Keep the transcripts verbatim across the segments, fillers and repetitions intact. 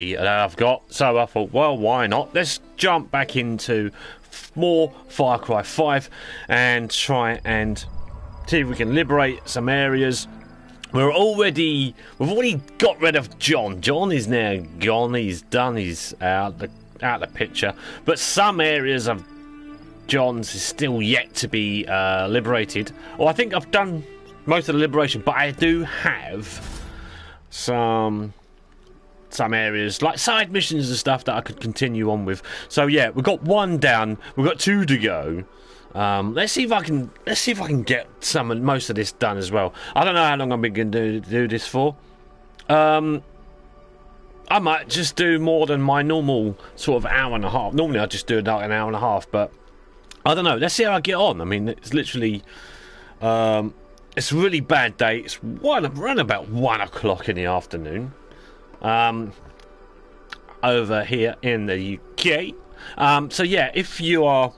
that I've got, so I thought, well, why not? Let's jump back into more Far Cry five and try and see if we can liberate some areas. We're already, we've already got rid of John. John is now gone, he's done, he's out the, out the picture. But some areas of John's is still yet to be uh, liberated. Well, I think I've done most of the liberation, but I do have some... some areas like side missions and stuff that I could continue on with. So yeah, we've got one down, we've got two to go. Um, let's see if I can let's see if I can get some and most of this done as well. I don't know how long I'm going to do, do this for. Um, I might just do more than my normal sort of hour and a half. Normally I just do like an hour and a half, but I don't know. Let's see how I get on. I mean, it's literally um, it's a really bad day. It's one around about one o'clock in the afternoon. Um, over here in the U K. Um, so yeah, if you are,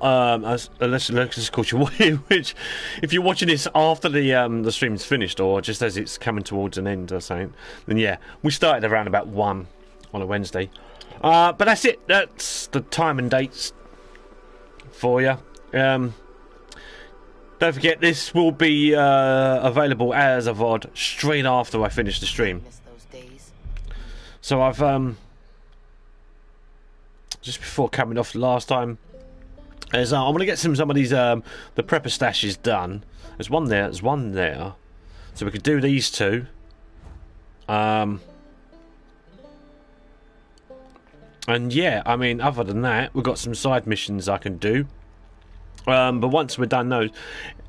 um, as, let's let's call you which, if you're watching this after the um the stream's finished or just as it's coming towards an end or something, then yeah, we started around about one on a Wednesday. Uh, but that's it. That's the time and dates for you. Um. Don't forget, this will be uh, available as a V O D straight after I finish the stream. So I've, um, just before coming off last time, is, uh, I'm going to get some, some of these, um, the prepper stashes done. There's one there, there's one there. So we could do these two. Um, and yeah, I mean, other than that, we've got some side missions I can do. Um, but once we're done those,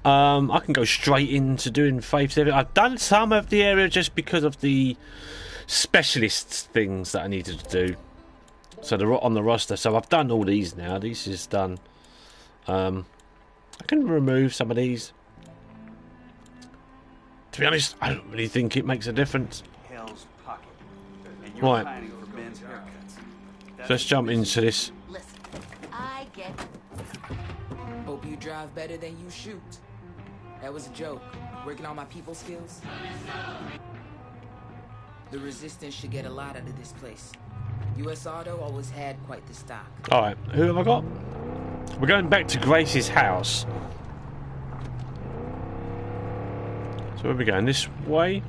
um, I can go straight into doing Faith's area. I've done some of the area just because of the specialist things that I needed to do. So they're on the roster. So I've done all these now. This is done. Um, I can remove some of these. To be honest, I don't really think it makes a difference. Right. So let's jump into this. Listen, I get it. You drive better than you shoot. That was a joke. Working on my people skills. The resistance should get a lot out of this place. U S Auto always had quite the stock. Alright, who have I got? We're going back to Grace's house. So where are we going? This way?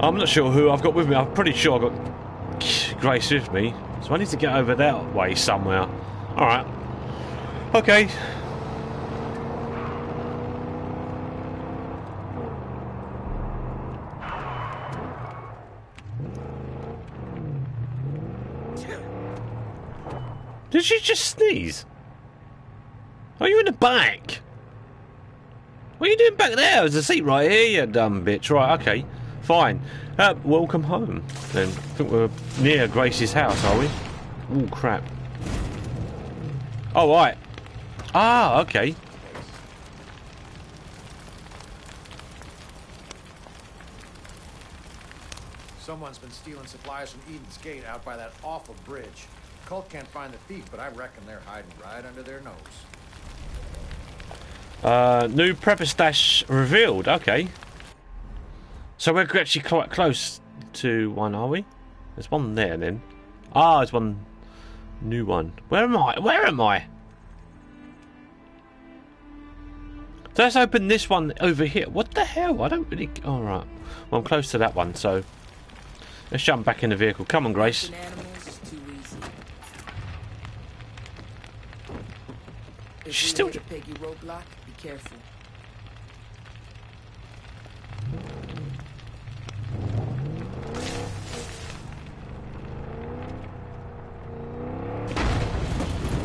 I'm not sure who I've got with me. I'm pretty sure I've got Grace with me. So I need to get over that way somewhere. Alright. Okay. Did she just sneeze? Are you in the back? What are you doing back there? There's a seat right here, you dumb bitch. Right, okay. Fine. Uh, welcome home, then. I think we're near Grace's house, are we? Oh, crap. Oh, right. Ah, okay. Someone's been stealing supplies from Eden's Gate out by that awful bridge. Colt can't find the thief, but I reckon they're hiding right under their nose. Uh, new prepper stash revealed. Okay. So we're actually quite close to one, are we? There's one there, then. Ah, there's one new one. Where am I? Where am I? So let's open this one over here. What the hell? I don't really... All right. Well, I'm close to that one, so... Let's jump back in the vehicle. Come on, Grace. She's still... Peggy roadblock, be careful.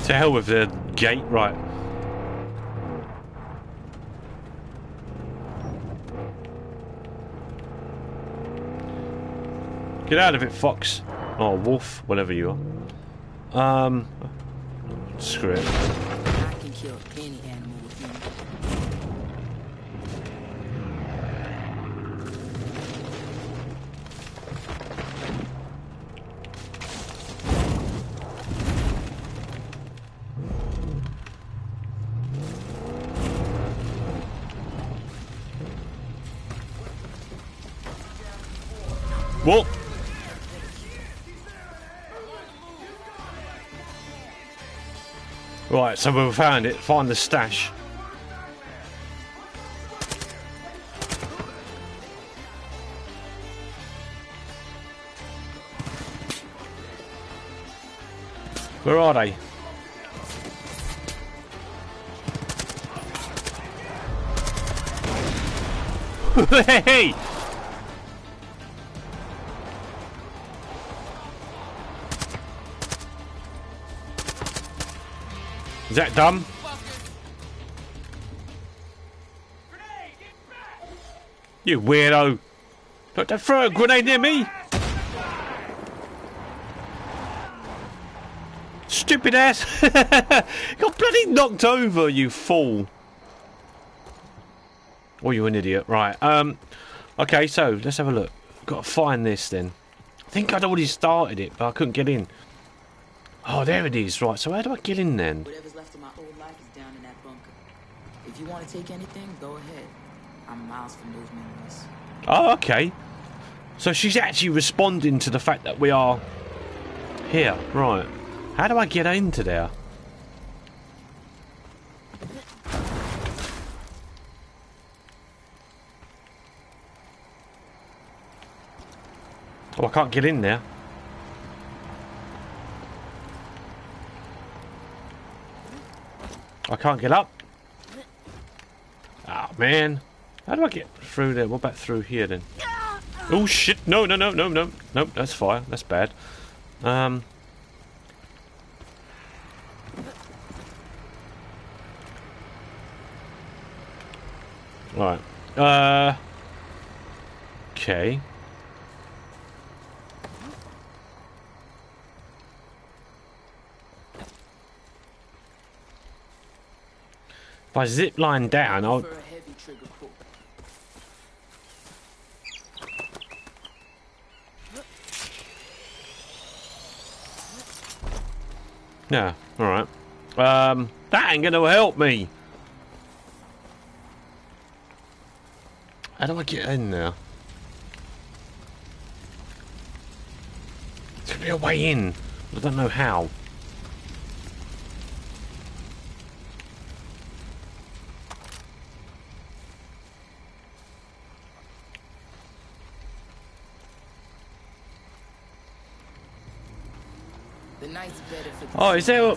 To hell with the gate, right. Get out of it, fox. Or wolf, whatever you are. Um, screw it. I can kill any animal with you. Well. Right, so we found it. Find the stash. Where are they? Hey! Is that dumb? You weirdo! Don't throw a grenade near me! Stupid ass! Got bloody knocked over, you fool! Or oh, you're an idiot, right? Um, okay, so let's have a look. Got to find this then. I think I'd already started it, but I couldn't get in. Oh, there it is, right? So how do I get in then? Whatever's left of my old life is down in that bunker. If you want to take anything, go ahead. I'm miles from those memories. Oh, okay. So she's actually responding to the fact that we are here, right? How do I get into there? Oh, I can't get in there. I can't get up. Ah, oh, man. How do I get through there? What about through here then? Oh, shit. No, no, no, no, no. Nope, that's fire. That's bad. Um... Alright. Uh okay. If I zip line down, I'll yeah, alright. Um that ain't gonna help me. How do I get in now? There's gotta be a way in. I don't know how. The night's better for the oh, is there a...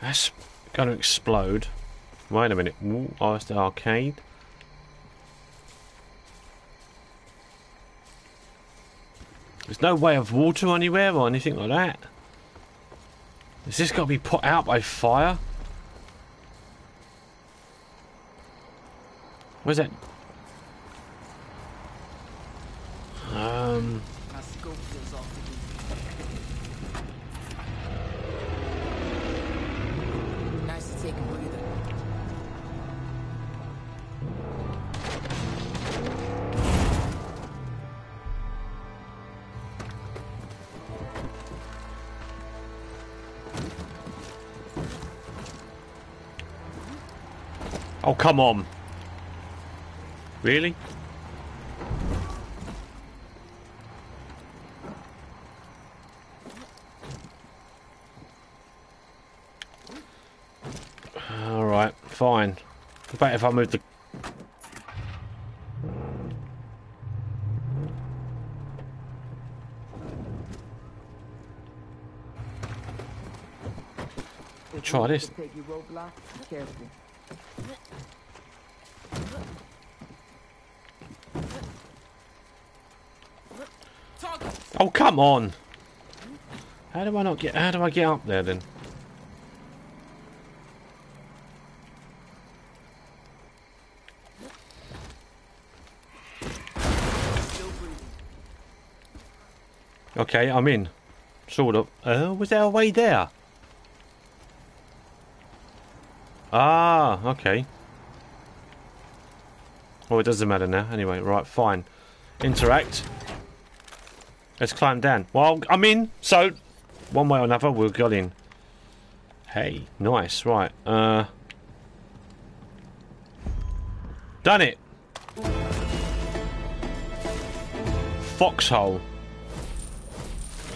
That's going to explode. Wait a minute. Ooh, oh, it's the arcade. There's no way of water anywhere or anything like that. Is this got to be put out by fire? Where's that? Um... Oh, come on. Really? All right, fine. I bet if I move the... Try this. Oh, come on! How do I not get? How do I get up there then? Okay, I'm in. Sort of. Uh, was there a way there? Ah, okay. Oh, it doesn't matter now. Anyway, right, fine. Interact. Let's climb down. Well, I'm in, so one way or another, we've got in. Hey, nice, right. Uh, Done it! Foxhole.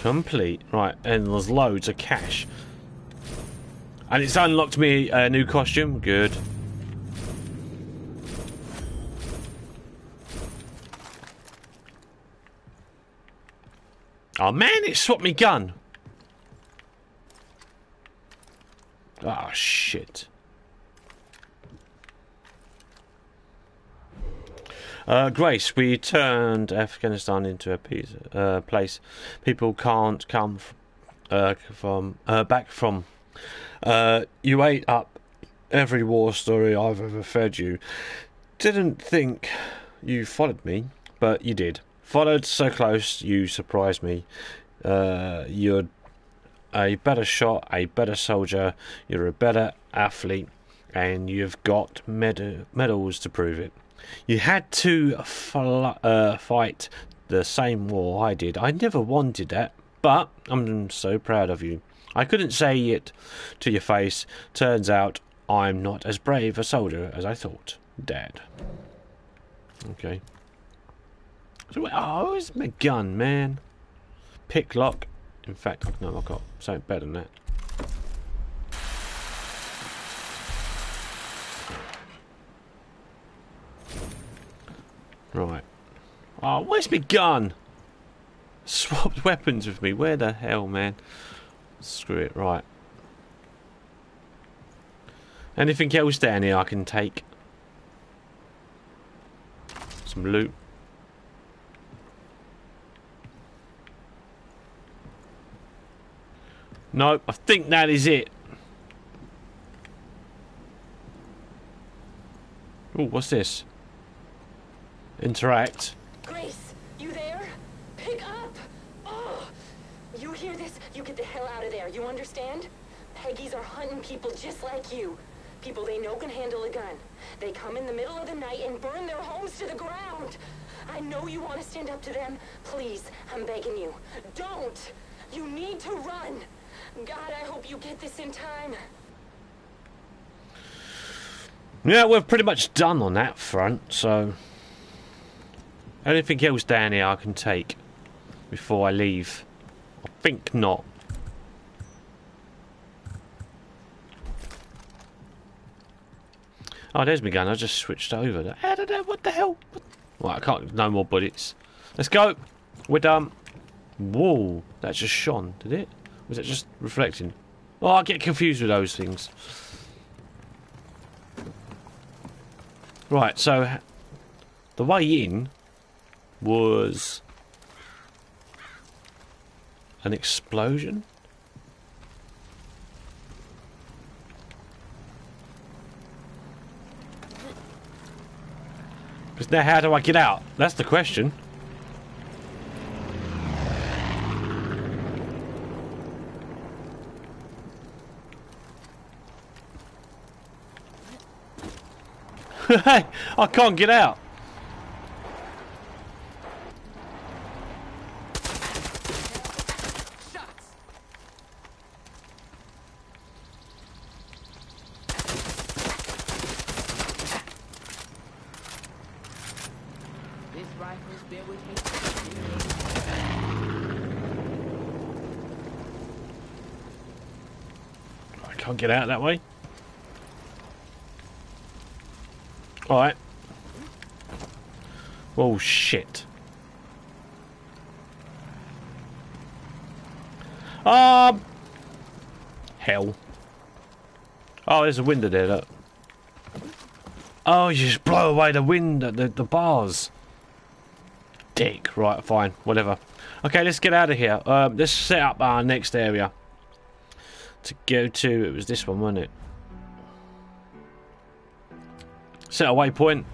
Complete. Right, and there's loads of cash. And it's unlocked me a new costume. Good. Oh man, it swapped me gun. Oh shit. Uh, Grace, we turned Afghanistan into a piece, uh, place people can't come f uh, from uh, back from. Uh, you ate up every war story I've ever fed you. Didn't think you followed me, but you did. Followed so close, you surprised me. Uh, you're a better shot, a better soldier, you're a better athlete, and you've got med medals to prove it. You had to uh, fight the same war I did. I never wanted that, but I'm so proud of you. I couldn't say it to your face. Turns out I'm not as brave a soldier as I thought. Dad. Okay. So, oh, where's my gun, man? Pick lock. In fact, I can unlock up something better than that. Right. Oh, where's my gun? Swapped weapons with me. Where the hell, man? Screw it. Right. Anything else down here I can take? Some loot. Nope. I think that is it. Oh, what's this? Interact. Grace, you there? Pick up! Oh! You hear this? You get the hell out of there, you understand? Peggies are hunting people just like you. People they know can handle a gun. They come in the middle of the night and burn their homes to the ground. I know you want to stand up to them. Please, I'm begging you. Don't! You need to run! God, I hope you get this in time. Yeah, we're pretty much done on that front, so... Anything else down here I can take before I leave? I think not. Oh, there's my gun. I just switched over. How did I, what the hell? What? Well, I can't. No more bullets. Let's go. We're done. Whoa. That just shone, did it? Was it just reflecting? Oh, I get confused with those things. Right, so the way in was an explosion? Because now how do I get out? That's the question. Hey, I can't get out. Get out that way. Alright. Oh shit. Um Hell. Oh, there's a window there, look. Oh, you just blow away the window, the, the bars. Dick. Right, fine, whatever. Okay, let's get out of here. Um let's set up our next area to go to. It was this one, wasn't it? Set a waypoint.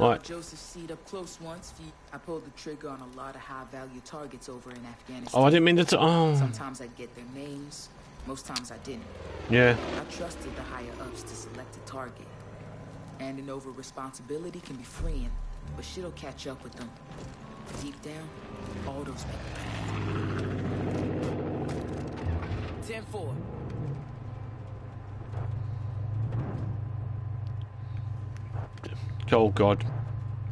Right. Joseph Seed up close once. I pulled the trigger on a lot of high-value targets over in Afghanistan. Oh, I didn't mean to. Oh. Sometimes I get their names. Most times I didn't. Yeah. I trusted the higher ups to select a target. Handing over responsibility can be freeing, but shit'll catch up with them. Deep down, all those people. ten four. Oh God,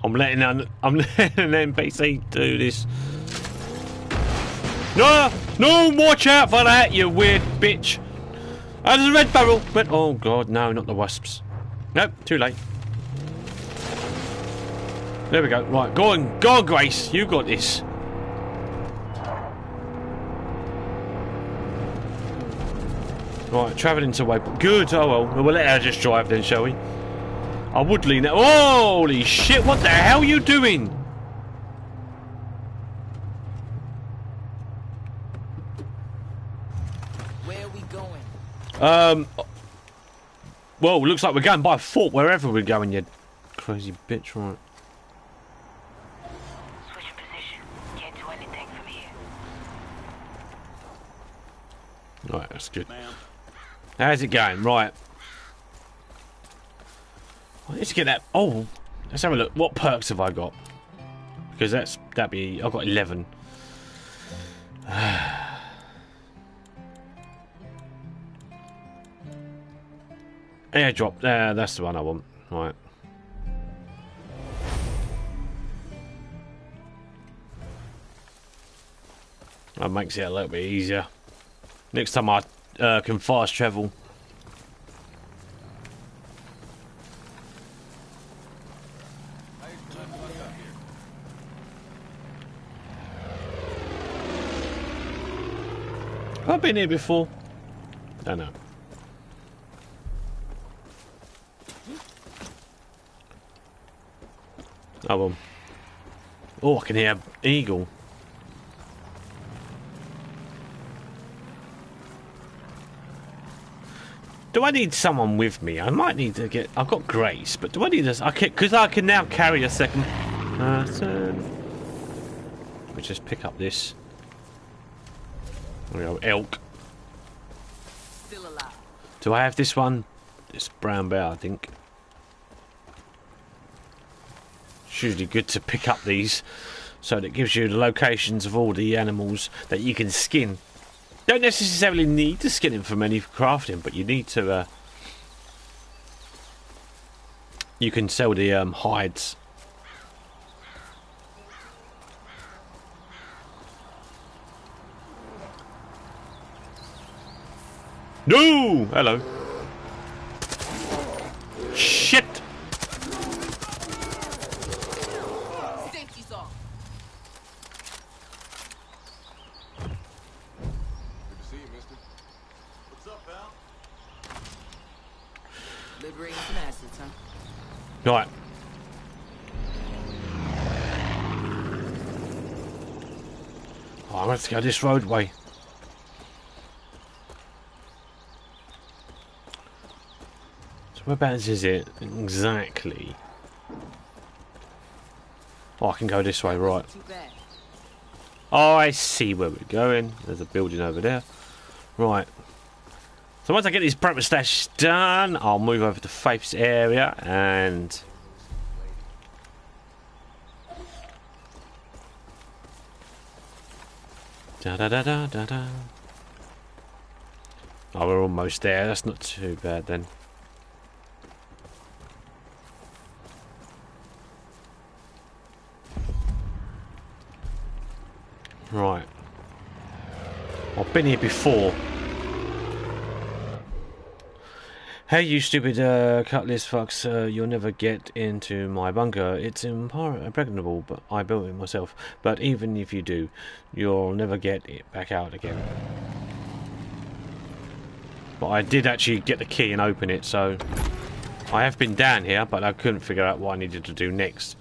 I'm letting an I'm letting an N P C do this. No, no, watch out for that, you weird bitch. Oh, there's a red barrel. But oh God, no, not the wasps. Nope, too late. There we go. Right, go on, go, Grace. You got this. Right, travelling to Wayport. Good. Oh well, we'll let her just drive then, shall we? I would lean out. Holy shit! What the hell are you doing? Where are we going? Um. Well, looks like we're going by a fort wherever we're going. You crazy bitch, right? Right, that's good. How's it going? Right. I need to get that. Oh, let's have a look. What perks have I got? Because that's that'd be. I've got eleven. Airdrop. There, uh, that's the one I want. Right. That makes it a little bit easier. Next time I uh, can fast travel. I've been here before. I know. Oh well. Oh, I can hear an eagle. Do I need someone with me? I might need to get... I've got Grace, but do I need this? I can, because I can now carry a second person. We'll just pick up this. There we go, elk. Still alive. Do I have this one? It's brown bear, I think. It's usually good to pick up these, so that gives you the locations of all the animals that you can skin. Don't necessarily need to skin him for many crafting, but you need to. Uh, you can sell the um, hides. No! Hello. Shit! Right. Oh, I'm going to have to go this roadway. So whereabouts is it exactly? Oh, I can go this way, right. Oh, I see where we're going. There's a building over there. Right. So once I get this breakfast stash done, I'll move over to Faith's area and... Da-da-da-da-da-da. Oh, we're almost there. That's not too bad then. Right. I've been here before. Hey, you stupid uh, cutlass fucks, uh, you'll never get into my bunker. It's impregnable, but I built it myself. But even if you do, you'll never get it back out again. But I did actually get the key and open it, so... I have been down here, but I couldn't figure out what I needed to do next.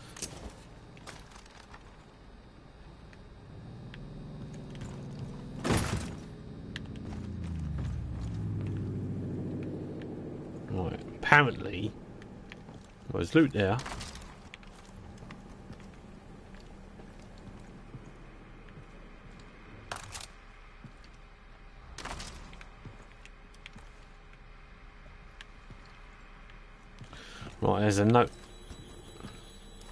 Apparently, well, there's loot there. Right, there's a note.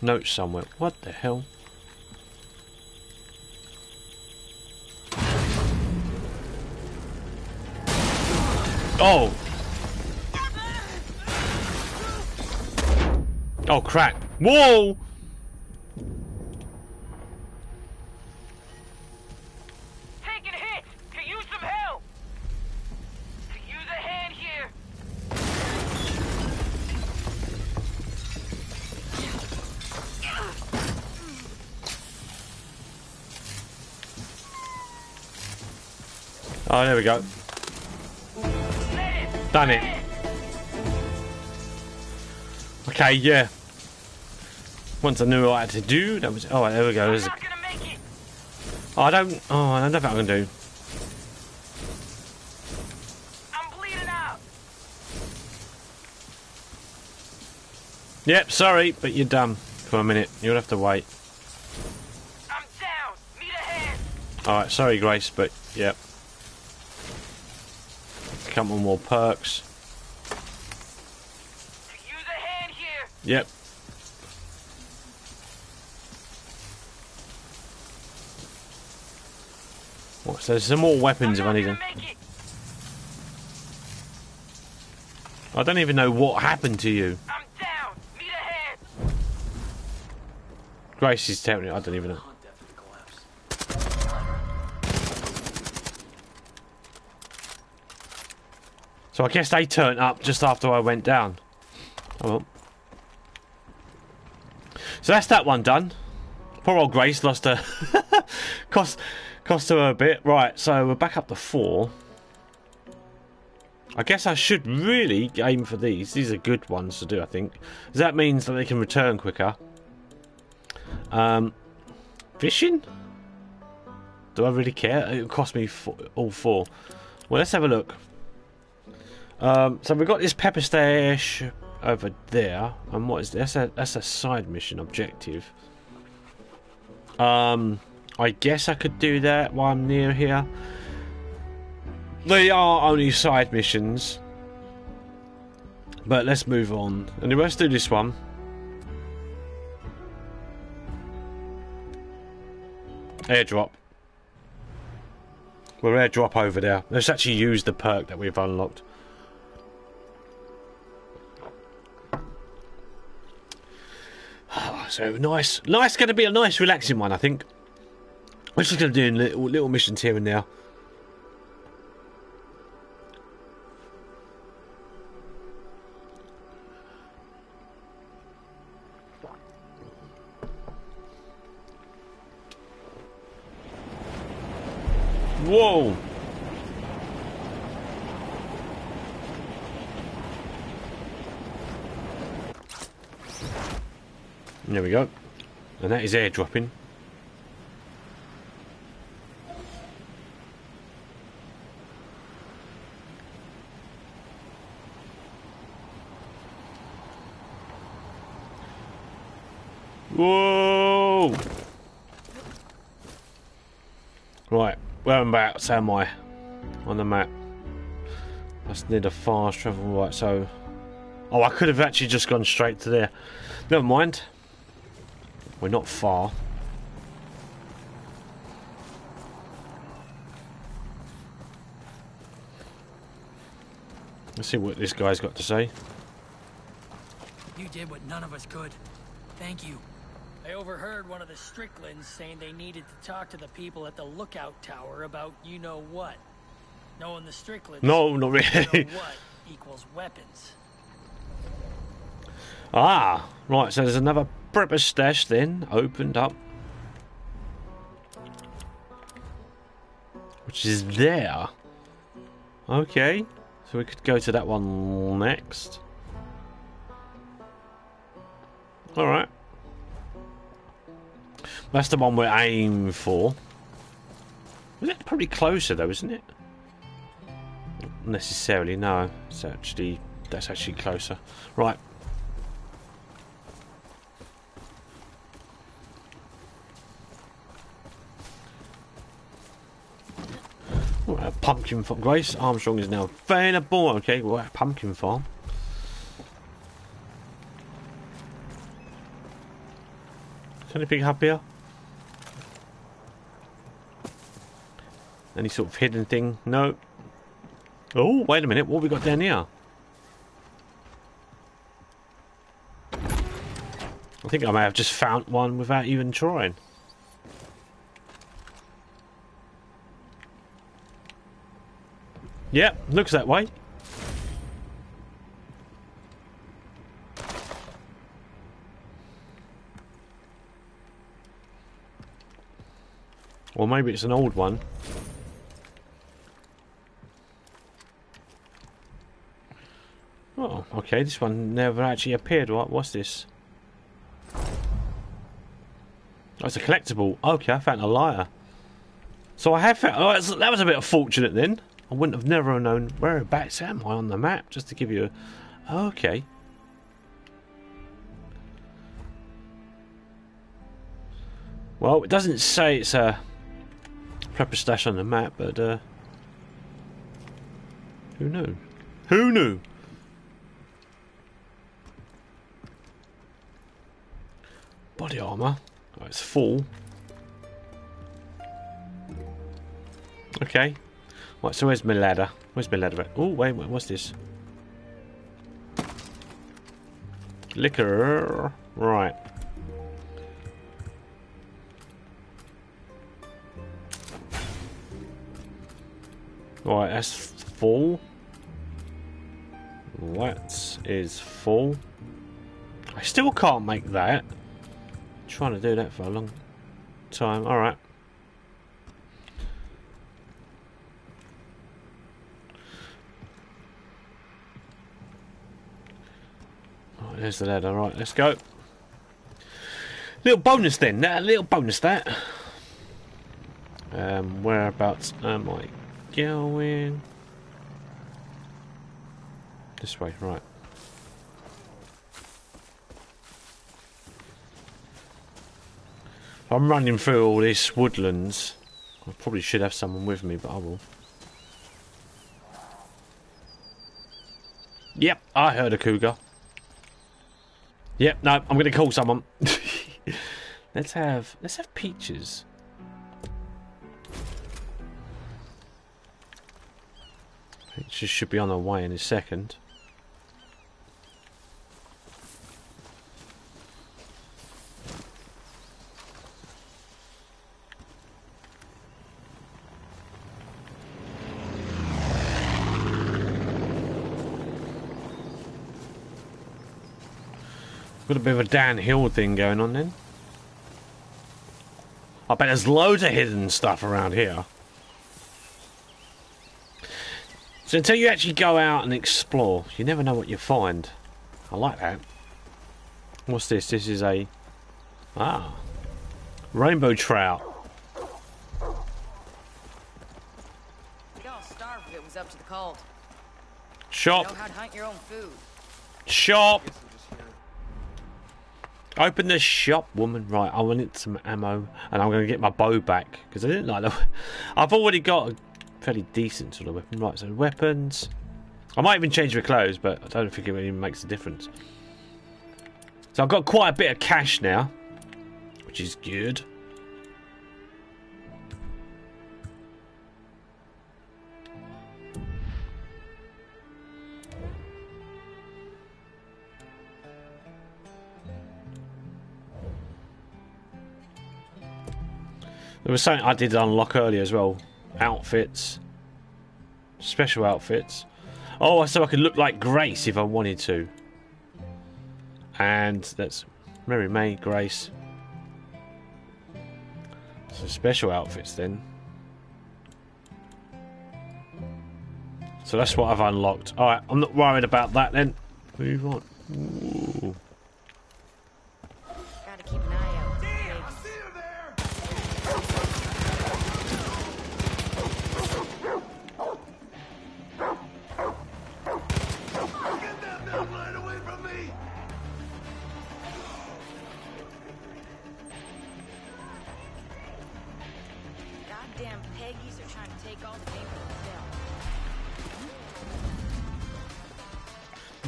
Note somewhere. What the hell? Oh! Oh crap! Whoa! Taking a hit. Could use some help. Could use a hand here. Oh, there we go. Done it. Okay, yeah. Once I knew what I had to do, that was. Oh, there we go. I'm not gonna make it. Oh, I don't. Oh, I don't know what I'm gonna do. I'm bleeding out. Yep, sorry, but you're done for a minute. You'll have to wait. I'm down. Need a hand. All right, sorry, Grace, but yep. Come on, more perks. Use a hand here. Yep. What? So there's some more weapons if I need them. I don't even know what happened to you. I'm down. Need a hand. Grace is telling me I don't even know. So I guess they turned up just after I went down. Oh well. So that's that one done. Poor old Grace lost her. cost, cost her a bit. Right, so we're back up to four. I guess I should really aim for these. These are good ones to do, I think. That means that they can return quicker. Um, fishing? Do I really care? It cost me four, all four. Well, let's have a look. Um, so we've got this pepper stash over there, and what is this? That's a, that's a side mission objective. Um, I guess I could do that while I'm near here. They are only side missions, but let's move on. Anyway, let's do this one. Airdrop. We'll airdrop over there. Let's actually use the perk that we've unlocked. So nice, nice. Going to be a nice, relaxing one, I think. We're just going to do little, little missions here and there. Whoa. There we go. And that is airdropping. Whoa! Right, whereabouts am I on the map? That's near the fast travel, right, so... Oh, I could have actually just gone straight to there. Never mind. We're not far. Let's see what this guy's got to say. You did what none of us could. Thank you. I overheard one of the Stricklands saying they needed to talk to the people at the lookout tower about you know what. Knowing the Stricklands. No, not really. You know what equals weapons. Ah, right. So there's another. Prepper stash then opened up, which is there. Okay, so we could go to that one next. All right, that's the one we're aiming for. Well, that's probably closer though, isn't it? Not necessarily, no. It's actually that's actually closer. Right. A pumpkin farm. Grace Armstrong is now available. Okay, well, a pumpkin farm. Is anything up here? Any sort of hidden thing? No. Oh, wait a minute. What have we got down here? I think I may have just found one without even trying. Yep, looks that way. Or maybe it's an old one. Oh, okay, this one never actually appeared. What? What's this? Oh, it's a collectible. Okay, I found a lighter. So I have found... Oh, that was a bit unfortunate then. I wouldn't have never known whereabouts am I on the map, just to give you a... Okay. Well, it doesn't say it's a prepper stash on the map, but... Uh, who knew? Who knew? Body armour. Oh, it's full. Okay. Right, so where's my ladder? Where's my ladder at? Oh, wait, wait, what's this? Liquor. Right. Right, that's full. That is full. I still can't make that. I'm trying to do that for a long time. Alright. There's the ladder, right, let's go. Little bonus then, that little bonus that. Um, whereabouts am I going? This way, right. I'm running through all these woodlands. I probably should have someone with me, but I will. Yep, I heard a cougar. Yep, no, I'm gonna call someone. let's have let's have Peaches. Peaches should be on her way in a second. Got a bit of a downhill thing going on then. I bet there's loads of hidden stuff around here. So until you actually go out and explore, you never know what you find. I like that. What's this? This is a... Ah. Rainbow trout. We'd all starve if it was up to the cold. Shop. You know how to hunt your own food. Shop. Open the shop, woman. Right, I wanted some ammo, and I'm going to get my bow back because I didn't like that. I've already got a fairly decent sort of weapon. Right, so weapons. I might even change my clothes, but I don't think it really makes a difference. So I've got quite a bit of cash now, which is good. There was something I did unlock earlier as well. Outfits. Special outfits. Oh, so I could look like Grace if I wanted to. And that's Mary May, Grace. So special outfits then. So that's what I've unlocked. Alright, I'm not worried about that then. Move on. Ooh.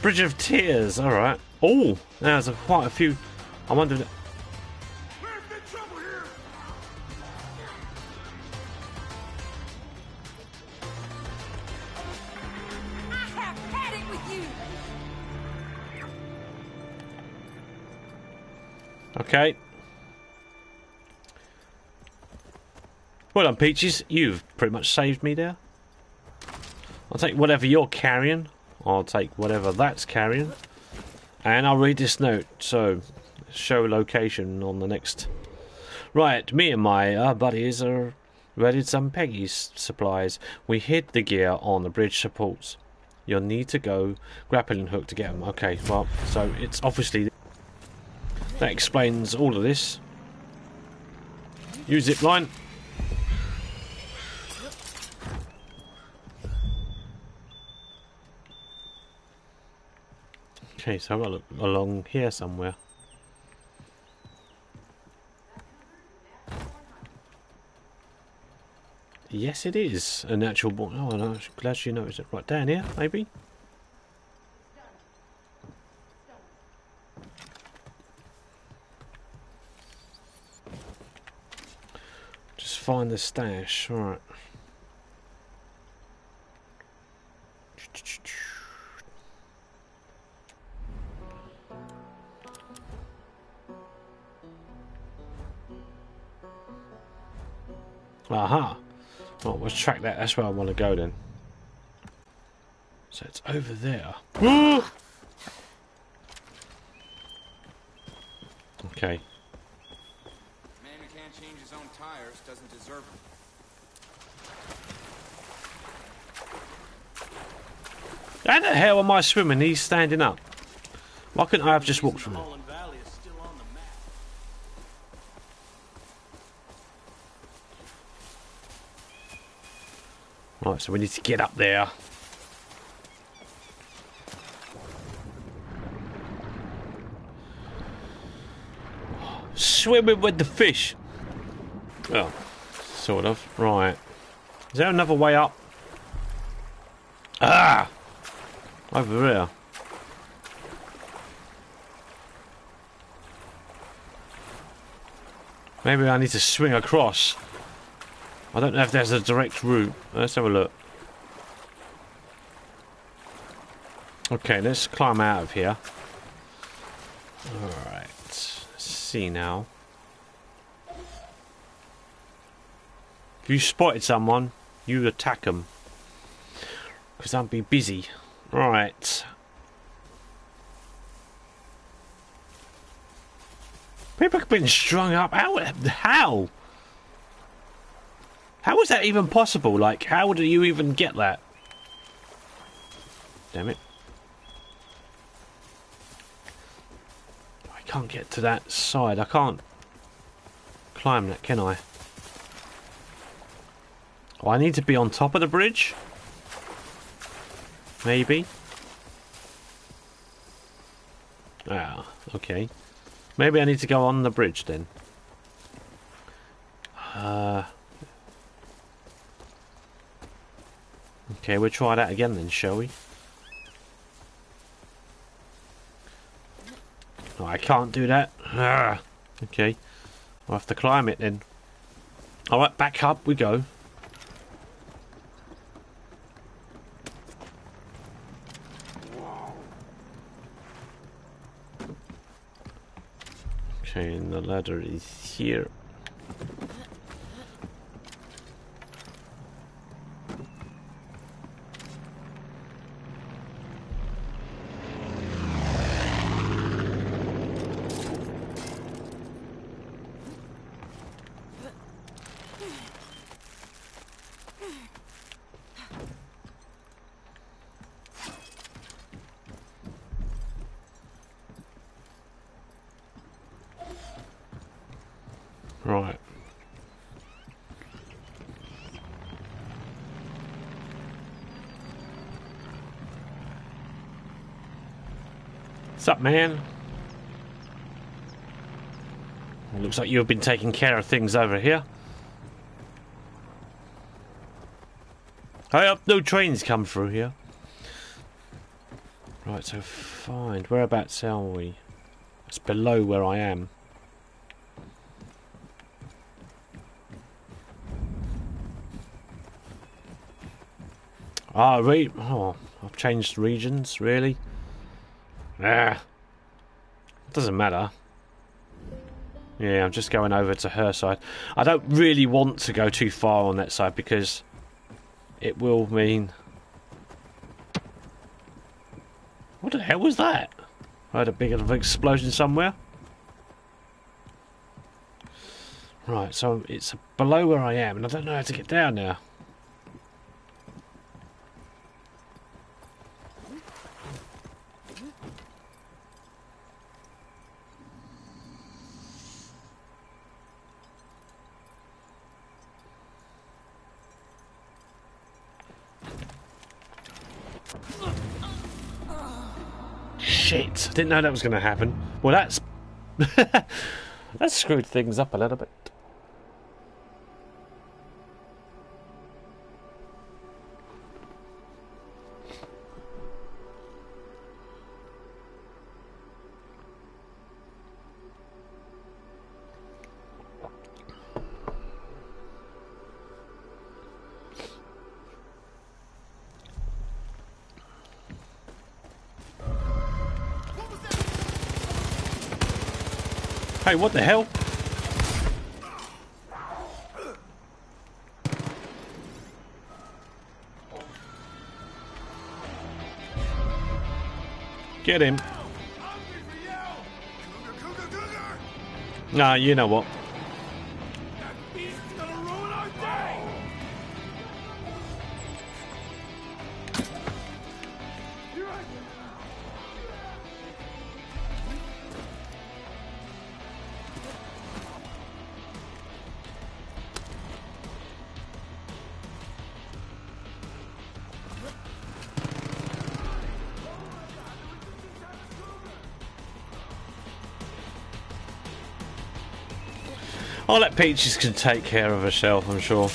Bridge of Tears, alright. Oh, there's a, quite a few. I wonder. If... We're in big trouble here. I have had it with you. Okay. Well done, Peaches. You've pretty much saved me there. I'll take whatever you're carrying. I'll take whatever that's carrying. And I'll read this note. So, show location on the next... Right, me and my uh, buddies are readied some Peggy's supplies. We hid the gear on the bridge supports. You'll need to go grappling hook to get them. Okay, well, so it's obviously... That explains all of this. Use zip line. Okay, so I've got to look along here somewhere. Yes, it is a natural born. Oh, no, I'm glad you noticed it. Right down here, maybe? Just find the stash. All right. Aha! Well, let's track that. That's where I want to go then. So it's over there. Okay. A man who can't change his own tires doesn't deserve them. How the hell am I swimming? He's standing up. Why couldn't I have just walked from him? Right, so we need to get up there. Swimming with the fish. Well, sort of. Right. Is there another way up? Ah! Over there. Maybe I need to swing across. I don't know if there's a direct route. Let's have a look. Okay, let's climb out of here. Alright, let's see now. If you spotted someone, you attack them. Because I'll be busy. Right. People have been strung up. How? How? How is that even possible? Like, how do you even get that? Damn it. I can't get to that side. I can't climb that, can I? Oh, I need to be on top of the bridge? Maybe. Ah, okay. Maybe I need to go on the bridge then. Uh... Okay, we'll try that again then, shall we? Oh, I can't do that. Arrgh. Okay, I'll have to climb it then. Alright, back up we go. Okay, and the ladder is here. Right. What's up, man? It looks like you've been taking care of things over here. Hurry up, no trains come through here. Right, so find. Whereabouts are we? It's below where I am. Ah, re oh, I've changed regions, really? Ah, doesn't matter. Yeah, I'm just going over to her side. I don't really want to go too far on that side because it will mean... What the hell was that? I heard a big explosion somewhere. Right, so it's below where I am, and I don't know how to get down now. Shit, I didn't know that was going to happen. Well, that's... that screwed things up a little bit. Hey, what the hell? Get him. Nah, you know what? I'll let Peaches can take care of herself, I'm sure.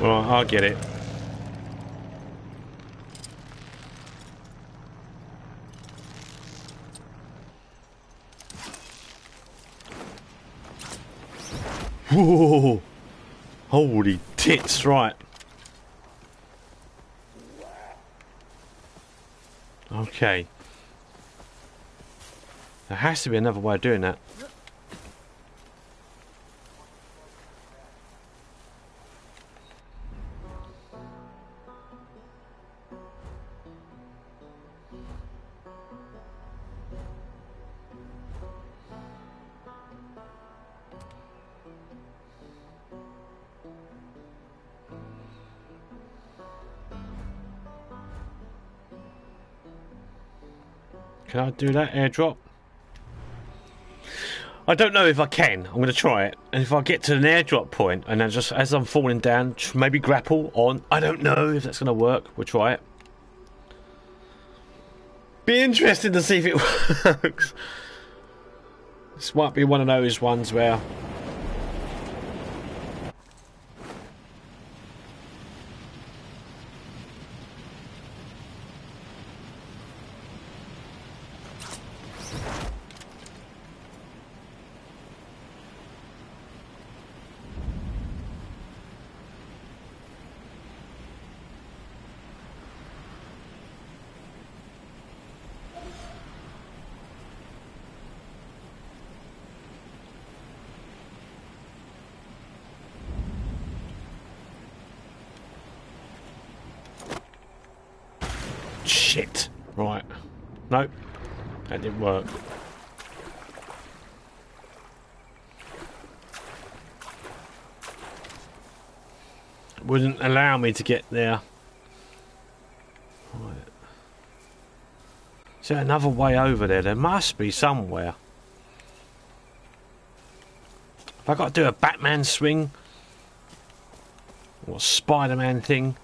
Well, I'll get it. Whoa! Holy tits, right. Okay. There has to be another way of doing that. Can I do that airdrop? I don't know if I can. I'm going to try it. And if I get to an airdrop point and then just as I'm falling down, maybe grapple on. I don't know if that's going to work. We'll try it. Be interested to see if it works. This might be one of those ones where... Shit. Right. Nope. That didn't work. It wouldn't allow me to get there. Right. Is there another way over there? There must be somewhere. Have I got to do a Batman swing? Or a Spider-Man thing?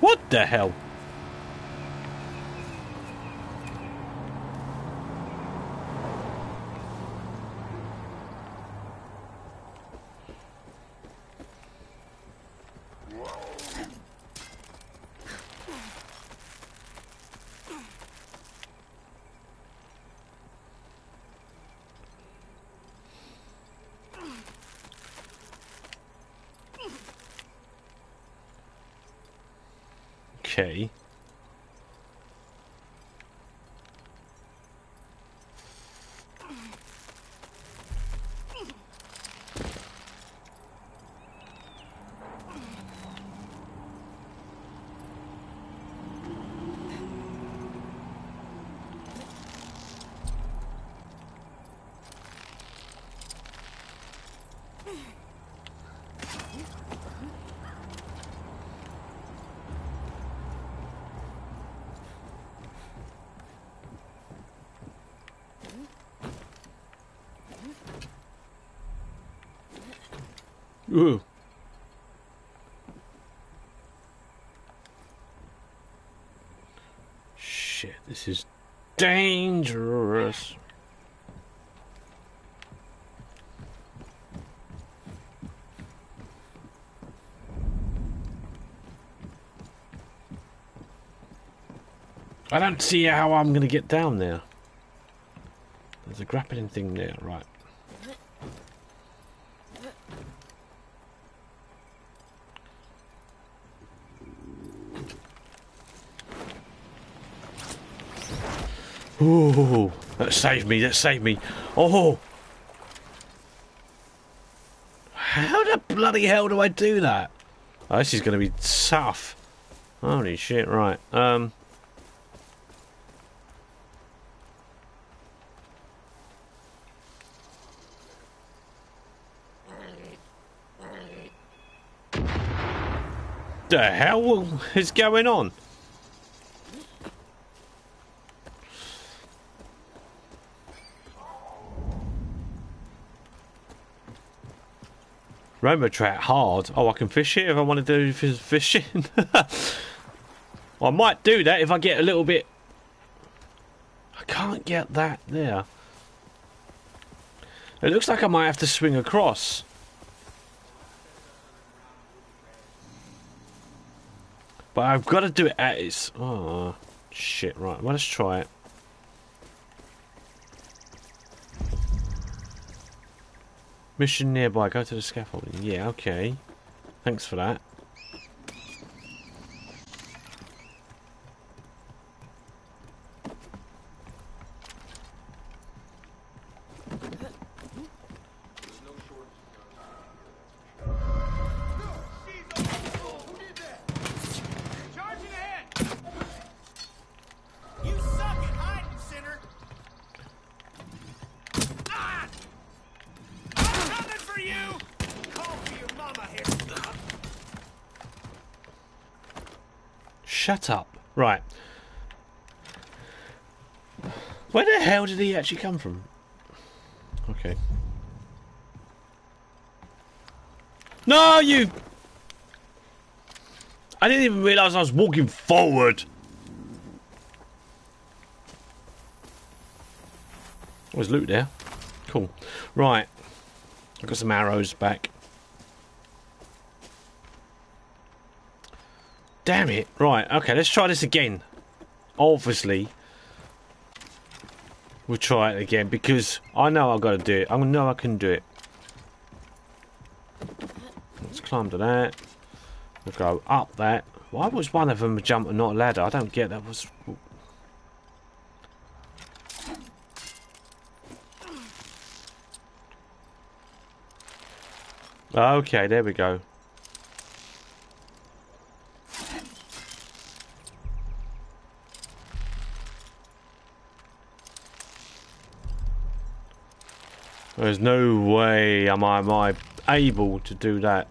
What the hell? okay. Ooh. Shit, this is dangerous. I don't see how I'm going to get down there. There's a grappling thing there, right. Ooh, that saved me, that saved me. Oh! How the bloody hell do I do that? Oh, this is going to be tough. Holy shit, right. Um. The hell is going on? Roma trap hard. Oh, I can fish it if I want to do fishing. I might do that if I get a little bit. I can't get that there. It looks like I might have to swing across. But I've got to do it at its. Oh, shit. Right. Well, let's try it. Mission nearby, go to the scaffolding. Yeah, okay. Thanks for that. Shut up. Right. Where the hell did he actually come from? Okay. No, you... I didn't even realise I was walking forward. There's loot there. Cool. Right. I've got some arrows back. Damn it. Right, okay, let's try this again. Obviously, we'll try it again because I know I've got to do it. I know I can do it. Let's climb to that. We'll go up that. Why was one of them a jump and not a ladder? I don't get that. Was... Okay, there we go. There's no way am I, am I able to do that.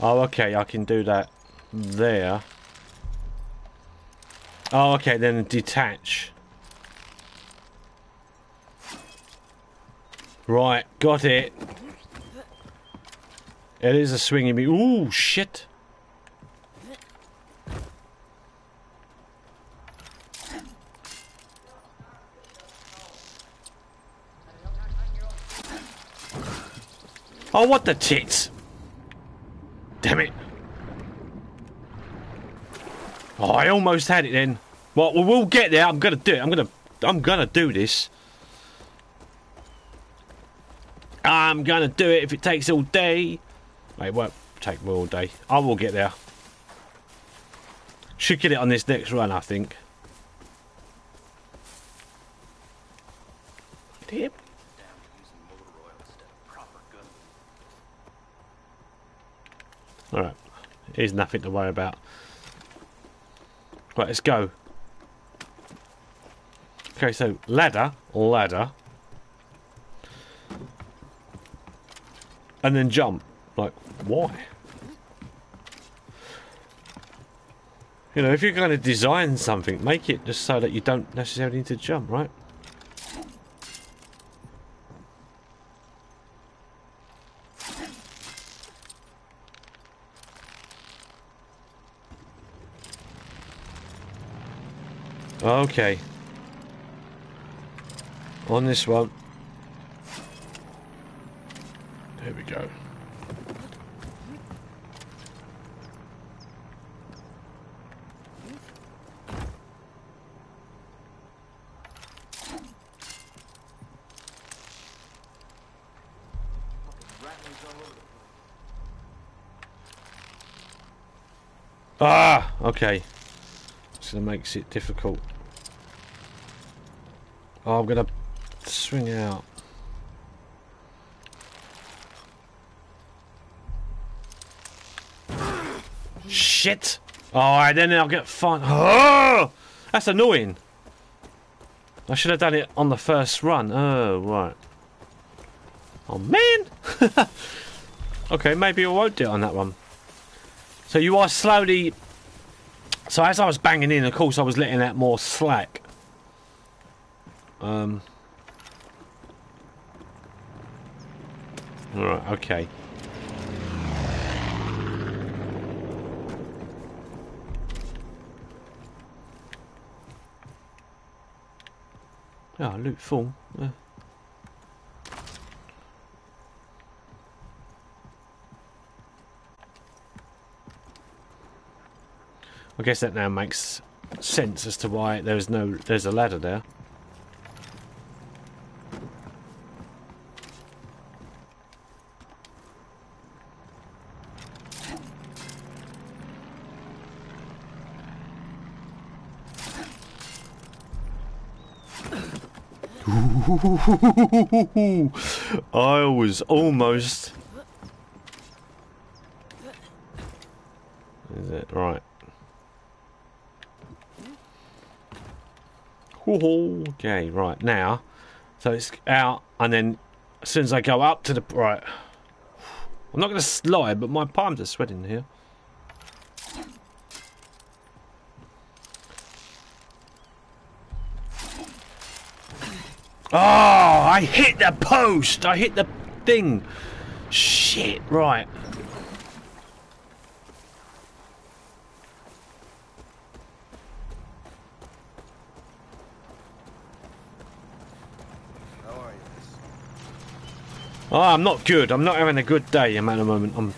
Oh, okay, I can do that there. Oh, okay, then detach. Right, got it. It is a swinging me. Ooh, shit. Oh, what the tits! Damn it! Oh, I almost had it then. Well, we'll get there. I'm gonna do it. I'm gonna, I'm gonna do this. I'm gonna do it if it takes all day. It won't take me all day. I will get there. Should get it on this next run, I think. Dip. Alright, here's nothing to worry about. Right, let's go. Okay, so ladder, ladder. And then jump. Like, why? You know, if you're going to design something, make it just so that you don't necessarily need to jump, right? Okay. On this one. There we go. Ah, okay. So that makes it difficult. Oh, I'm gonna swing out. Shit! Alright, then I'll get fun. Oh, that's annoying. I should have done it on the first run. Oh, right. Oh, man! Okay, maybe I won't do it on that one. So you are slowly... So as I was banging in, of course, I was letting out more slack. Um. Alright, okay. Ah, oh, loot full. Yeah. I guess that now makes sense as to why there's no there's a ladder there. I was almost. Is it right? Okay, right now. So it's out, and then as soon as I go up to the right, I'm not going to slide, but my palms are sweating here. Oh, I hit the post! I hit the thing! Shit, right. How are you? Oh, I'm not good. I'm not having a good day. I'm at the moment. I'm.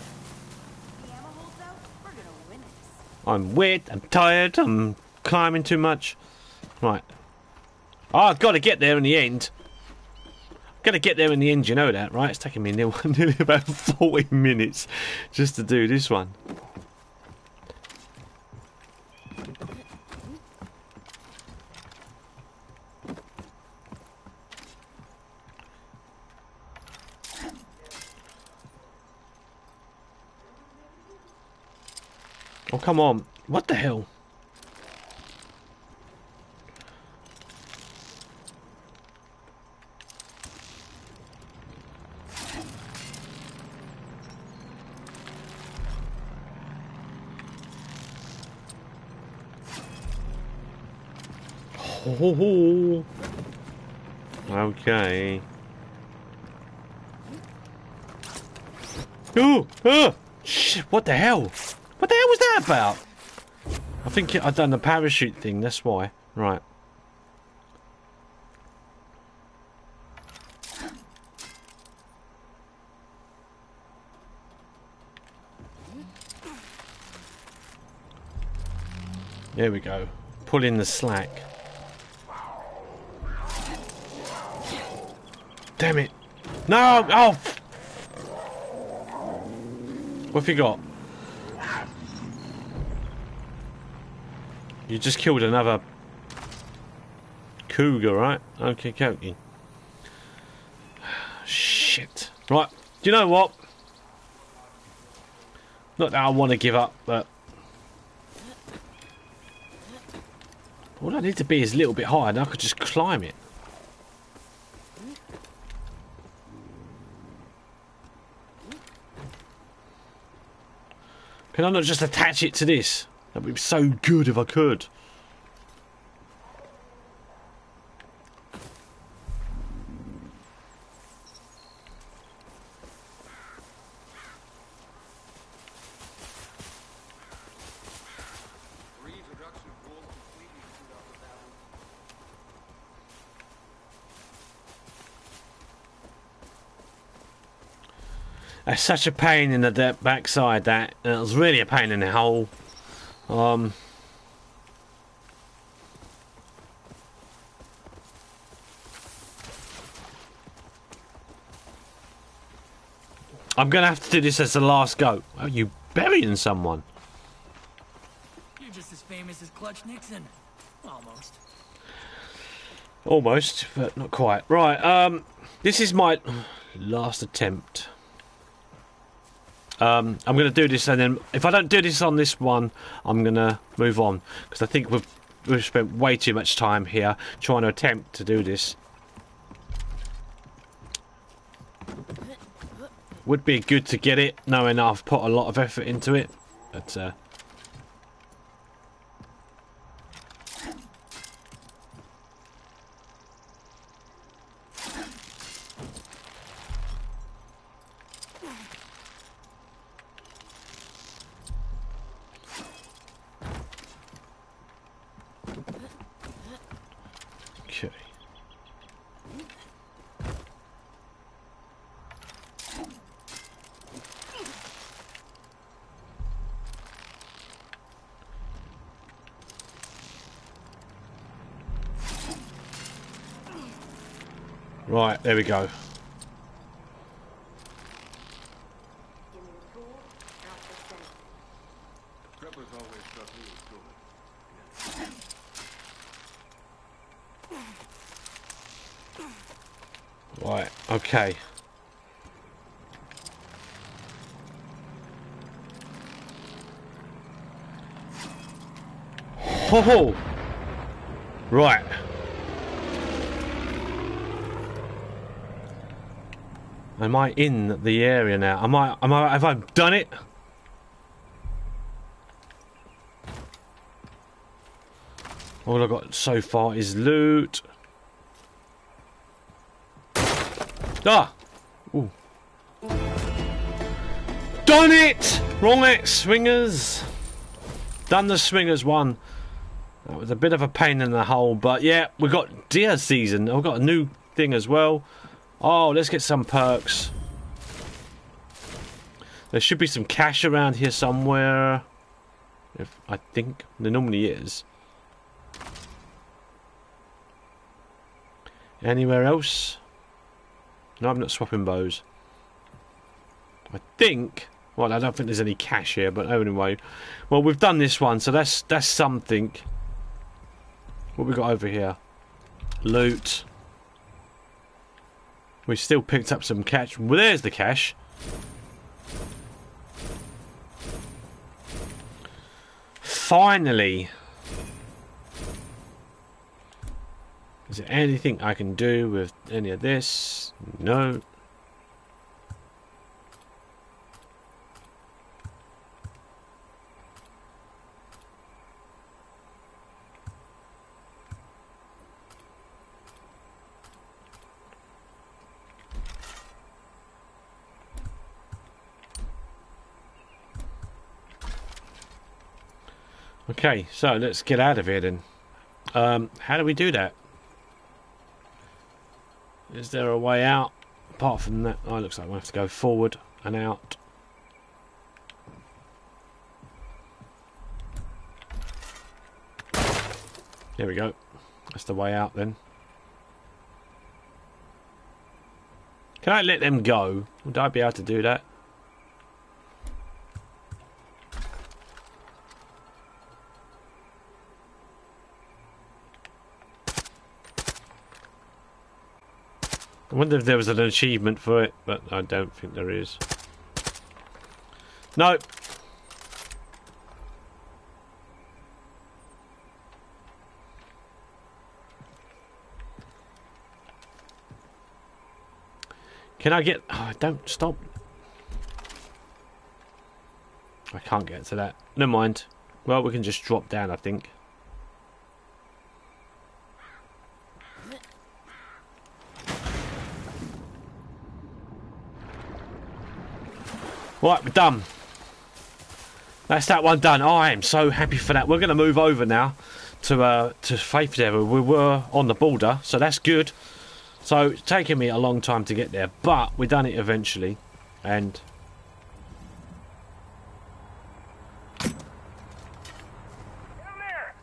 I'm wet. I'm tired. I'm climbing too much. Right. Oh, I've got to get there in the end. I've got to get there in the end, you know that, right? It's taking me nearly, nearly about forty minutes just to do this one. Oh, come on. What the hell? Okay. Ooh, oh, shit! What the hell? What the hell was that about? I think I've done the parachute thing. That's why. Right. There we go. Pull in the slack. Damn it. No! Oh! What have you got? You just killed another cougar, right? Okay, okay. Shit. Right. Do you know what? Not that I want to give up, but all I need to be is a little bit higher, and I could just climb it. Can I not just attach it to this? That would be so good if I could. That's such a pain in the backside, that. It was really a pain in the hole. Um, I'm going to have to do this as the last go. Are you burying someone? You're just as famous as Clutch Nixon. Almost. Almost, but not quite. Right, um, this is my last attempt. Um, I'm going to do this, and then if I don't do this on this one, I'm going to move on, because I think we've, we've spent way too much time here trying to attempt to do this. Would be good to get it, knowing I've put a lot of effort into it, but uh, right, there we go. Right, okay. Ho ho! Right. Am I in the area now? Am I, am I, have I done it? All I got so far is loot. Ah! Ooh. Done it! Wrong it, swingers. Done the swingers one. That was a bit of a pain in the hole, but yeah, we got deer season. I've got a new thing as well. Oh, let's get some perks. There should be some cash around here somewhere. If I think there normally is. Anywhere else? No, I'm not swapping bows. I think. Well, I don't think there's any cash here, but anyway. Well, we've done this one, so that's that's something. What we got over here? Loot. We still picked up some cash. Well, there's the cash. Finally. Is there anything I can do with any of this? No. Okay, so let's get out of here then. Um, how do we do that? Is there a way out? Apart from that, oh, it looks like we have to go forward and out. There we go. That's the way out then. Can I let them go? Would I be able to do that? I wonder if there was an achievement for it, but I don't think there is. No. Can I get... Oh, don't stop. I can't get to that. Never mind. Well, we can just drop down, I think. Right, we're done. That's that one done. Oh, I am so happy for that. We're going to move over now to uh, to Faith there. We were on the border, so that's good. So it's taken me a long time to get there, but we done it eventually. And down there.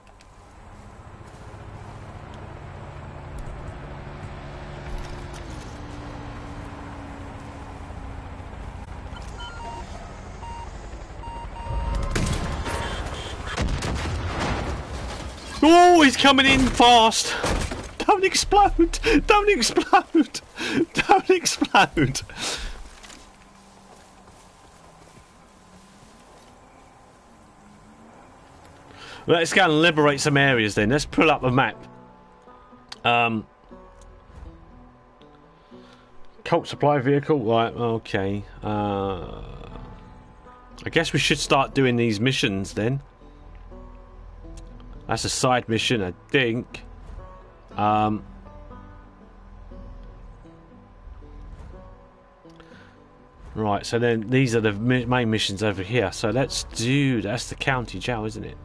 Oh, he's coming in fast. Don't explode! Don't explode! Don't explode! Let's go and liberate some areas then. Let's pull up a map. Um, Colt supply vehicle? Right, okay. Uh, I guess we should start doing these missions then. That's a side mission, I think. Um, right, so then these are the mi main missions over here. So let's do... That's the county jail, isn't it?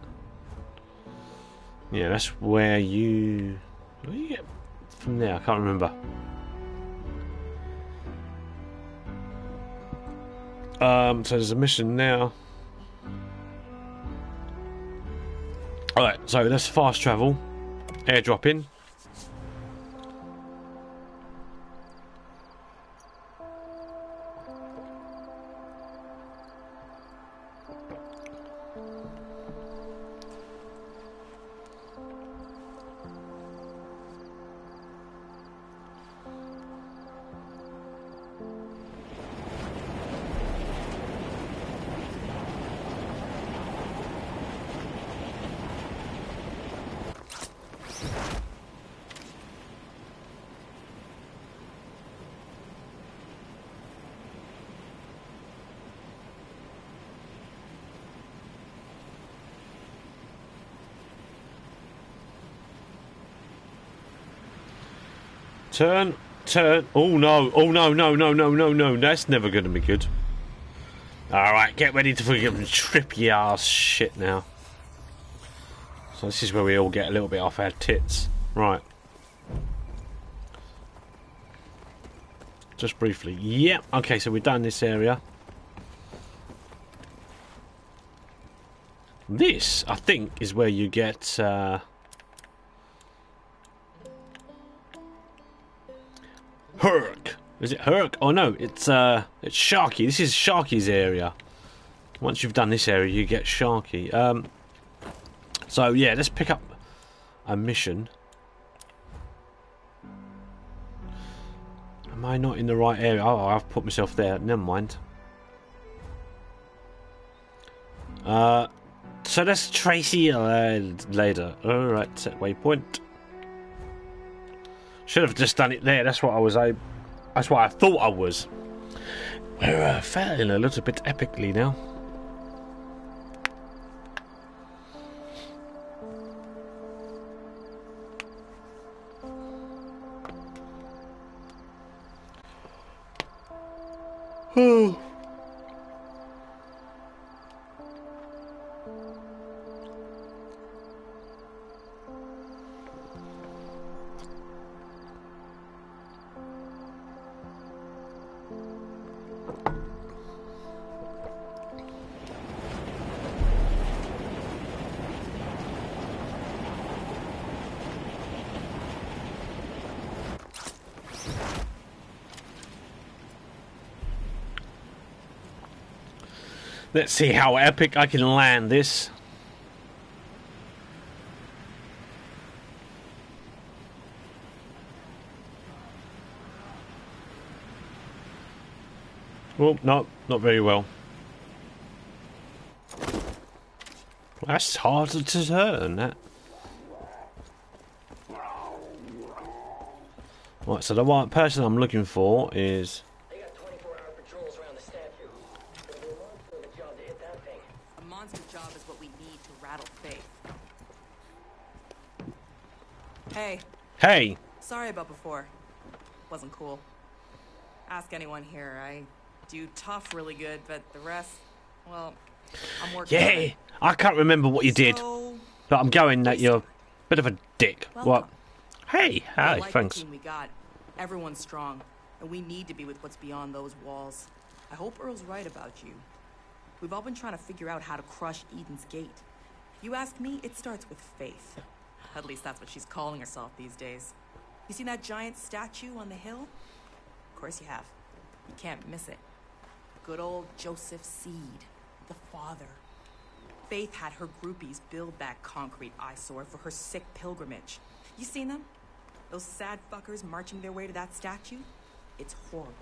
Yeah, that's where you... Where do you get from there? I can't remember. Um, so there's a mission now. Alright, so let's fast travel. Airdrop in. Turn, turn. Oh no, oh no, no, no, no, no, no. That's never going to be good. Alright, get ready to freaking trip your ass shit now. So this is where we all get a little bit off our tits. Right. Just briefly. Yep, yeah. Okay, so we've done this area. This, I think, is where you get... Uh, Herc! Is it Herc? Oh no, it's uh, it's Sharky. This is Sharky's area. Once you've done this area, you get Sharky. Um, so yeah, let's pick up a mission. Am I not in the right area? Oh, I've put myself there. Never mind. Uh, so that's Tracy uh, later. All right, set waypoint. Should have just done it there. That's what I was. I, that's what I thought I was. We're uh, failing a little bit epically now. Oh. Let's see how epic I can land this. Well, no, not very well. That's harder to turn, that. Right, so the right person I'm looking for is... They got twenty-four hour patrols around the statue. It'll be a long service job to hit that thing. A monster job is what we need to rattle Faith. Hey. Hey. Sorry about before. Wasn't cool. Ask anyone here. I do tough really good, but the rest, well, I'm working. Yeah, on. I can't remember what you so, did, but I'm going that you're a bit of a dick. Welcome. What? Hey, hi, like thanks. The team we got. Everyone's strong, and we need to be with what's beyond those walls. I hope Earl's right about you. We've all been trying to figure out how to crush Eden's Gate. If you ask me, it starts with Faith. At least that's what she's calling herself these days. You seen that giant statue on the hill? Of course you have. You can't miss it. Good old Joseph Seed, the father. Faith had her groupies build that concrete eyesore for her sick pilgrimage. You seen them? Those sad fuckers marching their way to that statue? It's horrible.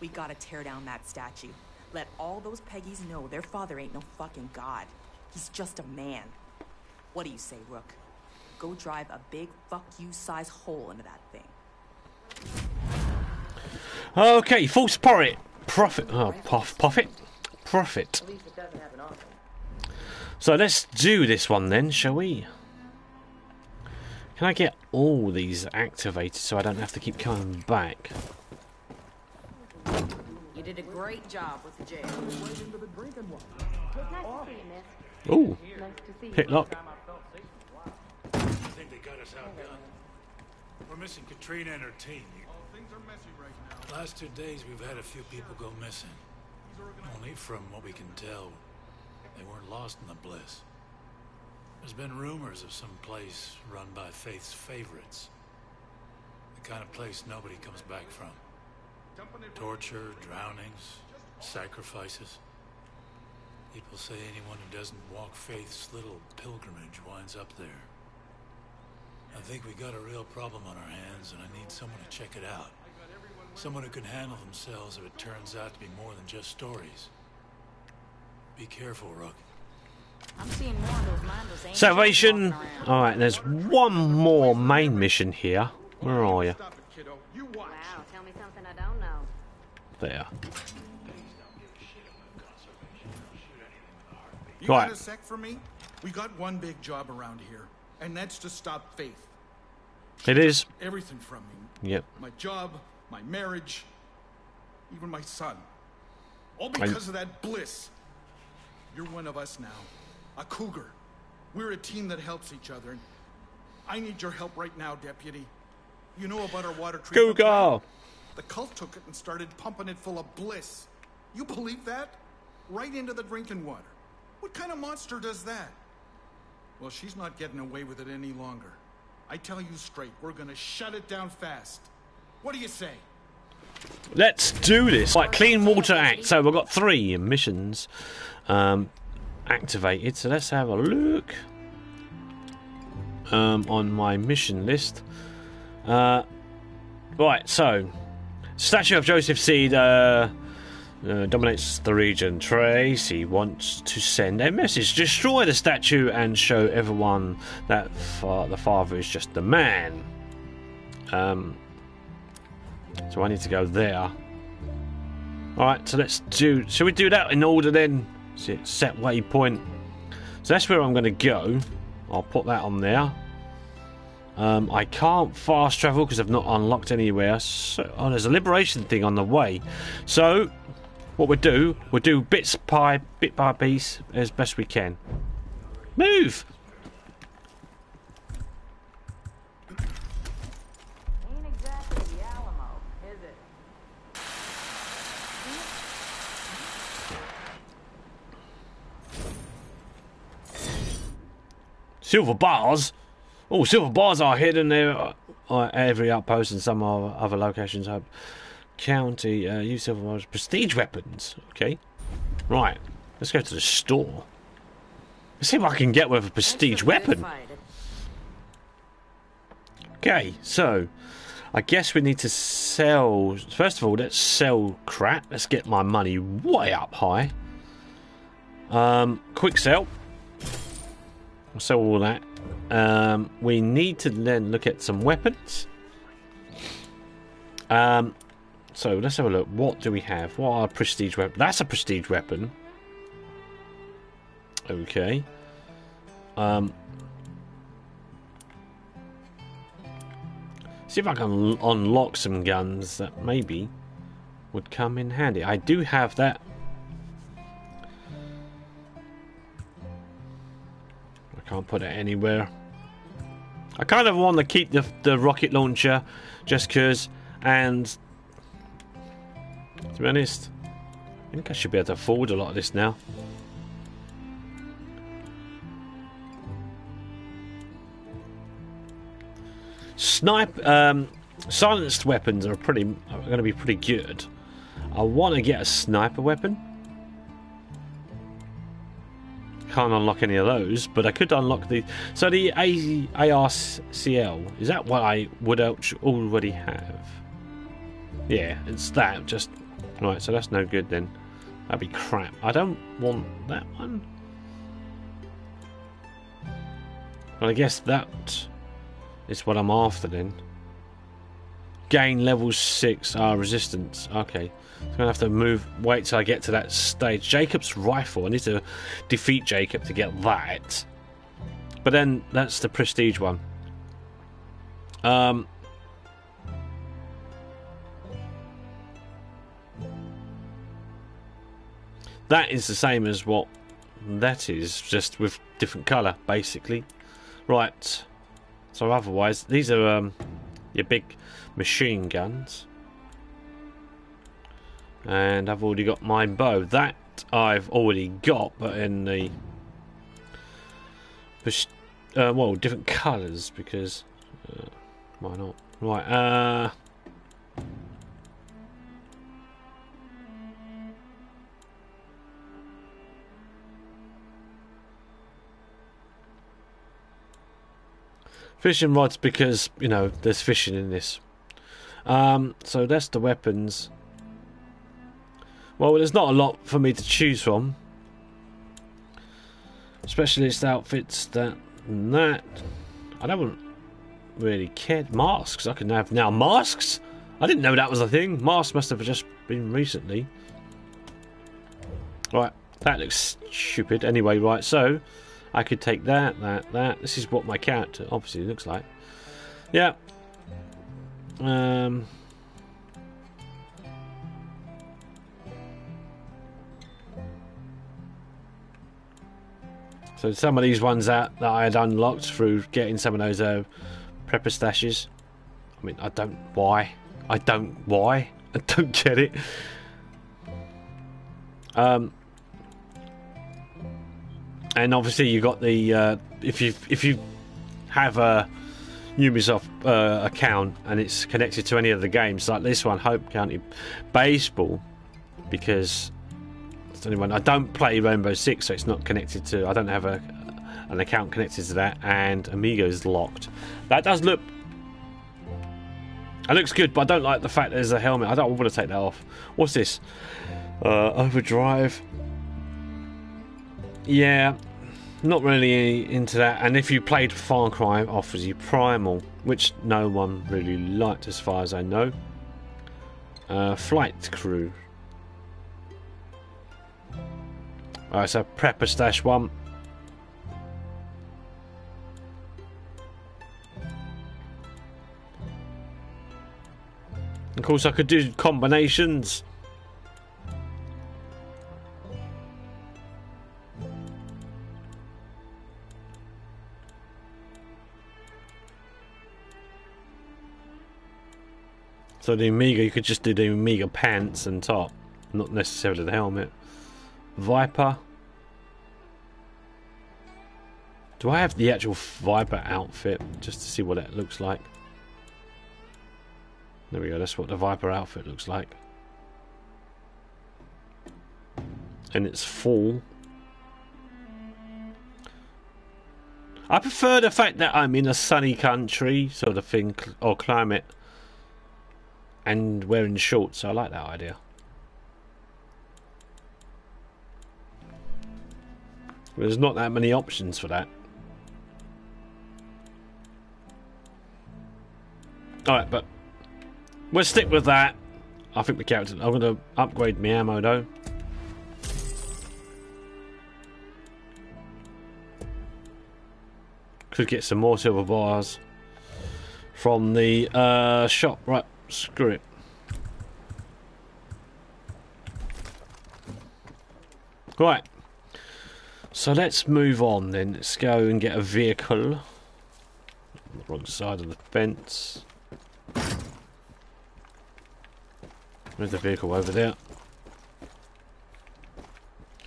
We gotta tear down that statue. Let all those Peggies know their father ain't no fucking god. He's just a man. What do you say, Rook? Go drive a big fuck you size hole into that thing. Okay, false profit. Profit. Oh, puff, profit. Profit. So let's do this one then, shall we? Can I get all these activated so I don't have to keep coming back? You did a great job with the jail. Ooh. Hitlock. Got us outgunned. We're missing Katrina and her team. Things are messy right now. Last two days we've had a few people go missing. Only from what we can tell, they weren't lost in the Bliss. There's been rumors of some place run by Faith's favorites. The kind of place nobody comes back from. Torture, drownings, sacrifices. People say anyone who doesn't walk Faith's little pilgrimage winds up there. I think we got a real problem on our hands, and I need someone to check it out. Someone who can handle themselves if it turns out to be more than just stories. Be careful, Rook. I'm seeing more of those mindless angels. Salvation! Alright, there's one more main mission here. Where are you? Wow, tell me something I don't know. There. You got a sec for me? We got one big job around here. And that's to stop Faith. It is. Everything from me. Yep. My job, my marriage, even my son. All because I... of that Bliss. You're one of us now. A cougar. We're a team that helps each other. And I need your help right now, Deputy. You know about our water treatment. Cougar. The cult took it and started pumping it full of Bliss. You believe that? Right into the drinking water. What kind of monster does that? Well, she's not getting away with it any longer. I tell you straight, we're gonna shut it down fast. What do you say? Let's do this. Right, Clean Water Act. So we've got three missions um, activated. So let's have a look um, on my mission list. Uh, right, so Statue of Joseph Seed uh, Uh, dominates the region. Tracy wants to send a message. Destroy the statue and show everyone that fa the father is just the man. Um, so I need to go there. Alright, so let's do... Shall we do that in order then? See, set waypoint. So that's where I'm going to go. I'll put that on there. Um, I can't fast travel because I've not unlocked anywhere. So, oh, there's a liberation thing on the way. So... What we do, we do bits by bit by piece as best we can. Move. Ain't exactly the Alamo, is it? Silver bars. Oh, silver bars are hidden there at every outpost and some other locations. I County, uh, use silver bars, prestige weapons. Okay, right. Let's go to the store. Let's see if I can get with a prestige weapon. Okay, so I guess we need to sell... First of all, let's sell crap. Let's get my money way up high. Um, quick sell. We'll sell all that. Um, we need to then look at some weapons. Um, so let's have a look. What do we have? What are prestige weapons? That's a prestige weapon. Okay. Um... See if I can unlock some guns that maybe would come in handy. I do have that. I can't put it anywhere. I kind of want to keep the, the rocket launcher just because, and to be honest, I think I should be able to afford a lot of this now. Snipe, um, silenced weapons are pretty are going to be pretty good. I want to get a sniper weapon. Can't unlock any of those, but I could unlock the. So the A R C L, is that what I would already have? Yeah, it's that. Just right. So that's no good then. That'd be crap. I don't want that one. Well, I guess that. It's what I'm after then. Gain level six uh, resistance. Okay. I'm going to have to move. Wait till I get to that stage. Jacob's rifle. I need to defeat Jacob to get that. But then that's the prestige one. Um. That is the same as what that is. Just with different colour basically. Right. So otherwise, these are um, your big machine guns. And I've already got my bow. That I've already got, but in the... Uh, well, different colours, because... Uh, why not? Right, uh... fishing rods, because, you know, there's fishing in this. Um, so that's the weapons. Well, there's not a lot for me to choose from. Specialist outfits, that and that. I don't really care. Masks, I can have now. Masks? I didn't know that was a thing. Masks must have just been recently. Right, that looks stupid. Anyway, right, so... I could take that, that, that. This is what my character obviously looks like. Yeah. Um. So some of these ones that, that I had unlocked through getting some of those uh, prepper stashes. I mean, I don't why. I don't why. I don't get it. Um. And obviously you got the uh, if you if you have a Ubisoft uh, account and it's connected to any of the games like this one, Hope County Baseball, because it's the only one. I don't play Rainbow Six, so it's not connected to. I don't have a an account connected to that, and Amiga is locked. That does look. It looks good, but I don't like the fact there's a helmet. I don't want to take that off. What's this? Uh, overdrive. Yeah, not really into that. And if you played Far Cry, it offers you Primal, which no one really liked as far as I know. Uh, flight crew. Alright, so prepper stash one. Of course I could do combinations. So the Amiga, you could just do the Amiga pants and top, not necessarily the helmet. Viper. Do I have the actual Viper outfit, just to see what it looks like? There we go, that's what the Viper outfit looks like. And it's full. I prefer the fact that I'm in a sunny country, sort of thing, or climate. and wearing shorts, so I like that idea. There's not that many options for that. Alright, but we'll stick with that. I think the character... I'm going to upgrade my ammo, though. Could get some more silver bars from the uh, shop. Right, screw it. Right. So let's move on then. Let's go and get a vehicle. Wrong side of the fence. Move the vehicle over there.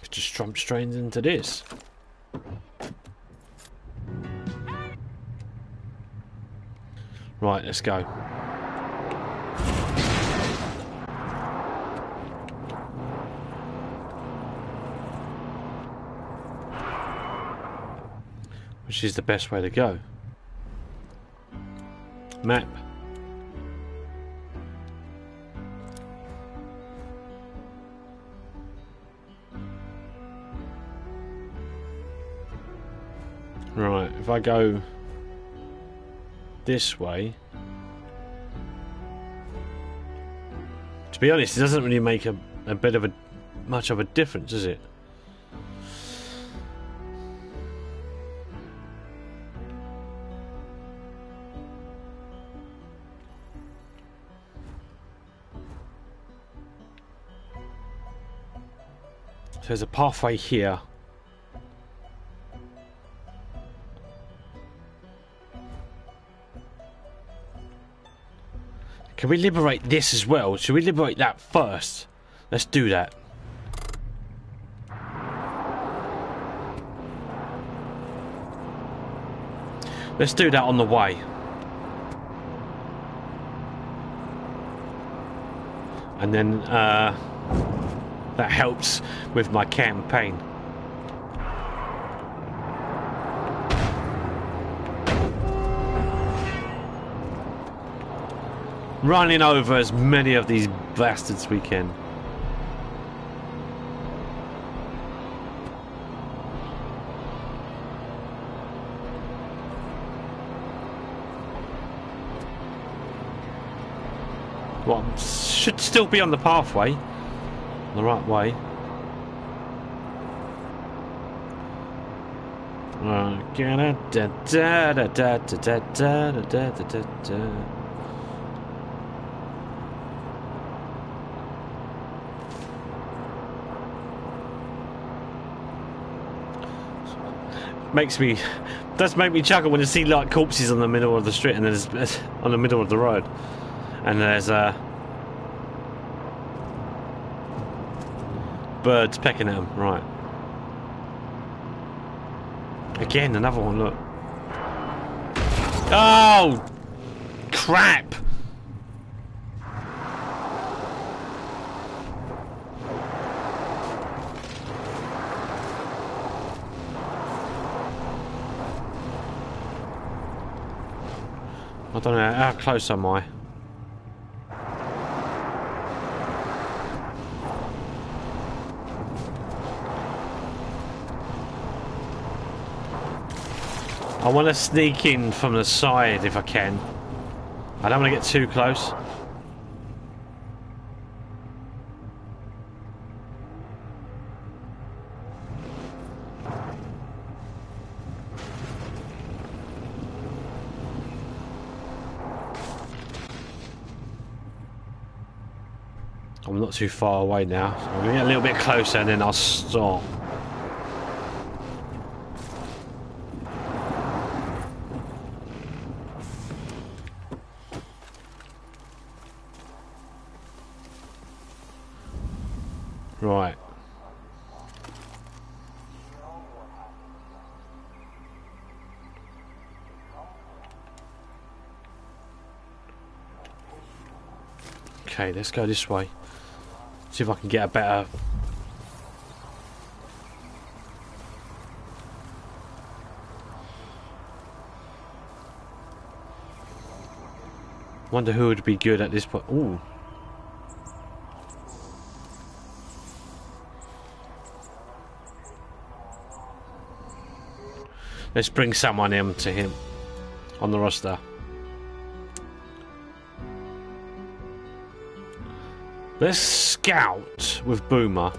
Could just jump straight into this. Right, let's go. Which is the best way to go? Map. Right, if I go this way, to be honest, it doesn't really make a, a bit of a much of a difference, does it? So there's a pathway here. Can we liberate this as well? Should we liberate that first? Let's do that. Let's do that on the way. And then uh, that helps with my campaign. Running over as many of these bastards we can. Well, should still be on the pathway, the right way. Makes me, does make me chuckle when you see like corpses on the middle of the street, and there's on the middle of the road, and there's uh, birds pecking at them. Right. Again, another one. Look. Oh, crap! I don't know, how close am I? I want to sneak in from the side if I can. I don't want to get too close. I'm not too far away now, so I'm going to get a little bit closer and then I'll stop. Right. Okay, let's go this way. See if I can get a better... Wonder who would be good at this point. Ooh. Let's bring someone in to him on the roster. Let's scout with Boomer.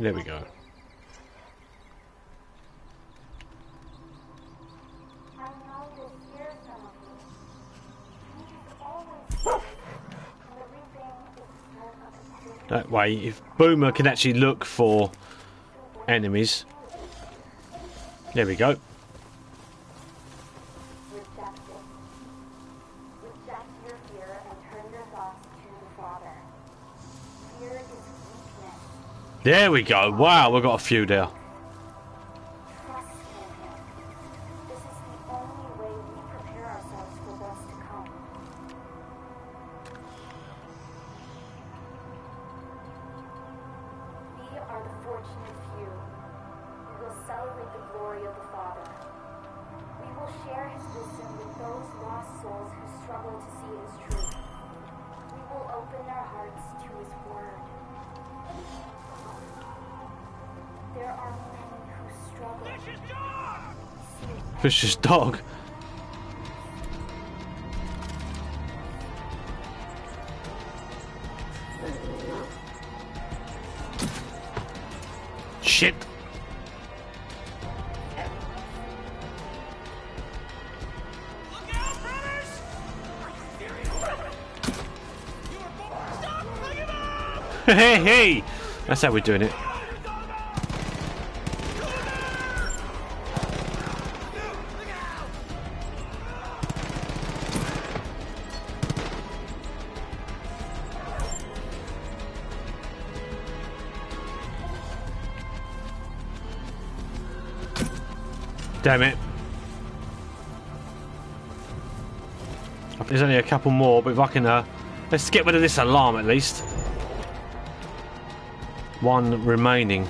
There we go. That way, if Boomer can actually look for enemies. There we go. There we go. Wow, we've got a few there. Vicious dog. Shit. Look out, brothers! Are you serious? You were both. Stop bringing them up! Hey, hey! That's how we're doing it. Damn it. There's only a couple more, but if I can... Uh, let's get rid of this alarm at least. One remaining.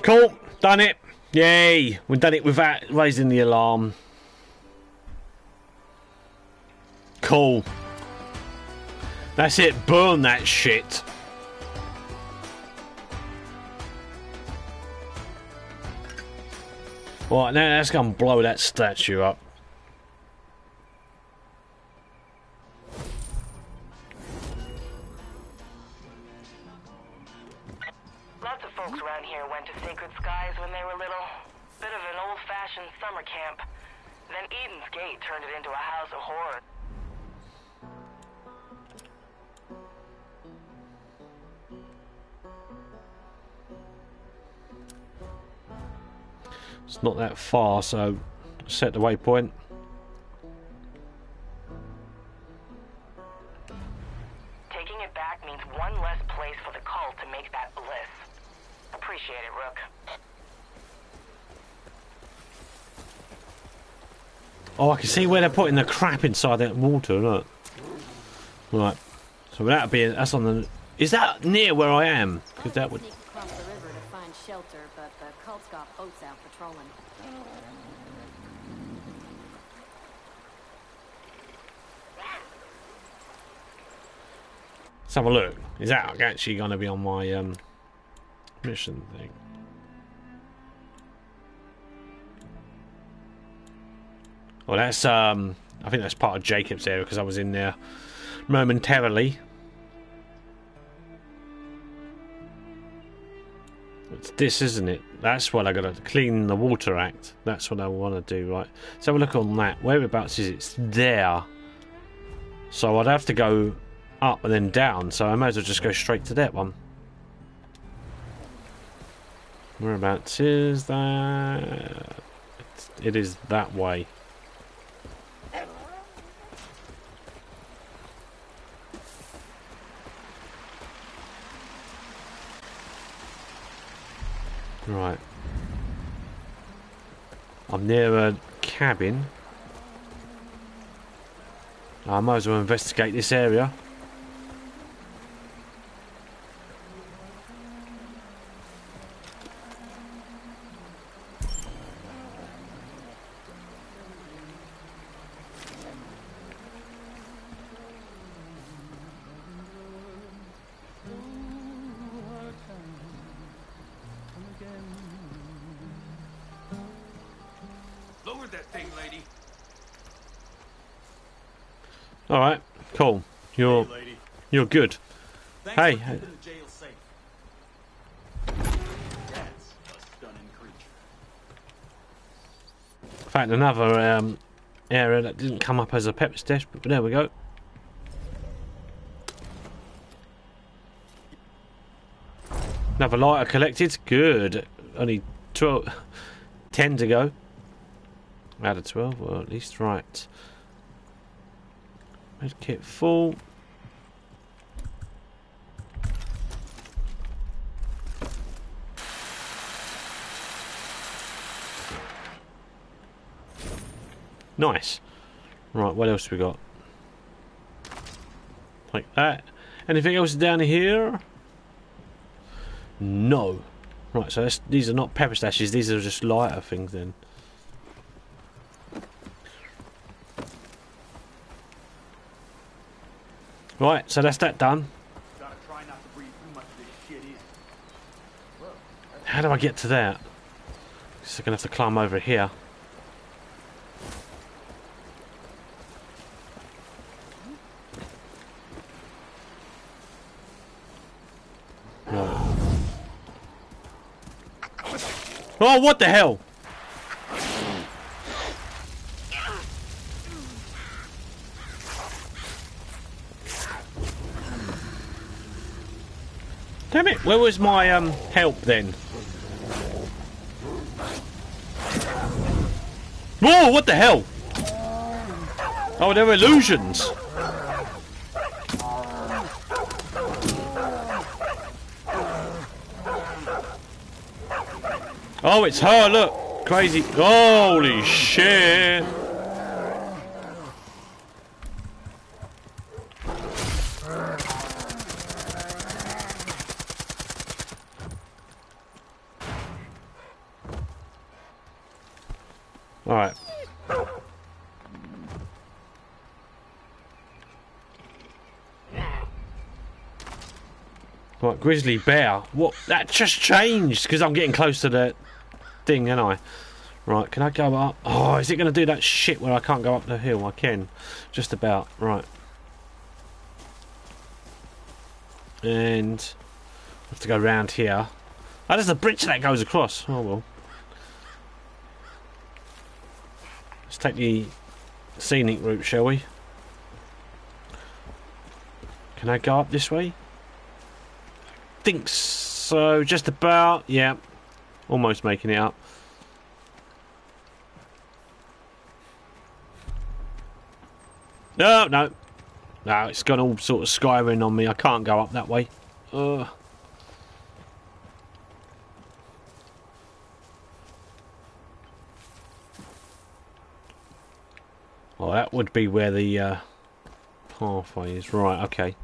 Cool, done it. Yay, we've done it without raising the alarm. Cool. That's it, burn that shit. Right, now let's go and blow that statue up. Not that far, so set the waypoint. Taking it back means one less place for the cult to make that bliss. Appreciate it, Rook. Oh, I can see where they're putting the crap inside that water, look. Right. So that'd be that's on the. Is that near where I am? Because that would. Shelter, but the cult's got boats out patrolling. Let's have a look. Is that actually going to be on my um, mission thing? Well, that's um I think that's part of Jacob's area because I was in there momentarily. It's this, isn't it? That's what I gotta clean the water act. That's what I wanna do, right? Let's have a look on that. Whereabouts is it? It's there. So I'd have to go up and then down, so I might as well just go straight to that one. Whereabouts is that? It's, it is that way. Right. I'm near a cabin. I might as well investigate this area. You're, you're good. Hey. Hey. In fact, another um, area that didn't come up as a pepper stash, but there we go. Another lighter collected. Good. Only twelve, ten to go. Out of twelve, or at least right. Med kit full. Nice. Right, what else we got? Like that. Anything else down here? No. Right, so that's, these are not pepper stashes, these are just lighter things then. Right, so that's that done. Gotta try not to breathe too much of this shit in. How do I get to that? Because I'm gonna have to climb over here. Oh, what the hell? Damn it, where was my um help then? Whoa, what the hell? Oh, they're illusions. Oh, it's her, look! Crazy. Holy shit! Alright. Right, grizzly bear. What? That just changed because I'm getting close to the thing, ain't I? Right, can I go up? Oh, is it going to do that shit where I can't go up the hill? I can, just about. Right. And I have to go round here. Oh, there's a bridge that goes across. Oh, well. Let's take the scenic route, shall we? Can I go up this way? I think so, just about. Yeah. Almost making it up. No, no. No, it's got all sort of Skyrim on me. I can't go up that way. Uh. Well, that would be where the uh, pathway is. Right, okay.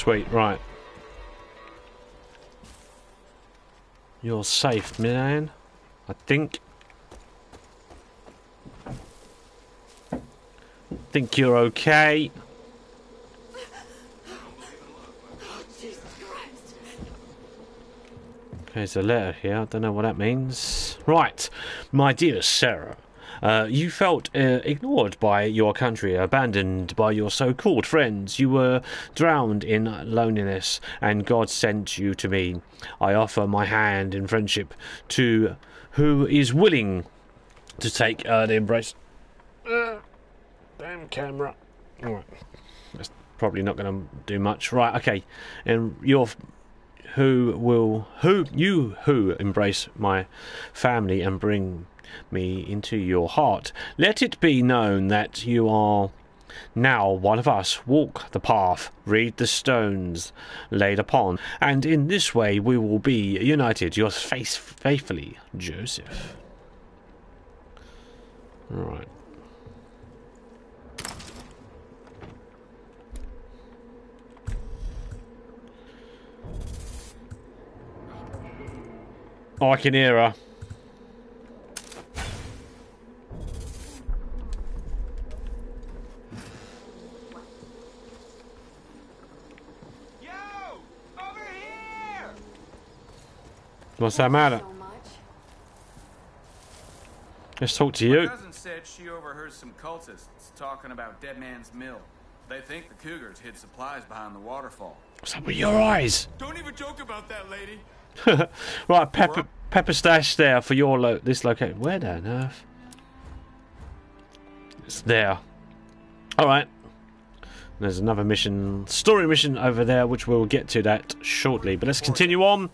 Sweet, right. You're safe, man. I think. Think you're okay. Okay, there's a letter here. I don't know what that means. Right. My dear Sarah, uh, you felt uh, ignored by your country, abandoned by your so-called friends. You were drowned in loneliness, and God sent you to me. I offer my hand in friendship to who is willing to take uh, the embrace. Uh, damn camera. All right. That's probably not going to do much. Right, okay. And you're... Who will who you who embrace my family and bring me into your heart? Let it be known that you are now one of us. Walk the path, read the stones laid upon, and in this way we will be united. Yours faithfully, Joseph. All right. Oh, I can hear her. Yo! Over here! What's that matter? Let's talk to you. My cousin said she overheard some cultists talking about Dead Man's Mill. They think the cougars hid supplies behind the waterfall. What's up with your eyes? Don't even joke about that, lady. Right, pepper, pepper stash there for your lo this location. Where the nerve? It's there. All right. There's another mission, story mission over there, which we'll get to that shortly. But let's continue on.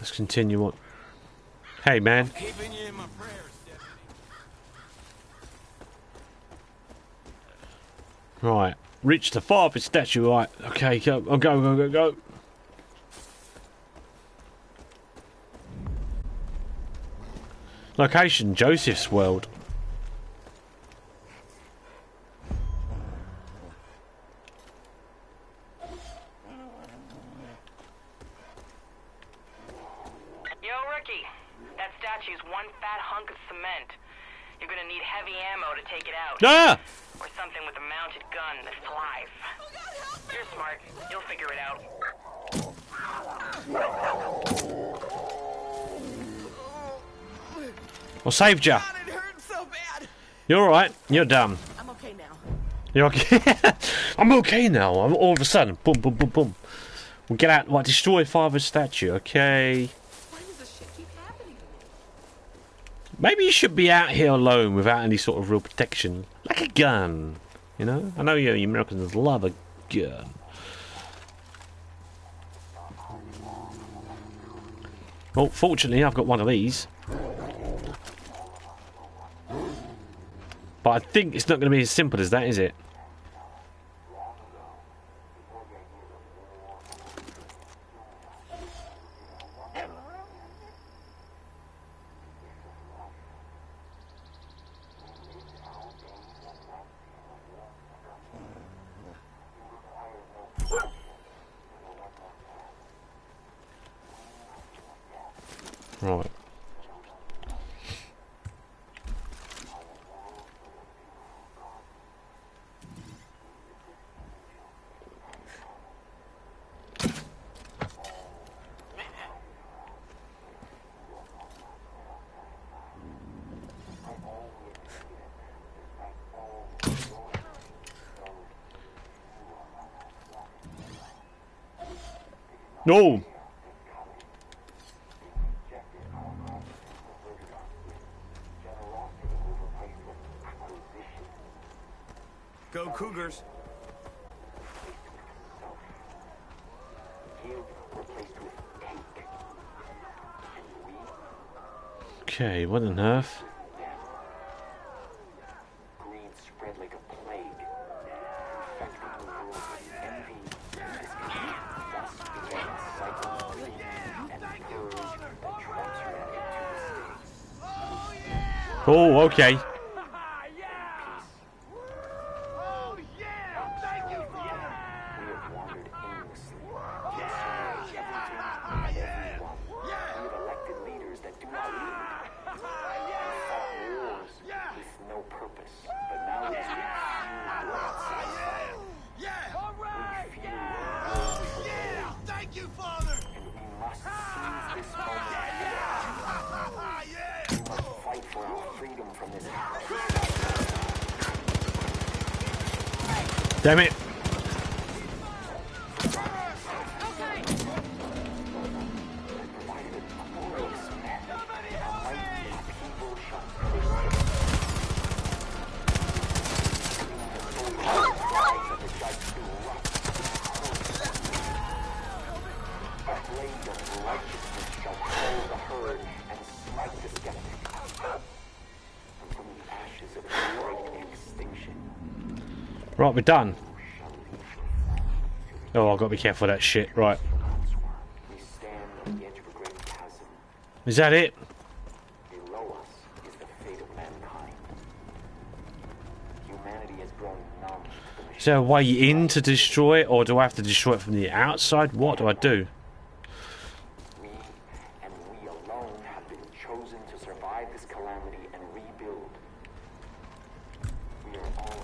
Let's continue on. Hey, man. Keeping you in my prayers, Deputy. Right. Reach the farthest statue, right? Okay, go, go, go, go, go. Location: Joseph's World. Yo, Rookie, that statue's one fat hunk of cement. You're gonna need heavy ammo to take it out. Ah! Or something with a mounted gun that's live. Oh God, help me. You're smart. You'll figure it out. Well, saved ya. God, it hurt so bad. You're all right. You're dumb. I'm okay now. You're okay. I'm okay now. All of a sudden, boom, boom, boom, boom. We'll get out. What? Destroy Father's statue. Okay. Why does this shit keep happening? Maybe you should be out here alone without any sort of real protection. Like a gun, you know? I know you, you Americans love a gun. Well, fortunately, I've got one of these. But I think it's not going to be as simple as that, is it? Right. No. Cougars. Okay, what on earth? Oh, okay. our freedom from this house. Damn it. Right, we're done. Oh, I've got to be careful of that shit. Right. Is that it? Below us is the fate of mankind. Humanity has grown numb to the machine. Is there a way in to destroy it, or do I have to destroy it from the outside? What do I do? We and we alone have been chosen to survive this calamity and rebuild. We are all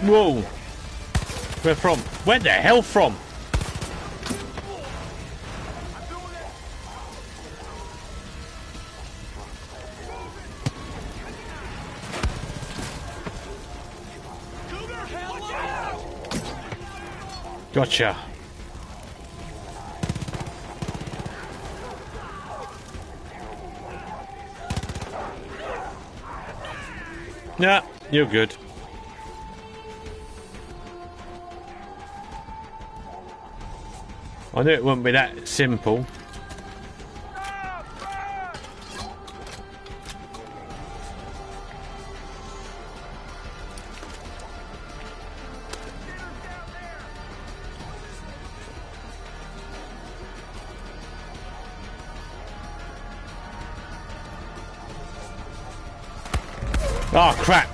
Whoa! Where from? Where the hell from? Gotcha. Nah, you're good. I knew it wouldn't be that simple. Oh crap!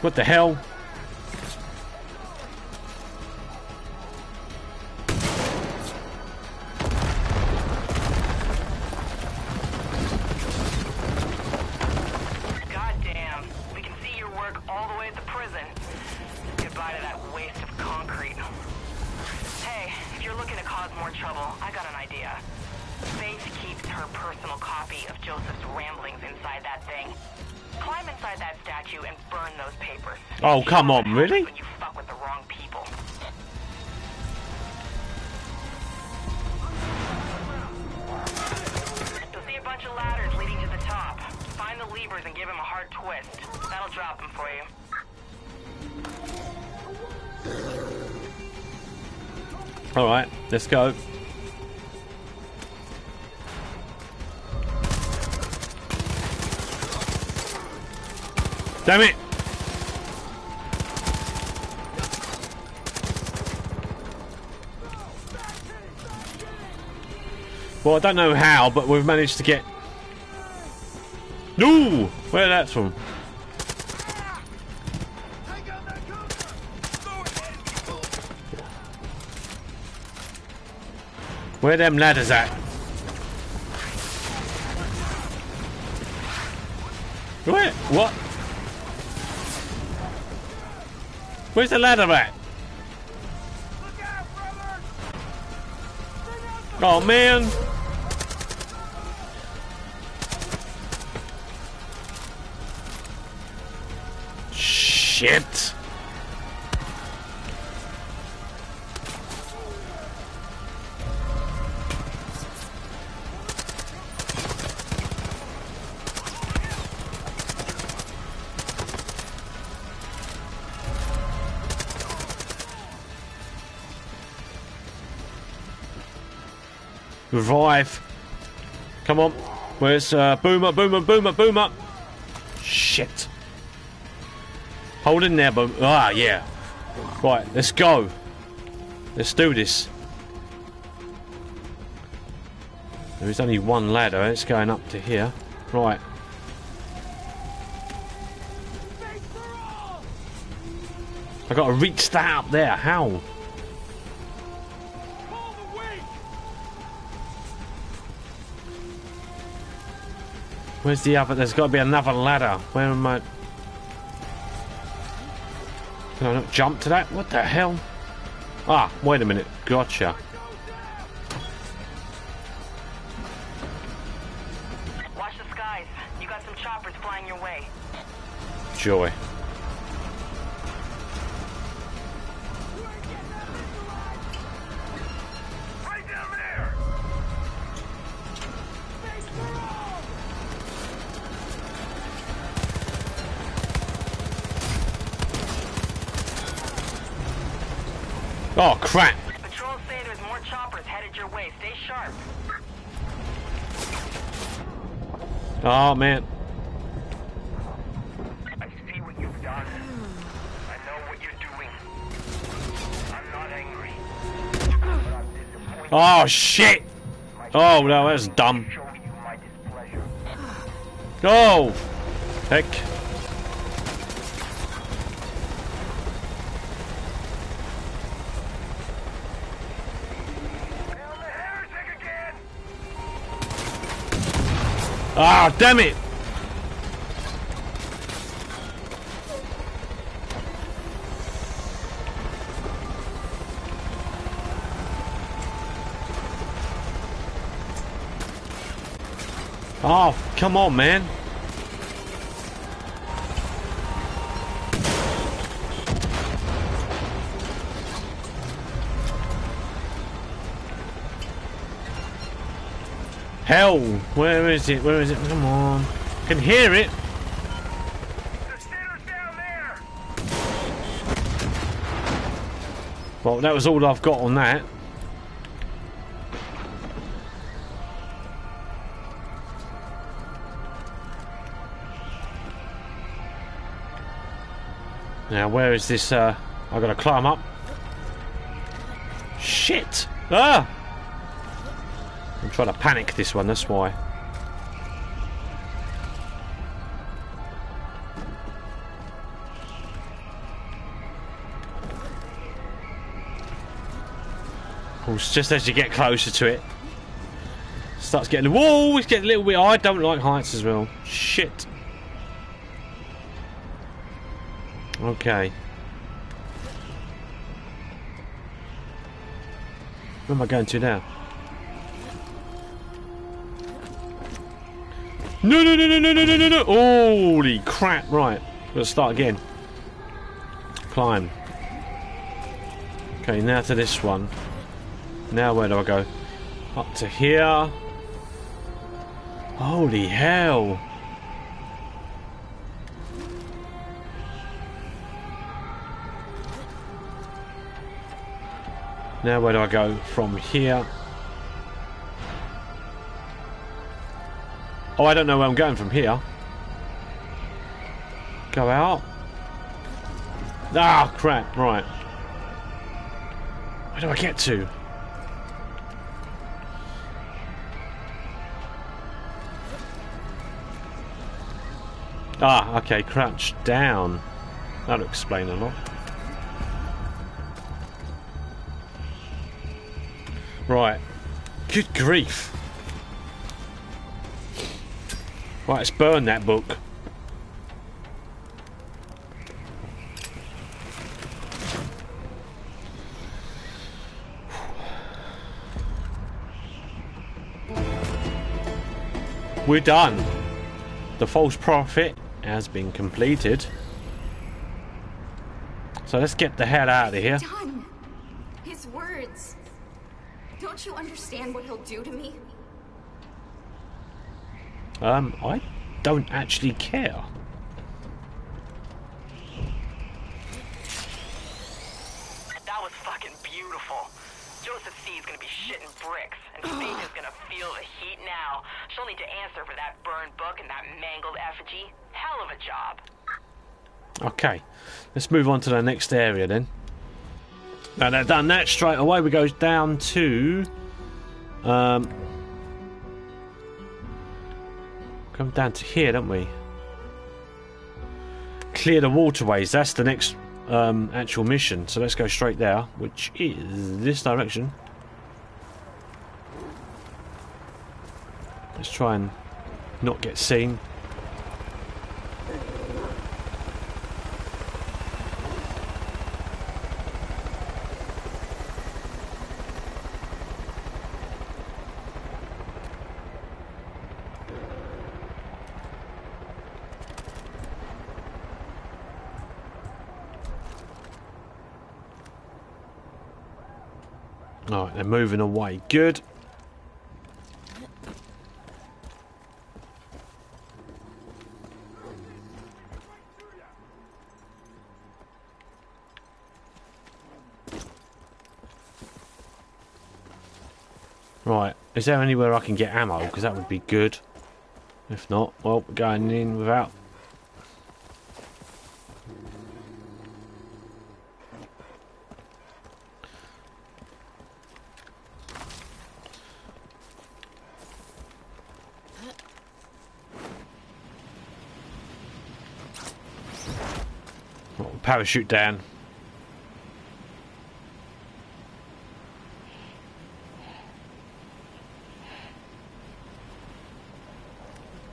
What the hell? Oh, come on, really? You fuck with the wrong people. You'll see a bunch of ladders leading to the top. Find the levers and give him a hard twist. That'll drop him for you. All right, let's go. Damn it! Well, I don't know how, but we've managed to get... Ooh! Where that's from? Where them ladders at? Where? What? Where's the ladder at? Oh, man! Shit. Revive. Come on. Where's uh, Boomer? Boomer, Boomer, Boomer! Shit. Hold in there, Boomer. Ah, yeah. Right, let's go. Let's do this. There is only one ladder. It's going up to here. Right. I gotta reach that up there. How? Where's the other? There's got to be another ladder. Where am I? Can I not jump to that? What the hell? Ah, wait a minute. Gotcha. Watch the skies. You got some choppers flying your way. Joy. Oh crap! Patrols say there's more choppers headed your way. Stay sharp. Oh man! I see what you've done. I know what you're doing. I'm not angry. I'm disappointed. Oh shit! Oh no, that's dumb. Oh, heck! Ah, oh, damn it! Oh, come on, man! Hell, where is it? Where is it? Come on. I can hear it. The sinner's down there. Well, that was all I've got on that. Now, where is this? Uh, I've got to climb up. Shit! Ah! I'm trying to panic this one, that's why. Of course, just as you get closer to it, it starts getting... Whoa, it's getting a little bit... I don't like heights as well. Shit. Okay. Where am I going to now? No, no, no, no, no, no, no, no, holy crap, right. Let's start again. Climb. Okay, now to this one. Now where do I go? Up to here. Holy hell. Now where do I go from here? Oh, I don't know where I'm going from here. Go out. Ah, crap. Right. Where do I get to? Ah, okay. Crouch down. That'll explain a lot. Right. Good grief. Right, let's burn that book. We're done. The false prophet has been completed. So let's get the hell out of here. Done. His words. Don't you understand what he'll do to me? Um, I don't actually care. That was fucking beautiful. Joseph Seed's gonna be shitting bricks, and Faith is gonna feel the heat now. She'll need to answer for that burned book and that mangled effigy. Hell of a job. Okay, let's move on to the next area then. Now they've done that, straight away we go down to... Um, come down to here, don't we? Clear the waterways, that's the next um, actual mission. So let's go straight there, which is this direction. Let's try and not get seen. Alright, they're moving away. Good. Right, is there anywhere I can get ammo? Because that would be good. If not, well, we're going in without... Parachute down.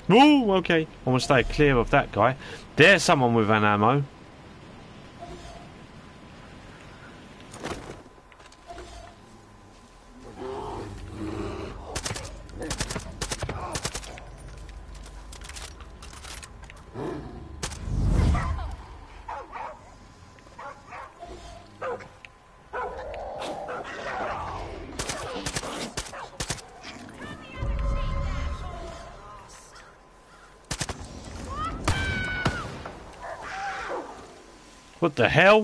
Ooh, okay. I want to stay clear of that guy. There's someone with an ammo. What the hell?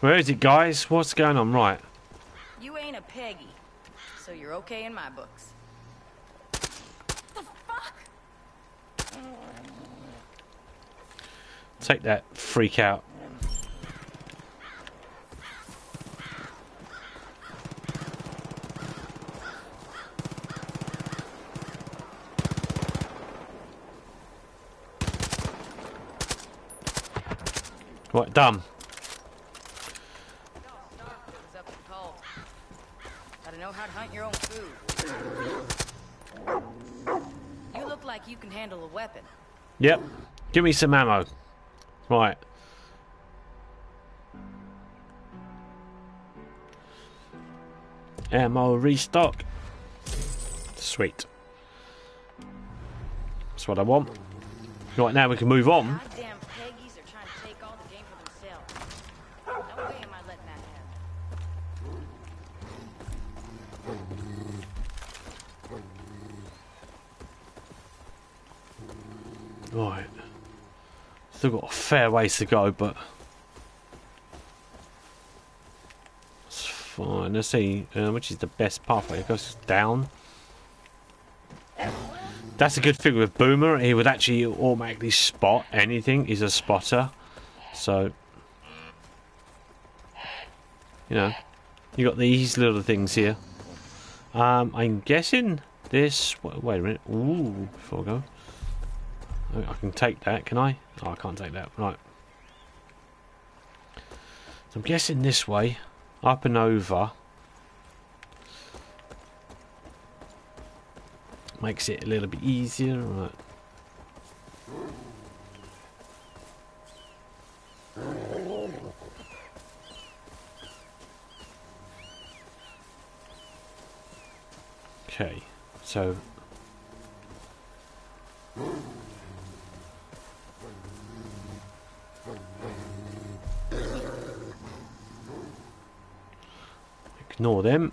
Where is it, guys? What's going on? Right. You ain't a Peggy, so you're okay in my books. What the fuck? Take that, freak out. Right, dumb. Gotta know how to hunt your own food. You look like you can handle a weapon. Yep. Give me some ammo. Right. Ammo restock. Sweet. That's what I want. Right, now we can move on. Right, still got a fair ways to go, but it's fine. Let's see uh, which is the best pathway. It goes down. That's a good thing with Boomer. He would actually automatically spot anything. He's a spotter, so you know you got these little things here. Um, I'm guessing this. Wait a minute. Ooh, before I go. I can take that, can I? Oh, I can't take that. Right. So I'm guessing this way. Up and over. Makes it a little bit easier. Right. Okay. So... ignore them.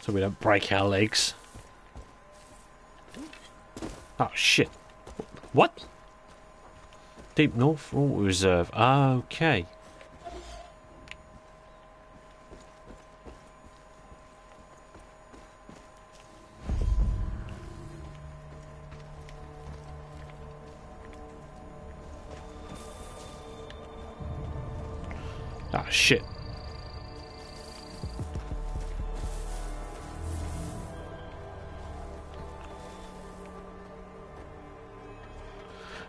so we don't break our legs. Oh shit. What? Deep North Oil Reserve. Okay. Ah, shit.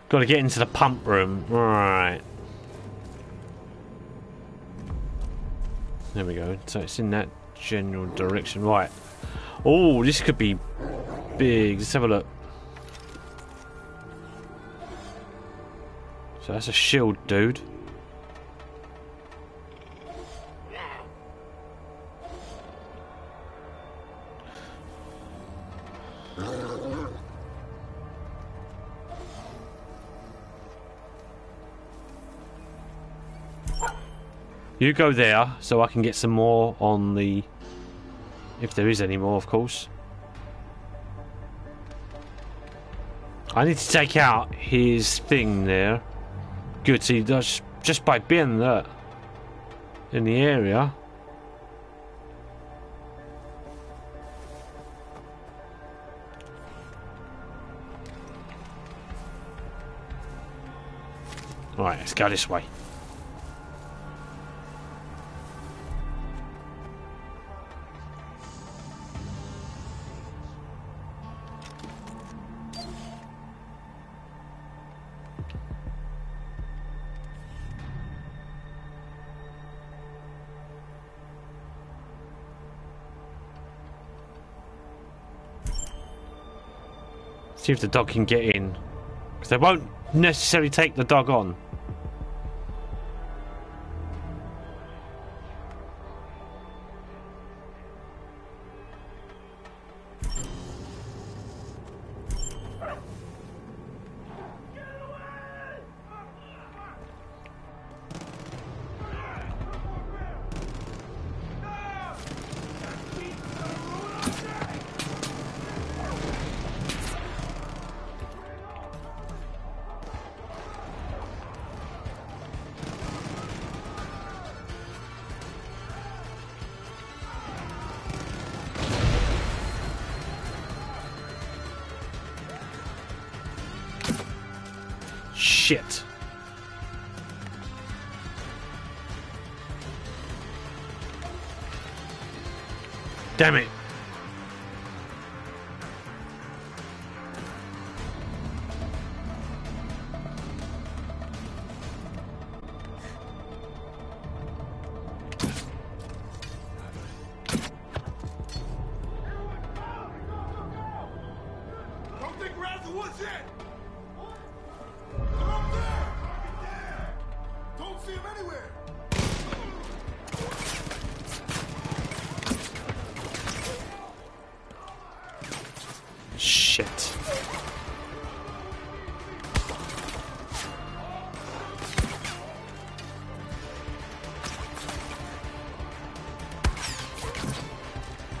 Got to get into the pump room. Right. There we go. So it's in that general direction. Right. Oh, this could be big. Let's have a look. So that's a shield, dude. You go there, so I can get some more on the... if there is any more, of course. I need to take out his thing there. Good, see, that's just by being there in the area. Alright, let's go this way. See if the dog can get in. Because they won't necessarily take the dog on. Shit. Damn it.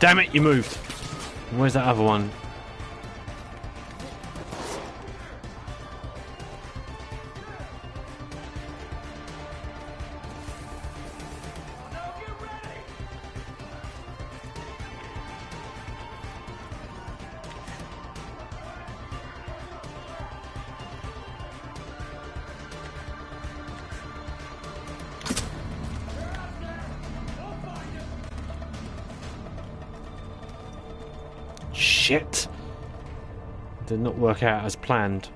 Damn it, you moved. Where's that other one? Shit. Did not work out as planned.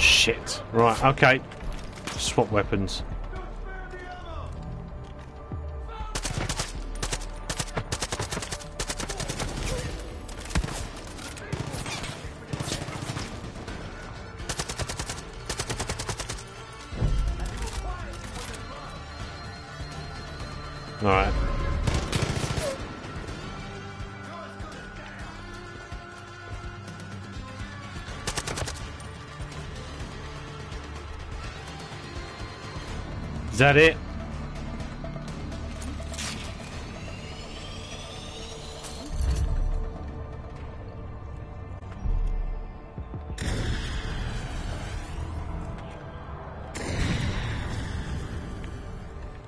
Shit. Right, okay. Swap weapons. Alright. Is that it?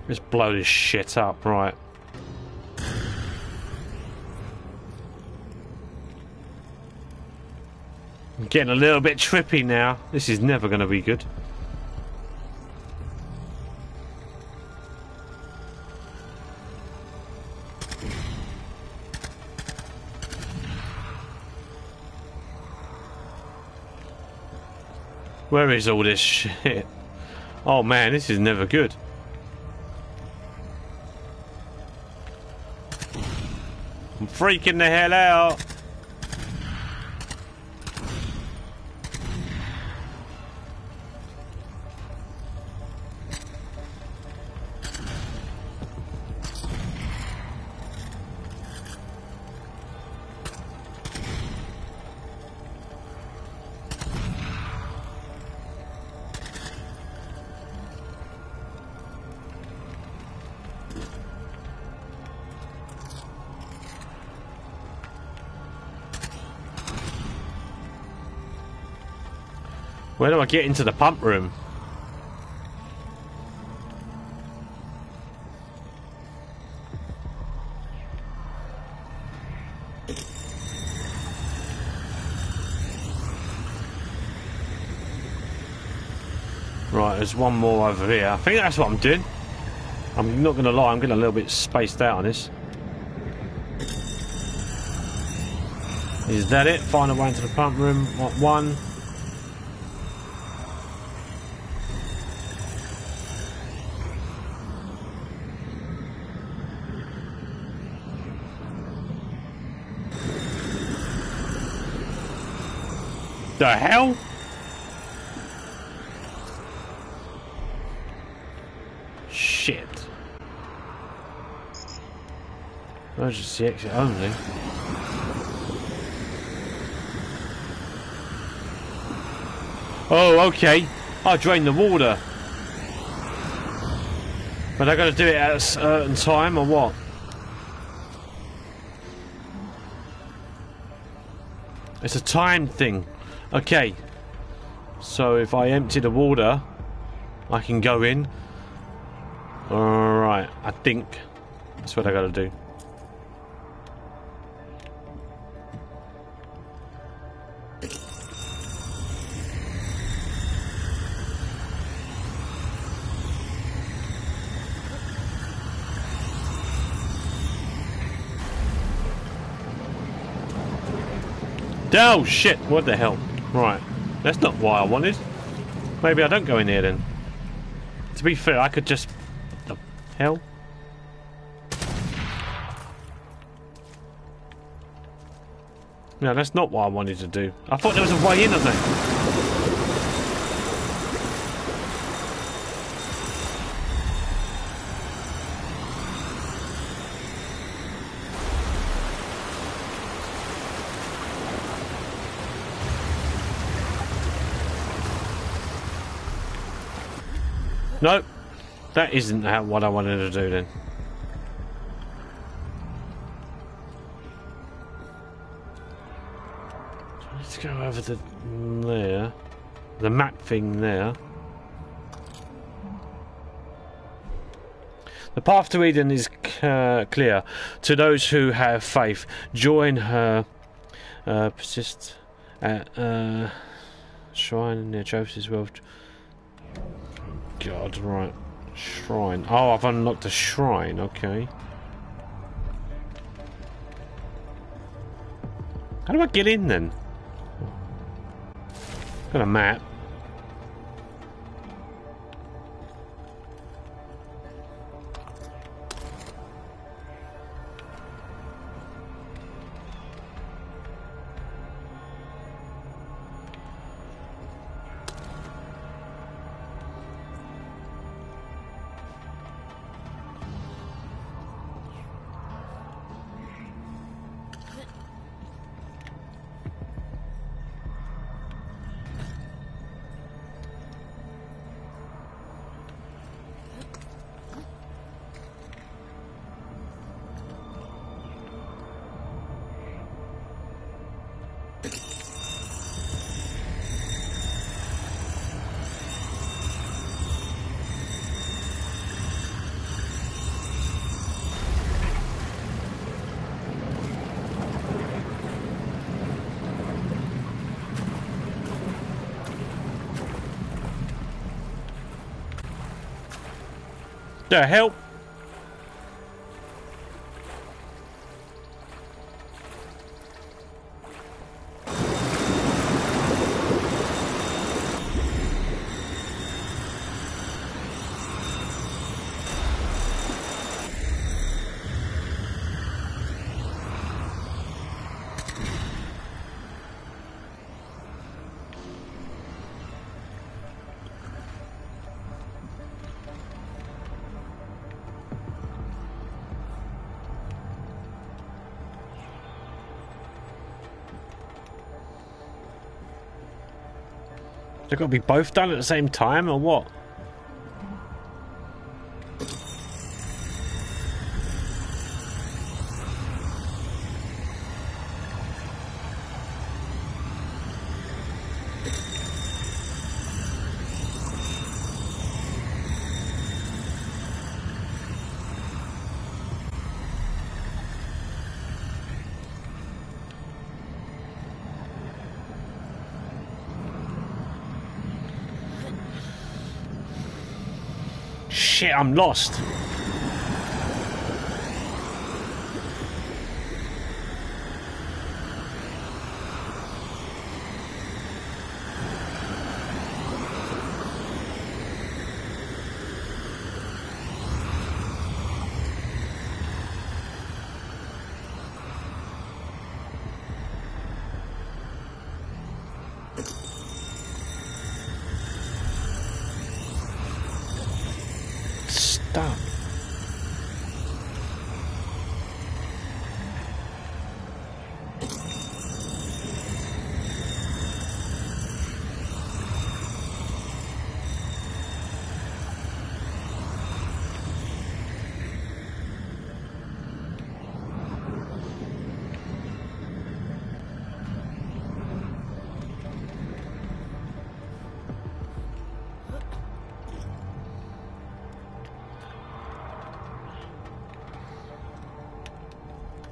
Let's blow this shit up, right? I'm getting a little bit trippy now. This is never going to be good. Where is all this shit? Oh man, this is never good. I'm freaking the hell out. Where do I get into the pump room? Right, there's one more over here. I think that's what I'm doing. I'm not gonna lie, I'm getting a little bit spaced out on this. Is that it? Find a way into the pump room. What, one? The hell? Shit. Emergency exit only. Oh, okay. I drained the water. But I gotta do it at a certain time or what? It's a time thing. Okay, so if I empty the water, I can go in. Alright, I think that's what I gotta do. Oh shit, what the hell? Right, that's not what I wanted. Maybe I don't go in here then. To be fair, I could just... the hell? No, that's not what I wanted to do. I thought there was a way in, I think. Nope, that isn't what I wanted to do then. Let's go over the there, the map thing there. The path to Eden is uh, clear to those who have faith. Join her, uh, persist at uh, shrine near Joseph's wealth. God, right. Shrine. Oh, I've unlocked a shrine, okay. How do I get in then? Got a map. The hell? They've got to be both done at the same time, or what? Shit, I'm lost.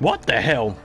What the hell?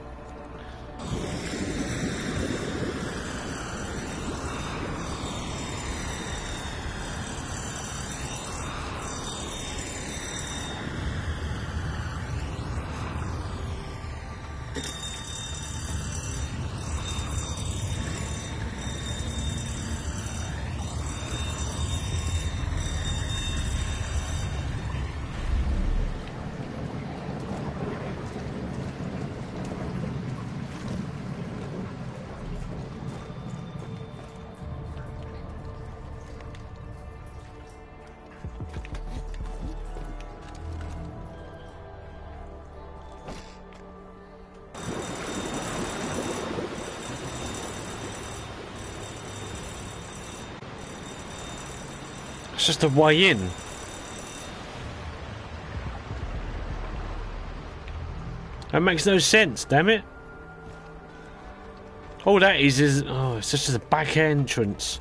It's just a way in. That makes no sense, damn it. All that is is oh, it's just a back entrance.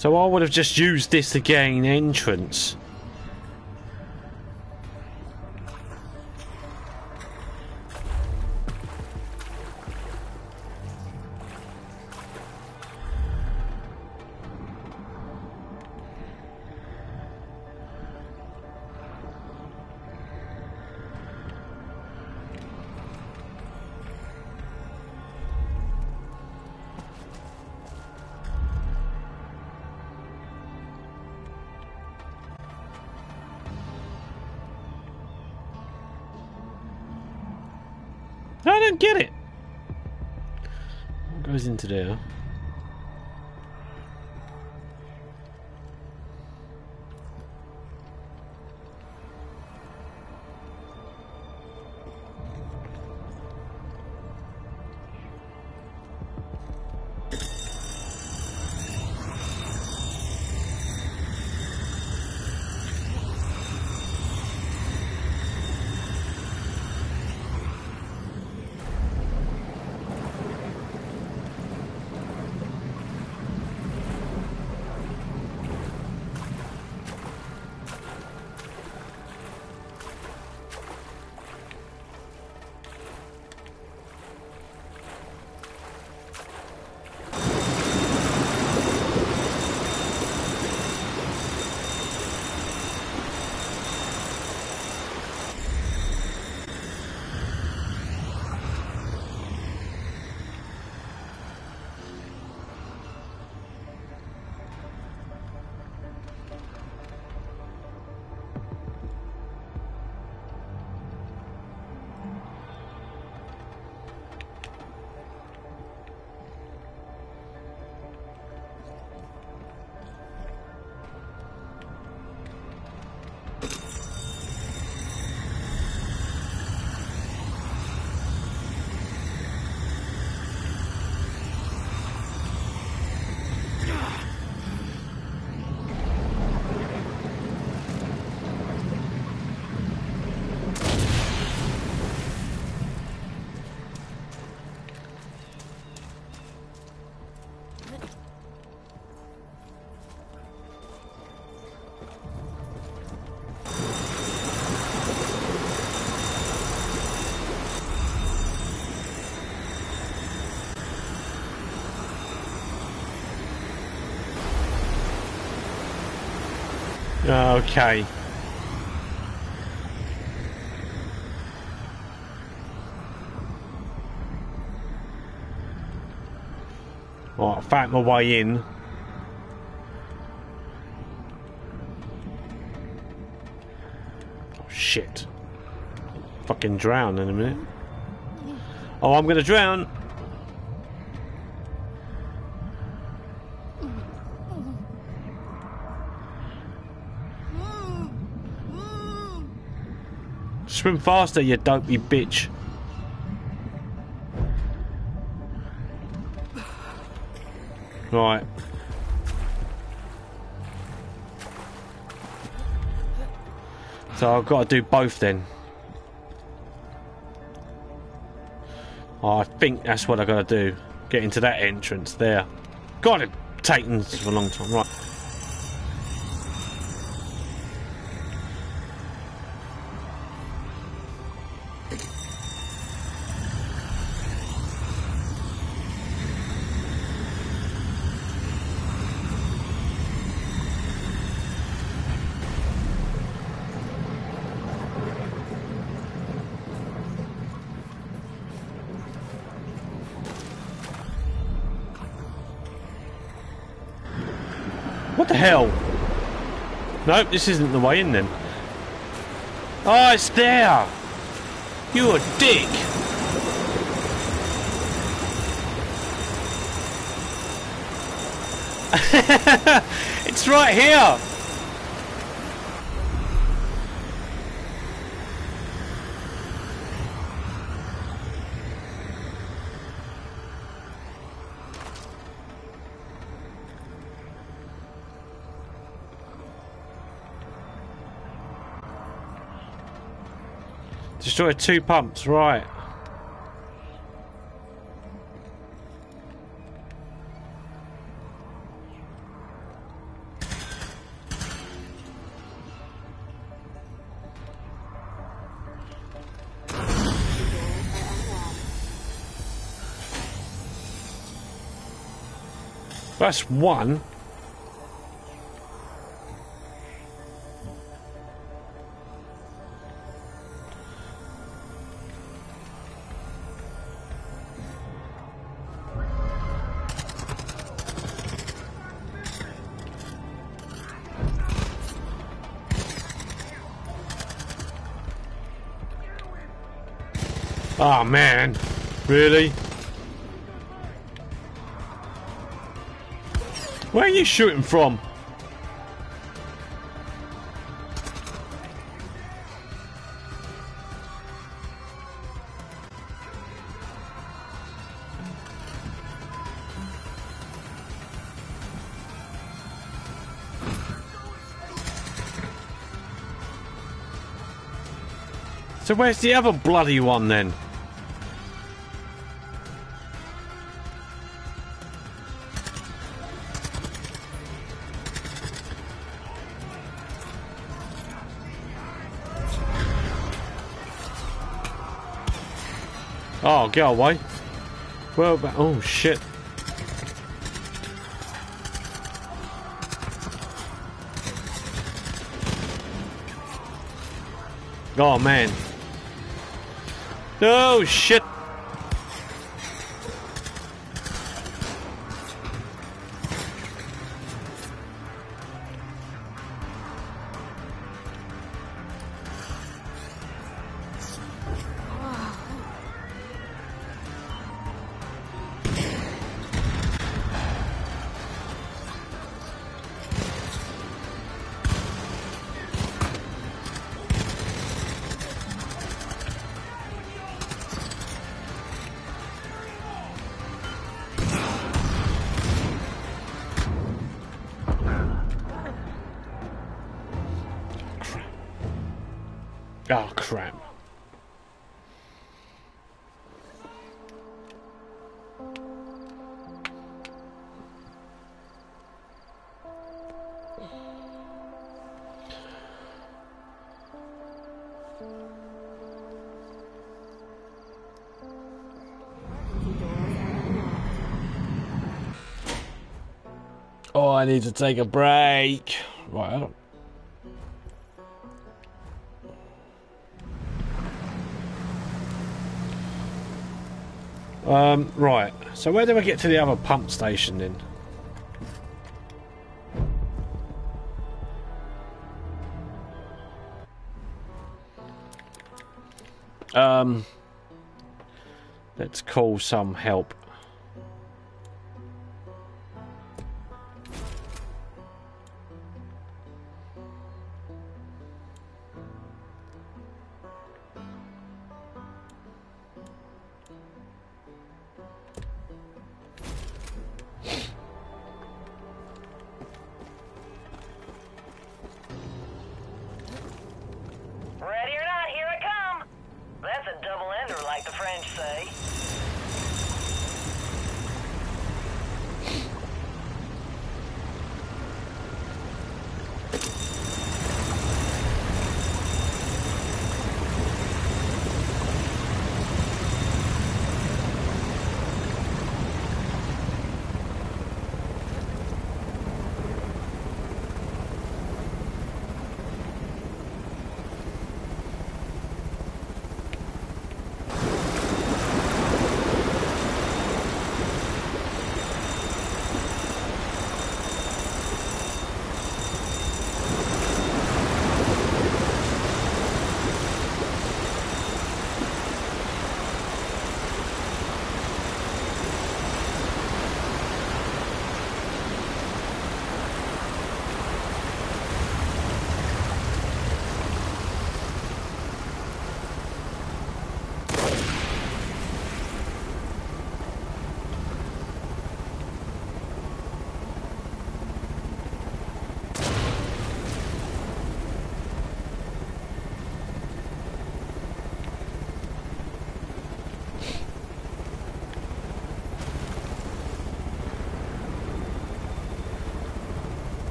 So I would have just used this to gain entrance. I don't get it. What goes into there? Okay. Well, I found my way in. Oh, shit. Fucking drown in a minute. Oh, I'm gonna drown! Swim faster, you dopey bitch. Right. So I've got to do both then. I think that's what I gotta do. Get into that entrance there. God, it's taken for a long time. Right. Hell. Nope, this isn't the way in then. Oh, it's there! You a dick! It's right here! Destroy two pumps, right. That's one. Oh man, really? Where are you shooting from? So where's the other bloody one then? Oh, get away. Well, oh shit. Oh man. Oh shit. Oh, crap. Oh, I need to take a break. Right, I don't... Um, right, so where do I get to the other pump station then? Um, let's call some help.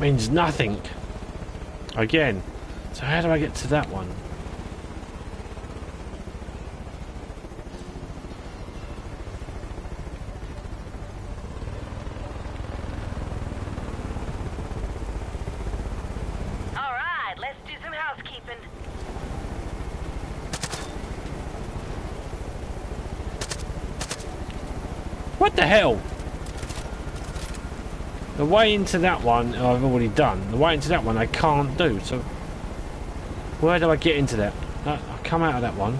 Means nothing again. So how do I get to that one? The way into that one I've already done. The way into that one I can't do. So where do I get into that? I come out of that one.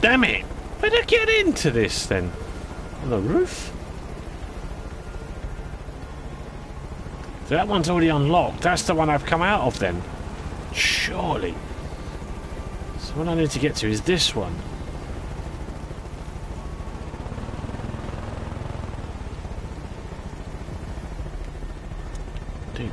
Damn it! Where did I get into this then? On the roof? That one's already unlocked. That's the one I've come out of then. Surely. So what I need to get to is this one. Dude.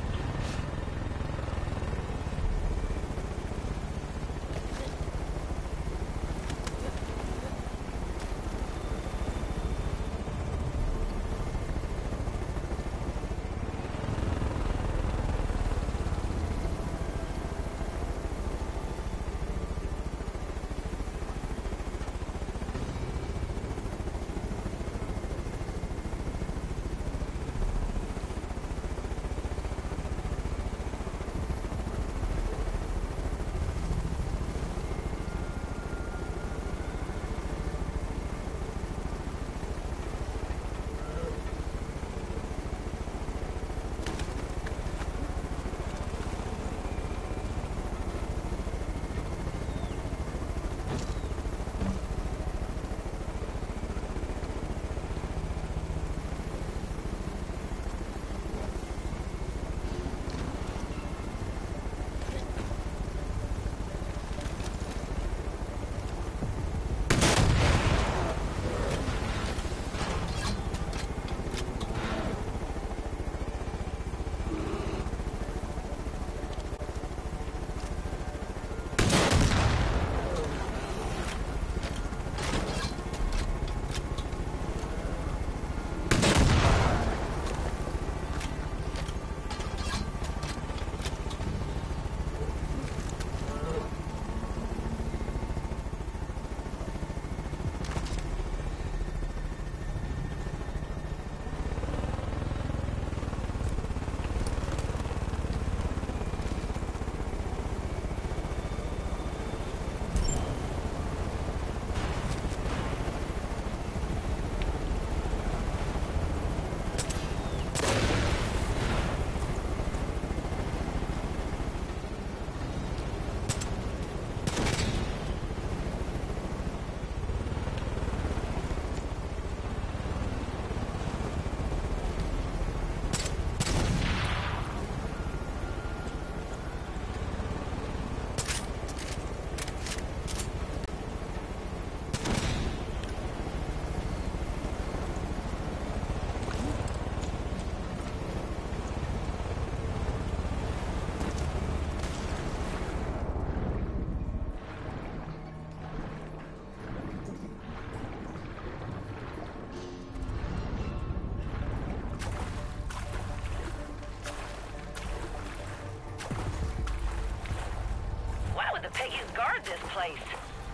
This place.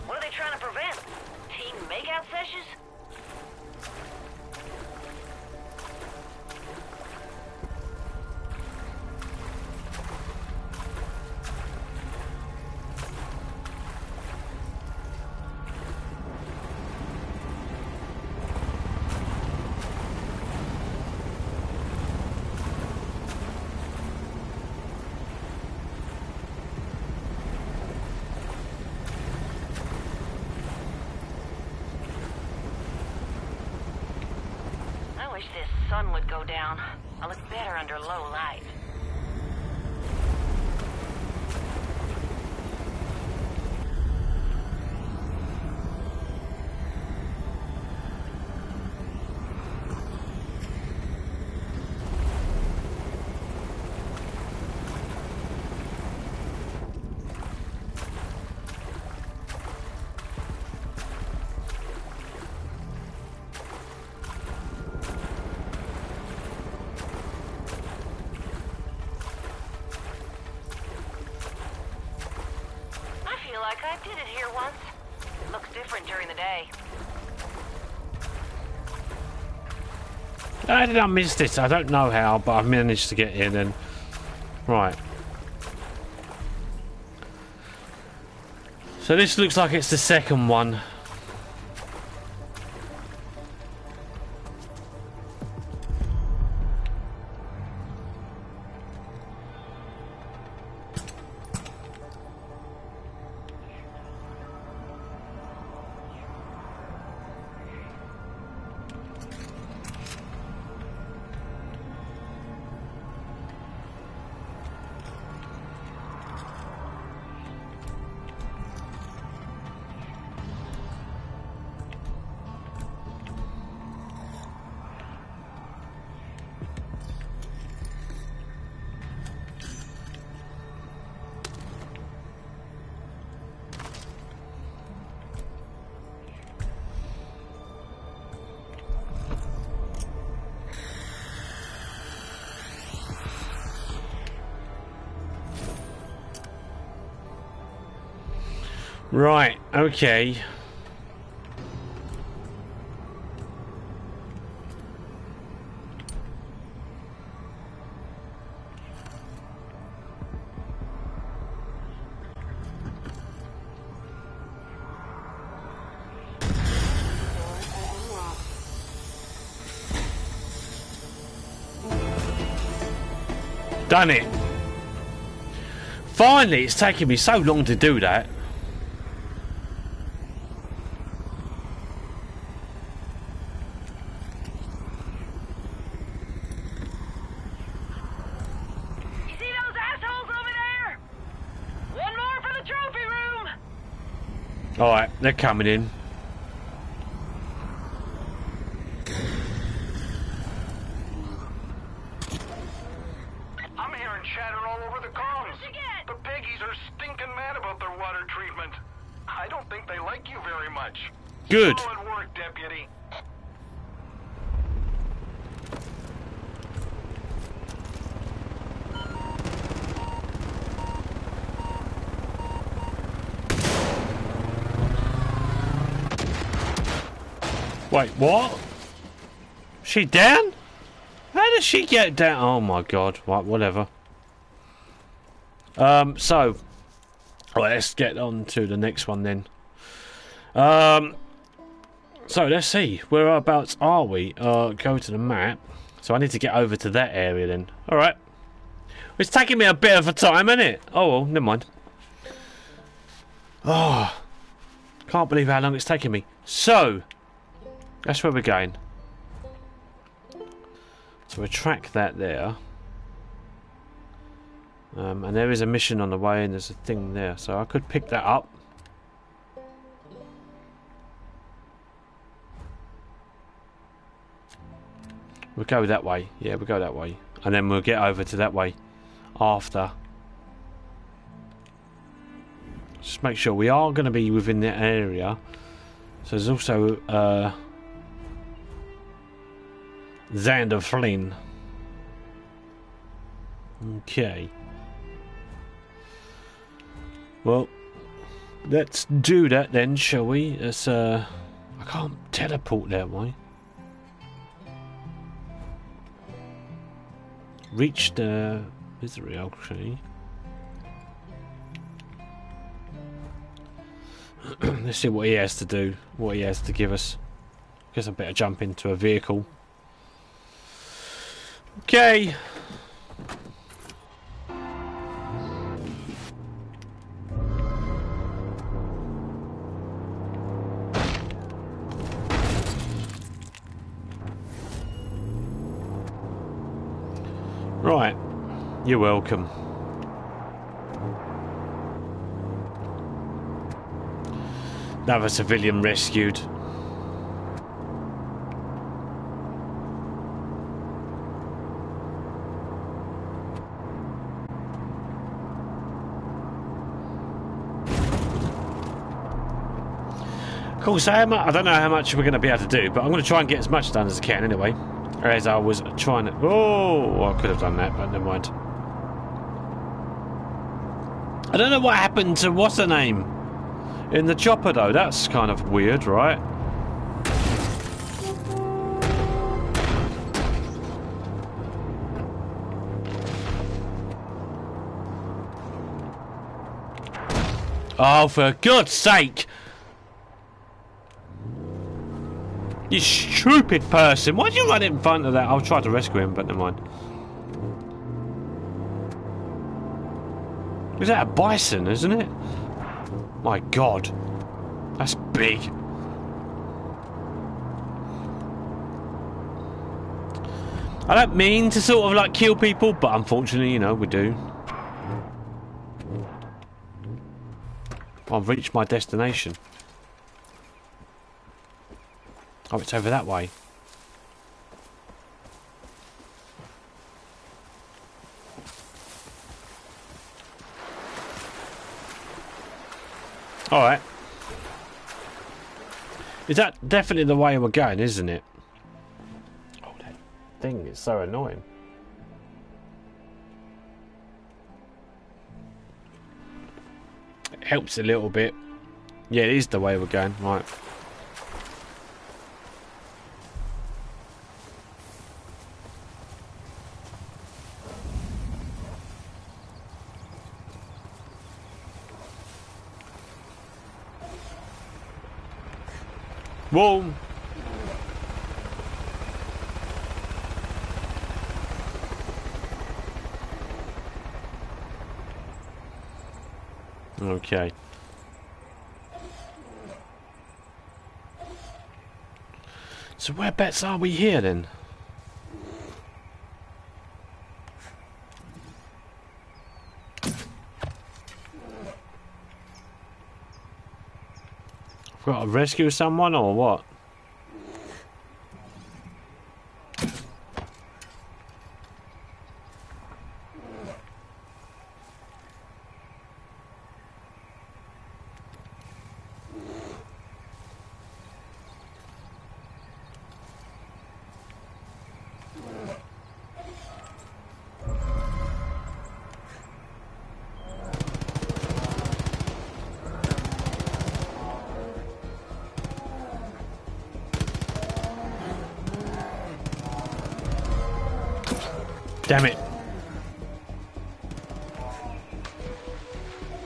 What are they trying to prevent? Team makeout sessions? Down. I look better under low light. How did I miss this? I don't know how, but I managed to get in and... Right. So this looks like it's the second one. Right, okay. Done it. Finally, it's taken me so long to do that. They're coming in. I'm hearing chatter all over the comms. The Peggies are stinking mad about their water treatment. I don't think they like you very much. Good. Solid work, Deputy. Wait, what? She down? How did she get down? Oh my god, right, whatever. Um, so, let's get on to the next one then. Um, so let's see, whereabouts are we? Uh, go to the map. So I need to get over to that area then. Alright. It's taking me a bit of a time, isn't it? Oh, well, never mind. Oh, can't believe how long it's taking me. So, that's where we're going. So we'll track that there. Um, and there is a mission on the way and there's a thing there. So I could pick that up. We'll go that way. Yeah, we'll go that way. And then we'll get over to that way after. Just make sure we are going to be within the area. So there's also... Uh, Xander Flynn. Okay. Well, let's do that then, shall we? Let's, uh, I can't teleport that way. Reach the misery, actually. Let's see what he has to do, what he has to give us. I guess I better jump into a vehicle. Okay. Right. You're welcome. Another civilian rescued. Cool, so how much, I don't know how much we're going to be able to do, but I'm going to try and get as much done as I can anyway. As I was trying to... Oh, I could have done that, but never mind. I don't know what happened to what's her name in the chopper, though. That's kind of weird, right? Oh, for God's sake! You stupid person! Why'd you run in front of that? I'll try to rescue him, but never mind. Is that a bison, isn't it? My God, that's big. I don't mean to sort of like kill people, but unfortunately, you know, we do. I've reached my destination. Oh, it's over that way. Alright. Is that definitely the way we're going, isn't it? Oh, that thing is so annoying. It helps a little bit. Yeah, it is the way we're going, right. Whoa! Okay. So whereabouts are we here then? I've got to rescue someone or what? Damn it.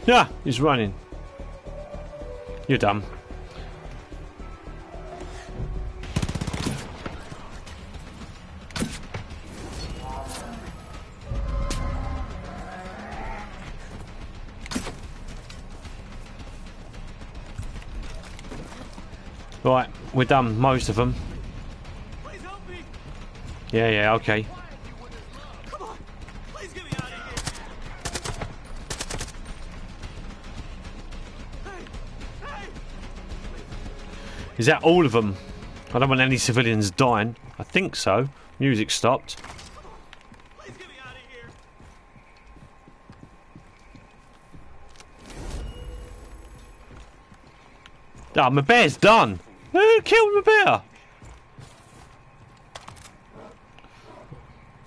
Yeah, he's running. You're dumb. Right, we're done, most of them. Yeah, yeah, okay. Is that all of them? I don't want any civilians dying. I think so. Music stopped. Please get me out of here. Ah, my bear's done. Who killed my bear?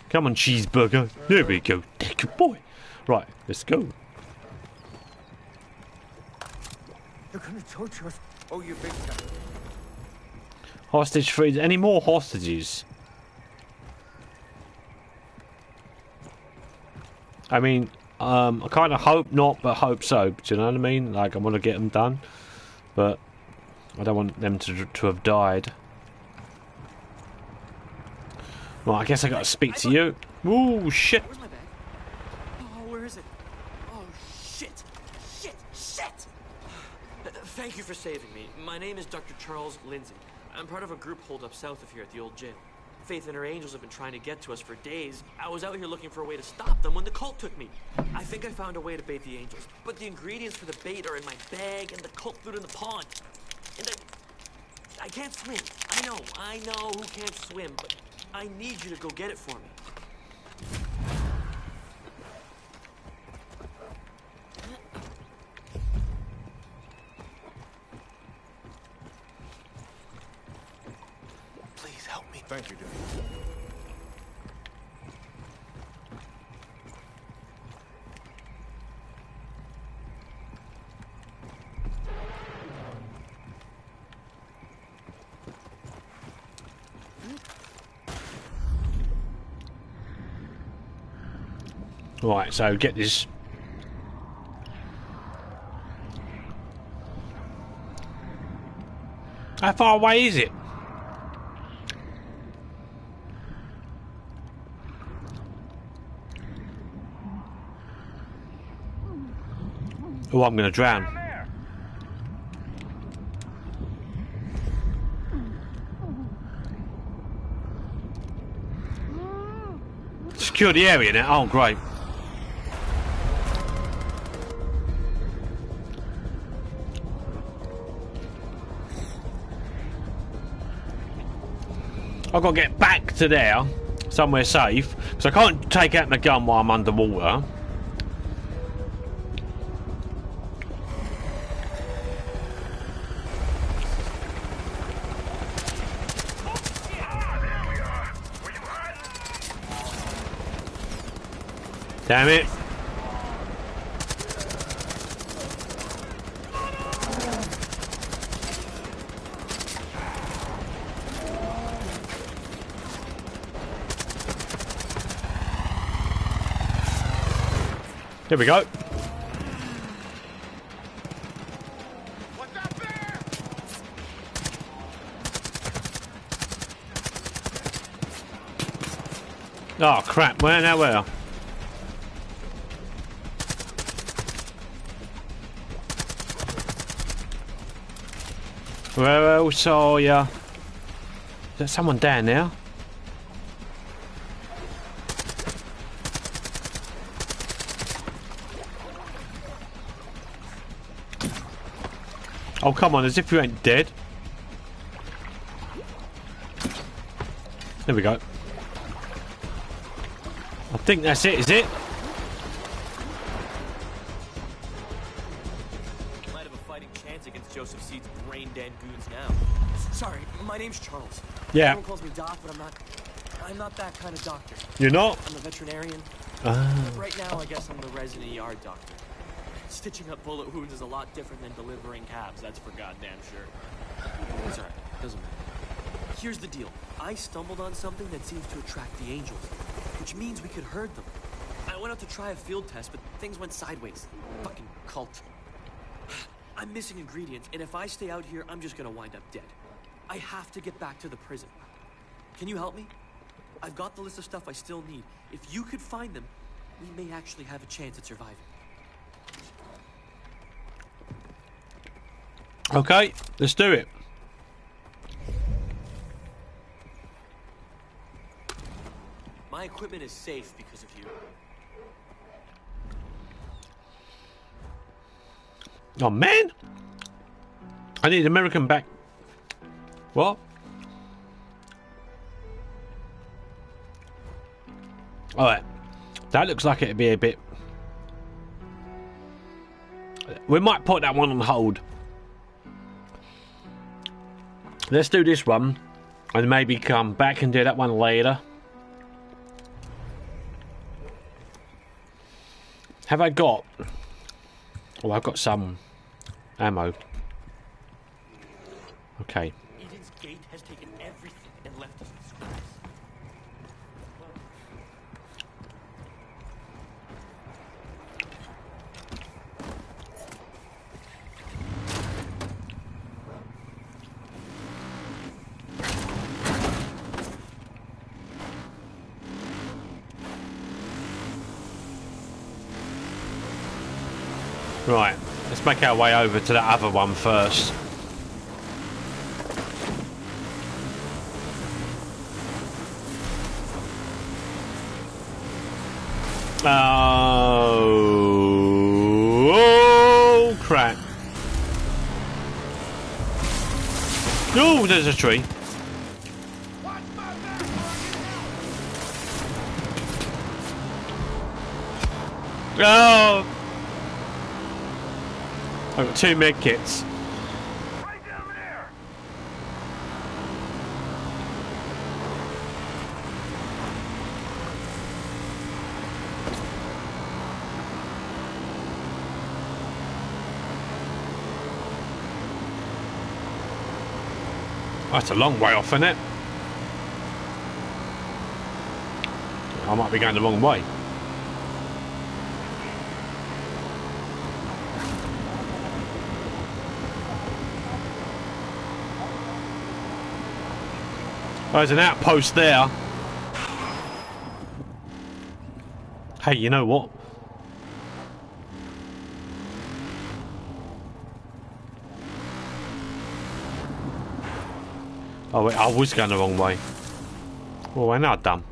Come on, Cheeseburger. There we go. Take your boy. Right, let's go. They're gonna torture us. Oh, you big guy. Hostage freed. Any more hostages? I mean, um, I kind of hope not, but hope so. Do you know what I mean? Like, I want to get them done, but I don't want them to to have died. Well, I guess I got to speak to you. Ooh, shit! Where's my bag? Oh, where is it? Oh, shit! Shit! Shit! Thank you for saving me. My name is Doctor Charles Lindsay. I'm part of a group holdup south of here at the old jail. Faith and her angels have been trying to get to us for days. I was out here looking for a way to stop them when the cult took me. I think I found a way to bait the angels, but the ingredients for the bait are in my bag and the cult food in the pond. And I... I can't swim. I know, I know who can't swim, but I need you to go get it for me. Thank you, dude. Right, so get this. How far away is it? Oh, I'm gonna drown. Secure the area now. Oh, great. I've got to get back to there, somewhere safe, because I can't take out my gun while I'm underwater. Damn it. Here we go. What's up there? Oh crap, where now where? Where else are ya? There's someone down there. Oh, come on, as if you ain't dead. There we go. I think that's it, is it? Might have a fighting chance against Joseph Seed's brain dead goons now. Sorry, my name's Charles. Yeah. Everyone calls me Doc, but I'm not I'm not that kind of doctor. You're not? I'm a veterinarian. Oh. Right now I guess I'm the resident E R doctor. Stitching up bullet wounds is a lot different than delivering cabs, that's for goddamn sure. It's alright, doesn't matter. Here's the deal. I stumbled on something that seems to attract the angels, which means we could herd them. I went out to try a field test, but things went sideways. Fucking cult. I'm missing ingredients, and if I stay out here, I'm just gonna wind up dead. I have to get back to the prison. Can you help me? I've got the list of stuff I still need. If you could find them, we may actually have a chance at surviving. Okay, let's do it. My equipment is safe because of you. Oh man! I need American back. What? Alright. That looks like it'd be a bit... We might put that one on hold. Let's do this one, and maybe come back and do that one later. Have I got... Oh, I've got some ammo. Okay. Eden's Gate has taken everything and left us in scraps. Right, let's make our way over to the other one first. Oh, oh crap. Oh, there's a tree. Oh. I've got two med kits. Right down there. Oh, that's a long way off, isn't it? I might be going the wrong way. Oh, there's an outpost there. Hey, you know what? Oh wait, I was going the wrong way. Well, I'm not dumb.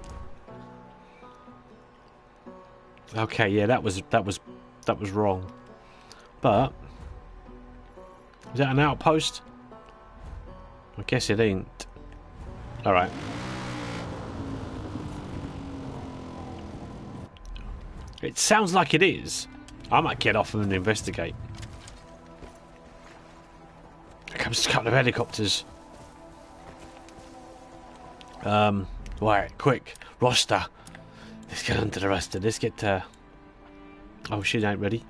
Okay, yeah, that was that was that was wrong. But is that an outpost? I guess it ain't. All right. It sounds like it is. I might get off and investigate. There comes a couple of helicopters. Um, right, quick. Roster. Let's get under the roster. Let's get to... Oh, she ain't ready.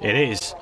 It is.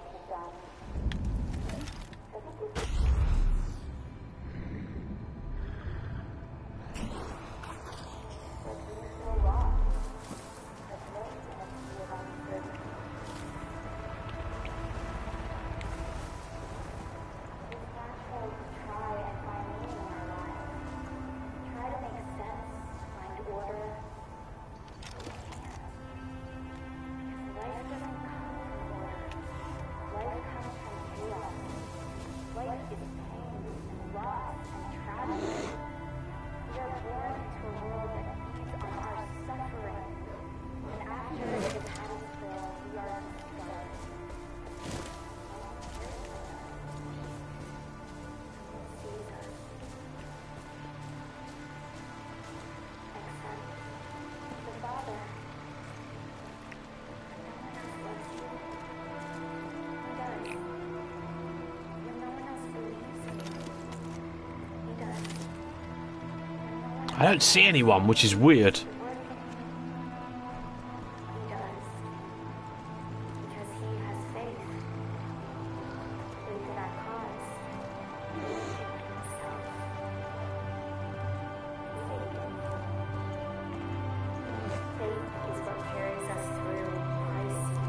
I don't see anyone, which is weird.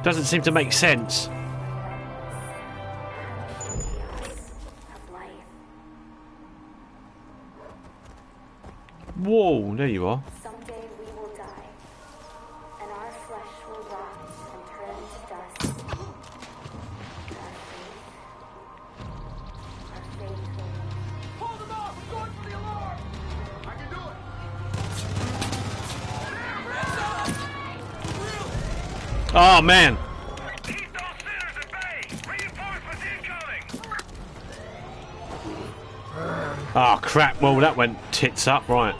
Doesn't seem to make sense. Whoa, there you are. Someday we will die, and our flesh will rot and turn to dust. Our faith, our faith will... Hold them off! We're going for the alarm! I can do it! Oh, man. Keep those sinners at bay! Reinforcements incoming! Oh, crap. Well, that went tits up, right.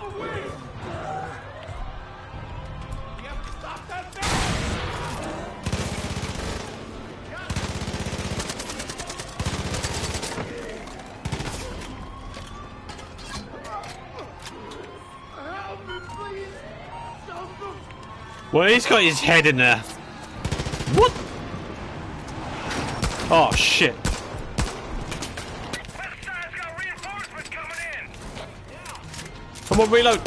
Well, he's got his head in there. What? Oh, shit. Got reinforcements coming in. Yeah. Come on, reload.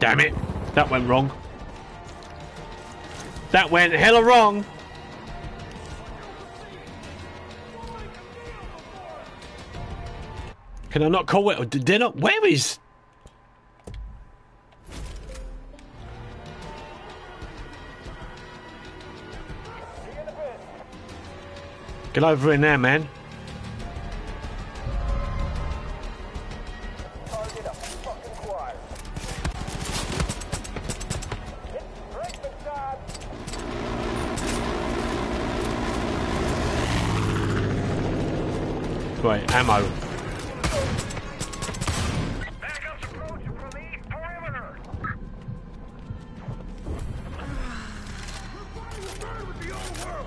Damn it. That went wrong. That went hella wrong. Can I not call it? They're not. Where is? Get over in there, man. Target up, fucking choir. It's breakfast time. Right, ammo. Backups approach from the perimeter. We're fighting a bird with the old world.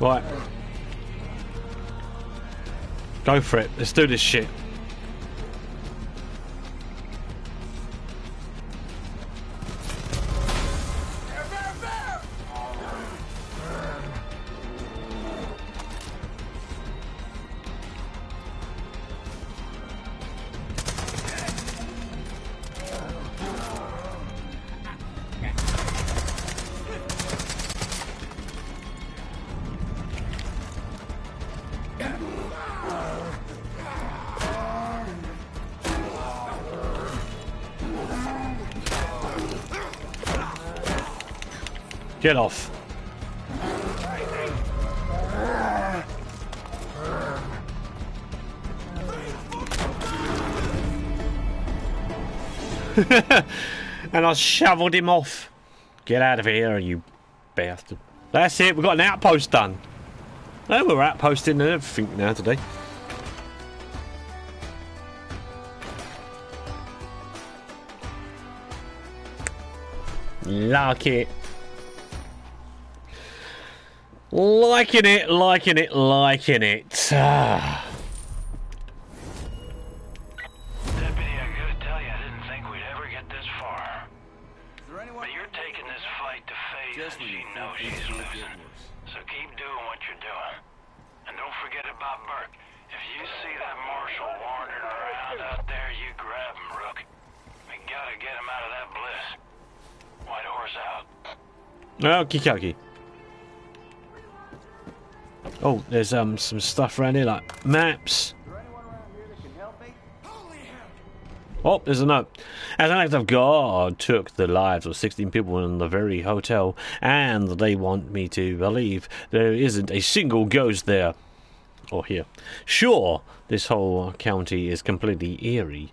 Right. Go for it. Let's do this shit. Get off. And I shoveled him off. Get out of here, you bastard. That's it, we've got an outpost done. No, we're outposting and everything now today. Like it. Liking it, liking it, liking it. Ah. Deputy, I gotta tell you, I didn't think we'd ever get this far. But you're taking this fight to Faith, and she knows she's losing. So keep doing what you're doing. And don't forget about Burke. If you see that marshal wandering around out there, you grab him, Rook. We gotta get him out of that bliss. White horse out. Okie dokie. Oh, there's um some stuff around here like maps. Is there anyone around here that can help me? Holy hell. Oh, there's a note. As an act of God took the lives of sixteen people in the very hotel, and they want me to believe there isn't a single ghost there. Or here. Sure, this whole county is completely eerie.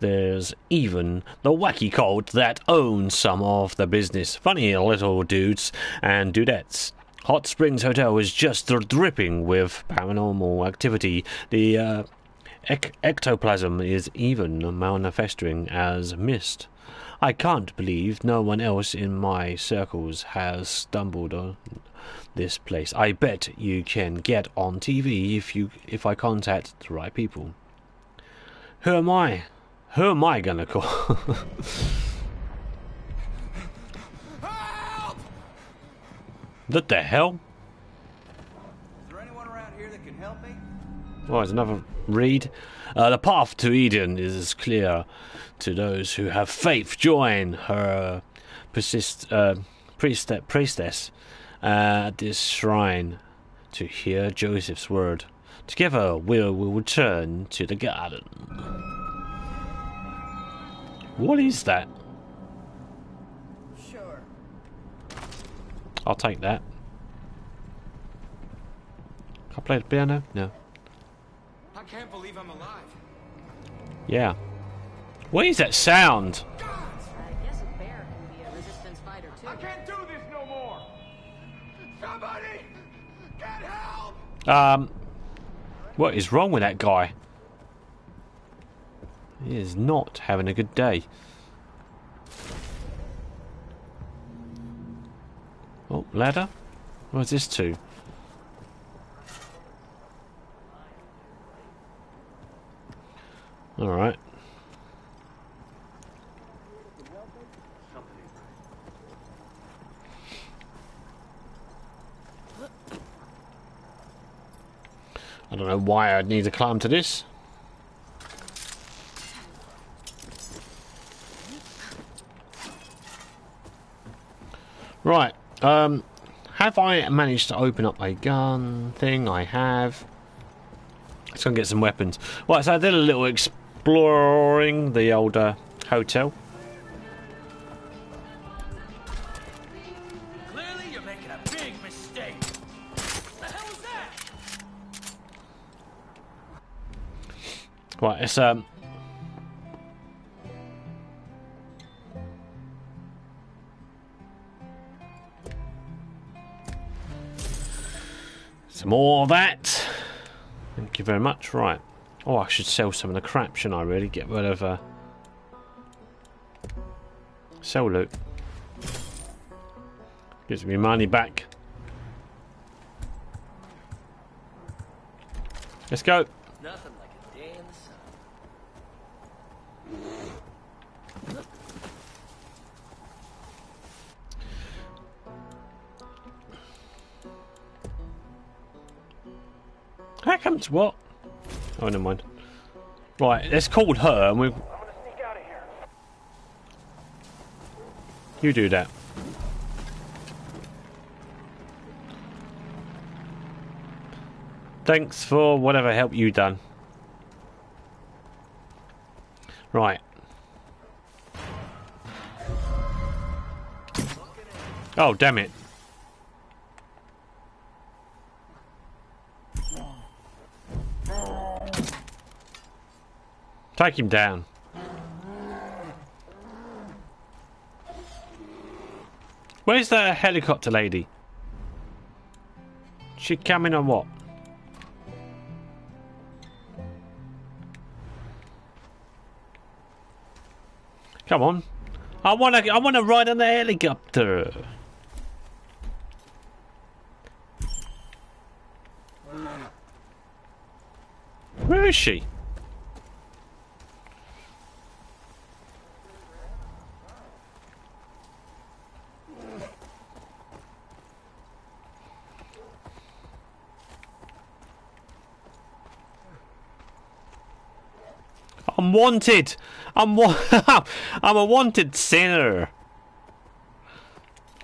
There's even the wacky cult that owns some of the business. Funny little dudes and dudettes. Hot Springs Hotel is just dripping with paranormal activity. The uh, Ec ectoplasm is even manifesting as mist. I can't believe no one else in my circles has stumbled on this place. I bet you can get on T V if you if I contact the right people. Who am I? Who am I gonna call? Help! What the hell? Is there anyone around here that can help me? Oh, there's another read. Uh, the path to Eden is clear to those who have faith. Join her persist, uh, priest, priestess at uh, this shrine to hear Joseph's word. Together we will return to the garden. What is that? Sure. I'll take that. Can I play the piano? No. I can't believe I'm alive. Yeah. What is that sound? God! I guess a bear can be a resistance fighter too. I can't do this no more. Somebody get help! Um What is wrong with that guy? He is not having a good day. Oh, ladder? What's this to? Alright. I don't know why I'd need to climb to this. Right, um, have I managed to open up a gun thing? I have. Let's go and get some weapons. Right, so I did a little exploring the old uh, hotel. Clearly you're making a big mistake. What the hell was that? Right, it's um some more of that. Thank you very much. Right. Oh, I should sell some of the crap, shouldn't I really? Get rid of uh sell loot. Gives me money back. Let's go. Nothing like a day in the sun. How comes what? Oh, never mind. Right, let's call her and we. I'm gonna sneak out of here. You do that. Thanks for whatever help you done. Right. Oh, damn it. Take him down. Where's the helicopter lady? She coming on what? Come on. I wanna I wanna ride on the helicopter. Where is she? I'm wanted. I'm wa I'm a wanted sinner.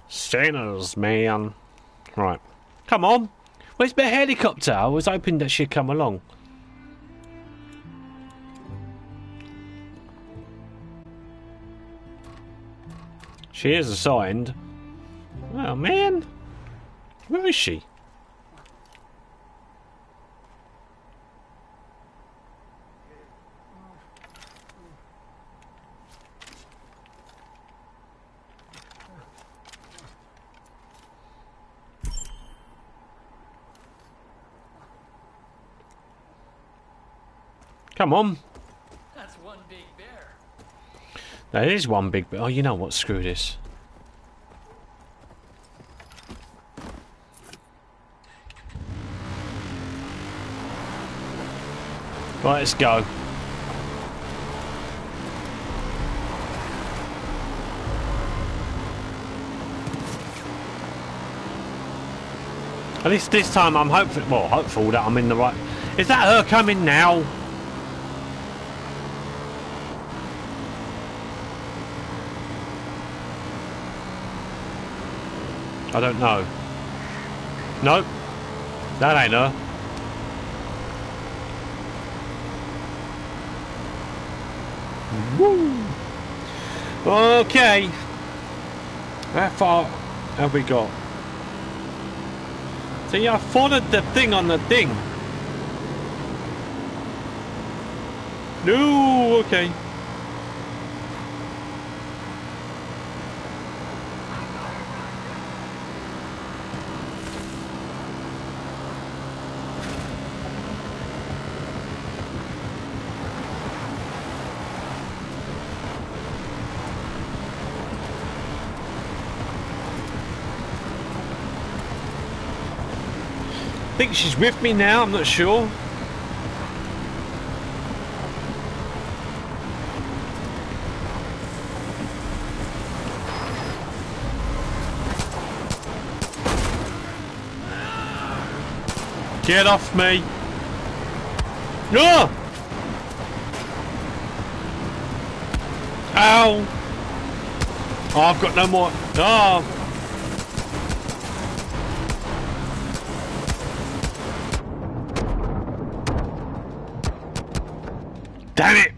Sinners, man. Right. Come on. Where's my helicopter? I was hoping that she'd come along. She is assigned. Oh, man. Where is she? Come on. That's one big bear. That is one big bear. Oh, you know what? Screw this. Right, let's go. At least this time I'm hopeful, well, hopeful that I'm in the right... Is that her coming now? I don't know. Nope. That ain't her. Woo! Okay. How far have we got? See, I followed the thing on the thing. No, okay. I think she's with me now, I'm not sure. Get off me. No! Oh! Ow! Oh, I've got no more. Oh! Damn it!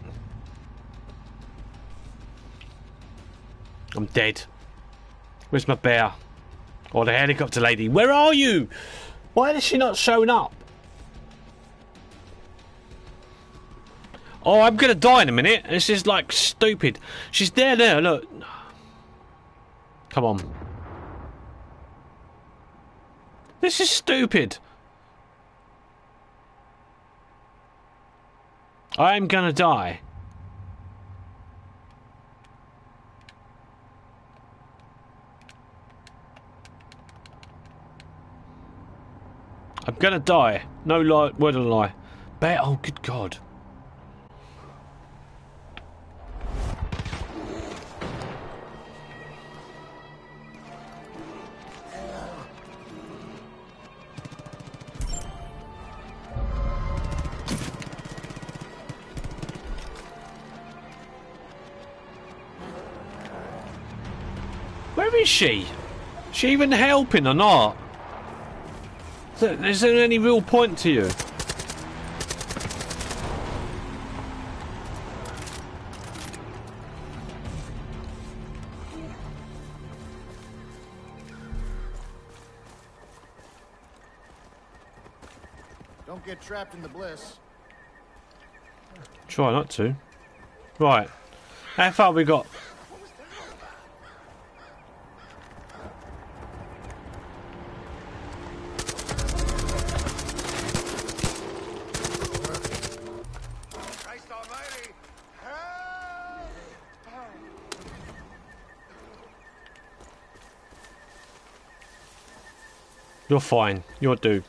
I'm dead. Where's my bear? Or oh, the helicopter lady. Where are you? Why has she not shown up? Oh, I'm gonna die in a minute. This is like stupid. She's there, there, look. Come on. This is stupid. I'm gonna die. I'm gonna die. No lie, word of a lie. Bear, oh good God. Where is she? Is she even helping or not? Is there any real point to you? Don't get trapped in the bliss. Try not to. Right. How far we got? You're fine. You're due.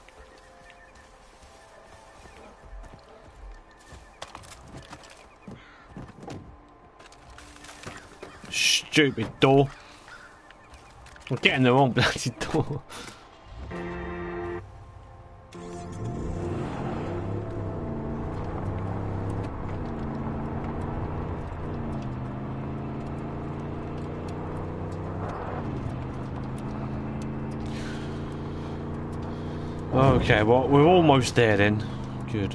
Stupid door. I'm getting the wrong bloody door. Okay, well, we're almost there then. Good.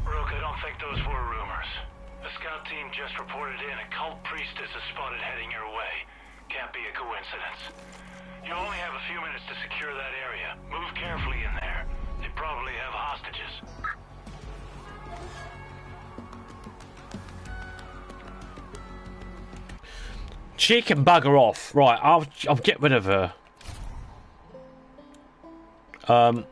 Rook, I don't think those were rumors. A scout team just reported in a cult priestess is spotted heading your way. Can't be a coincidence. You only have a few minutes to secure that area. Move carefully in there. They probably have hostages. She can bugger off. Right, I'll I'll get rid of her. Um.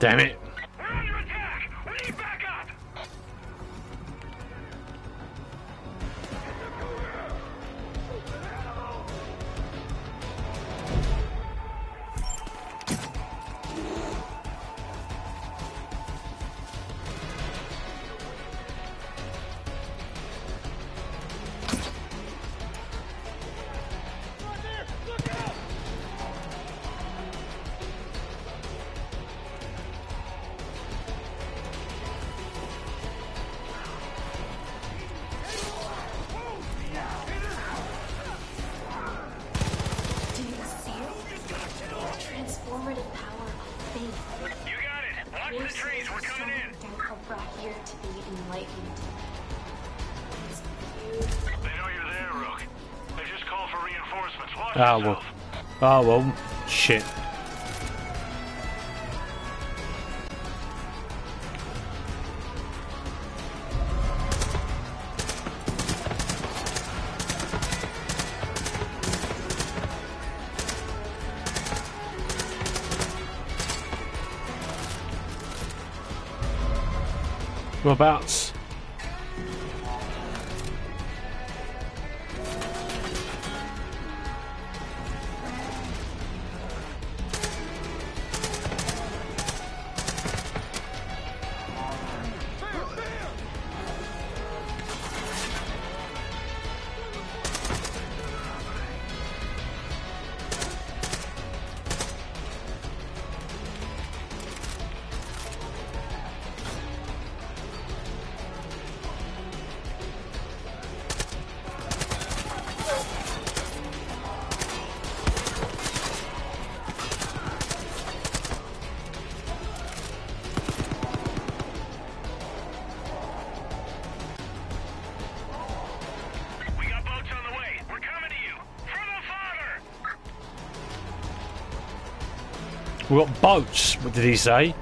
Damn it. Under attack. We need backup. Ah, well. Ah, well. Shit. Whereabouts? We've got boats, what did he say?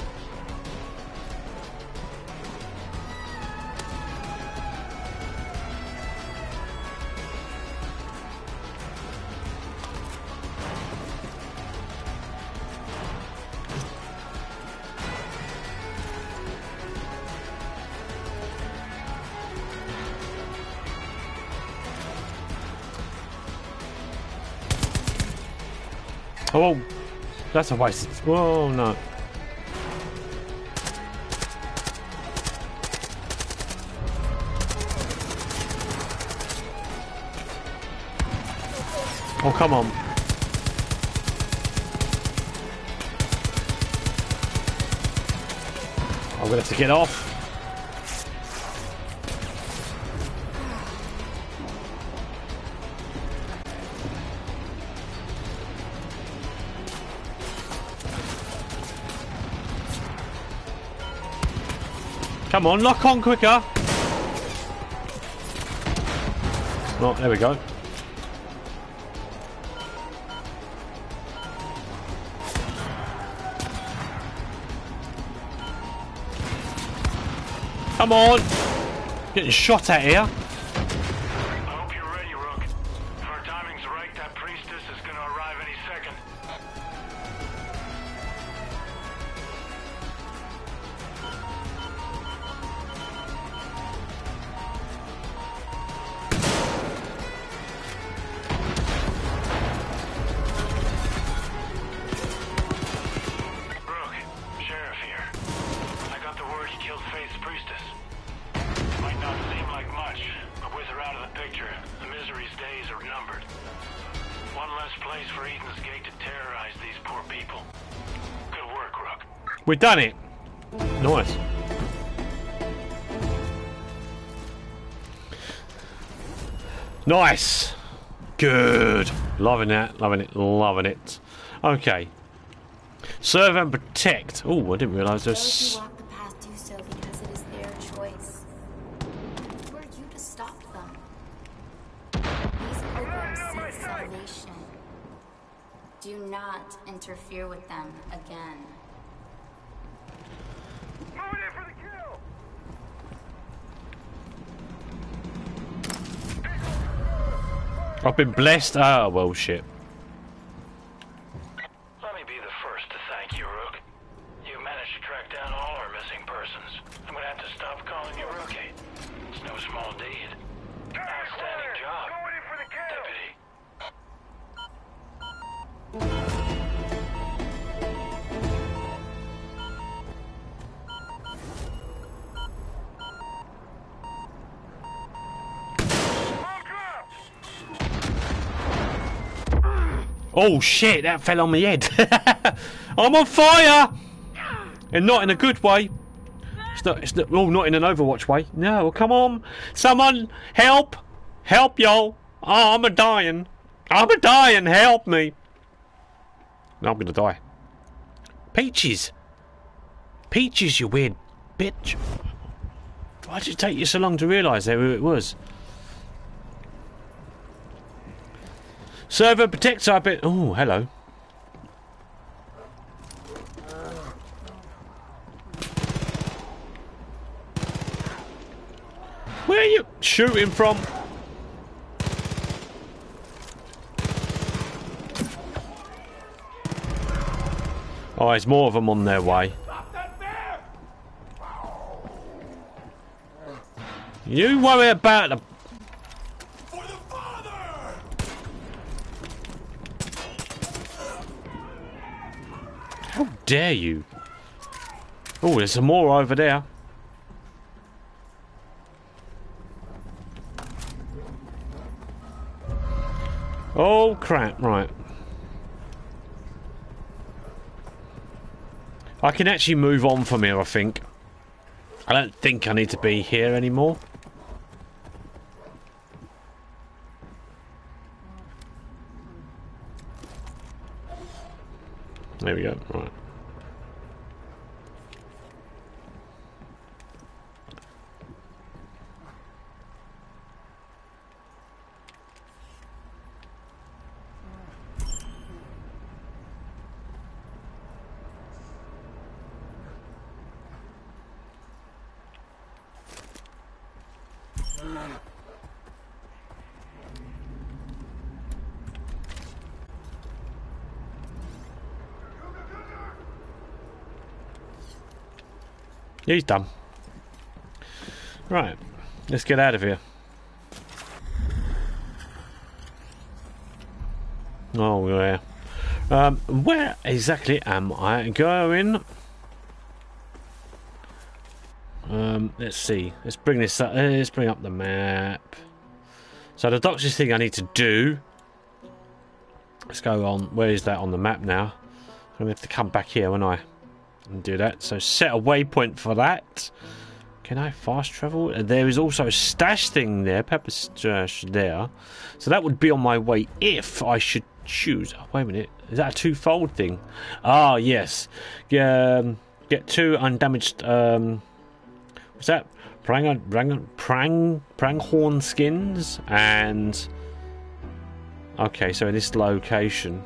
Oh! That's a waste. Whoa, no. Oh, come on. I'm gonna have to get off. Come on, lock on quicker! Oh, there we go. Come on! Getting shot at here. I hope you're ready, Rook. If our timing's right, that priestess is going to arrive any second. priestess. Might not seem like much, but with her out of the picture, the misery's days are numbered. One less place for Eden's Gate to terrorize these poor people. Good work, Rook. We've done it. Nice. Nice. Good. Loving that. Loving it. Loving it. Okay. Serve and protect. Oh, I didn't realise there's... Do not interfere with them again. Move in for the kill! I've been blessed. Ah, well, shit. Let me be the first to thank you, Rook. You managed to track down all our missing persons. I'm gonna have to stop calling you Rookie. It's no small deed. Outstanding job. Oh shit, that fell on my head. I'm on fire! And not in a good way. It's not, it's not, oh, not in an Overwatch way. No, come on. Someone help. Help y'all. Oh, I'm a dying. I'm a dying. Help me. No, I'm gonna die. Peaches. Peaches, you weird bitch. Why did it take you so long to realise who it was? Server protects our bit. Oh, hello. Where are you shooting from? Oh, there's more of them on their way. You worry about them. How dare you? Oh, there's some more over there. Oh, crap, right. I can actually move on from here, I think. I don't think I need to be here anymore. There we go, right. He's done. Right, let's get out of here. Oh, yeah. Um, where exactly am I going? Um, let's see. Let's bring this up. Let's bring up the map. So the doctor's thing I need to do. Let's go on. Where is that on the map now? I'm gonna have to come back here, won't I? And do that. So set a waypoint for that. Can I fast travel? There is also a stash thing there, pepper stash there. So that would be on my way if I should choose. Oh, wait a minute. Is that a two-fold thing? Ah, yes. Um, get two undamaged. Um, what's that? Prang, prang, prang, pranghorn skins and. Okay, so in this location.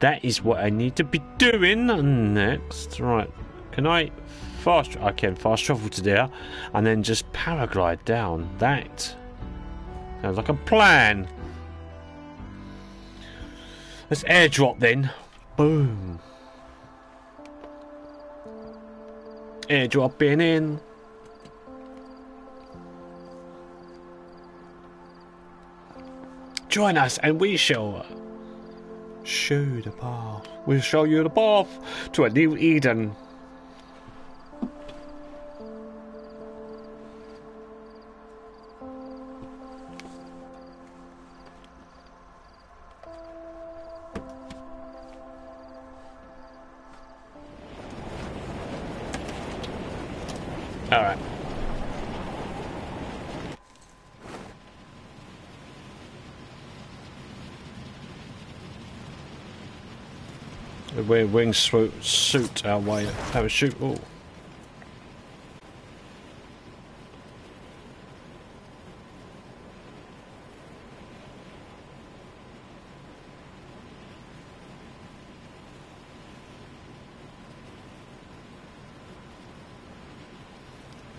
That is what I need to be doing next. Right. Can I fast... I can fast travel to there and then just paraglide down. That sounds like a plan. Let's airdrop then. Boom. Airdropping in. Join us and we shall... show the path. We'll show you the path to a new Eden. All right. The weird wing swoop suit our way. Have a shoot. Oh.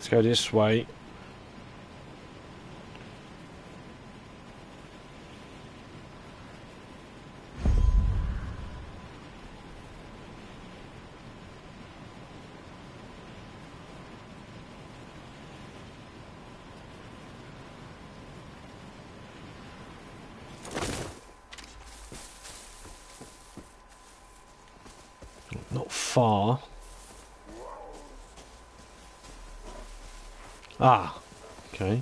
Let's go this way. Not far. Ah, okay.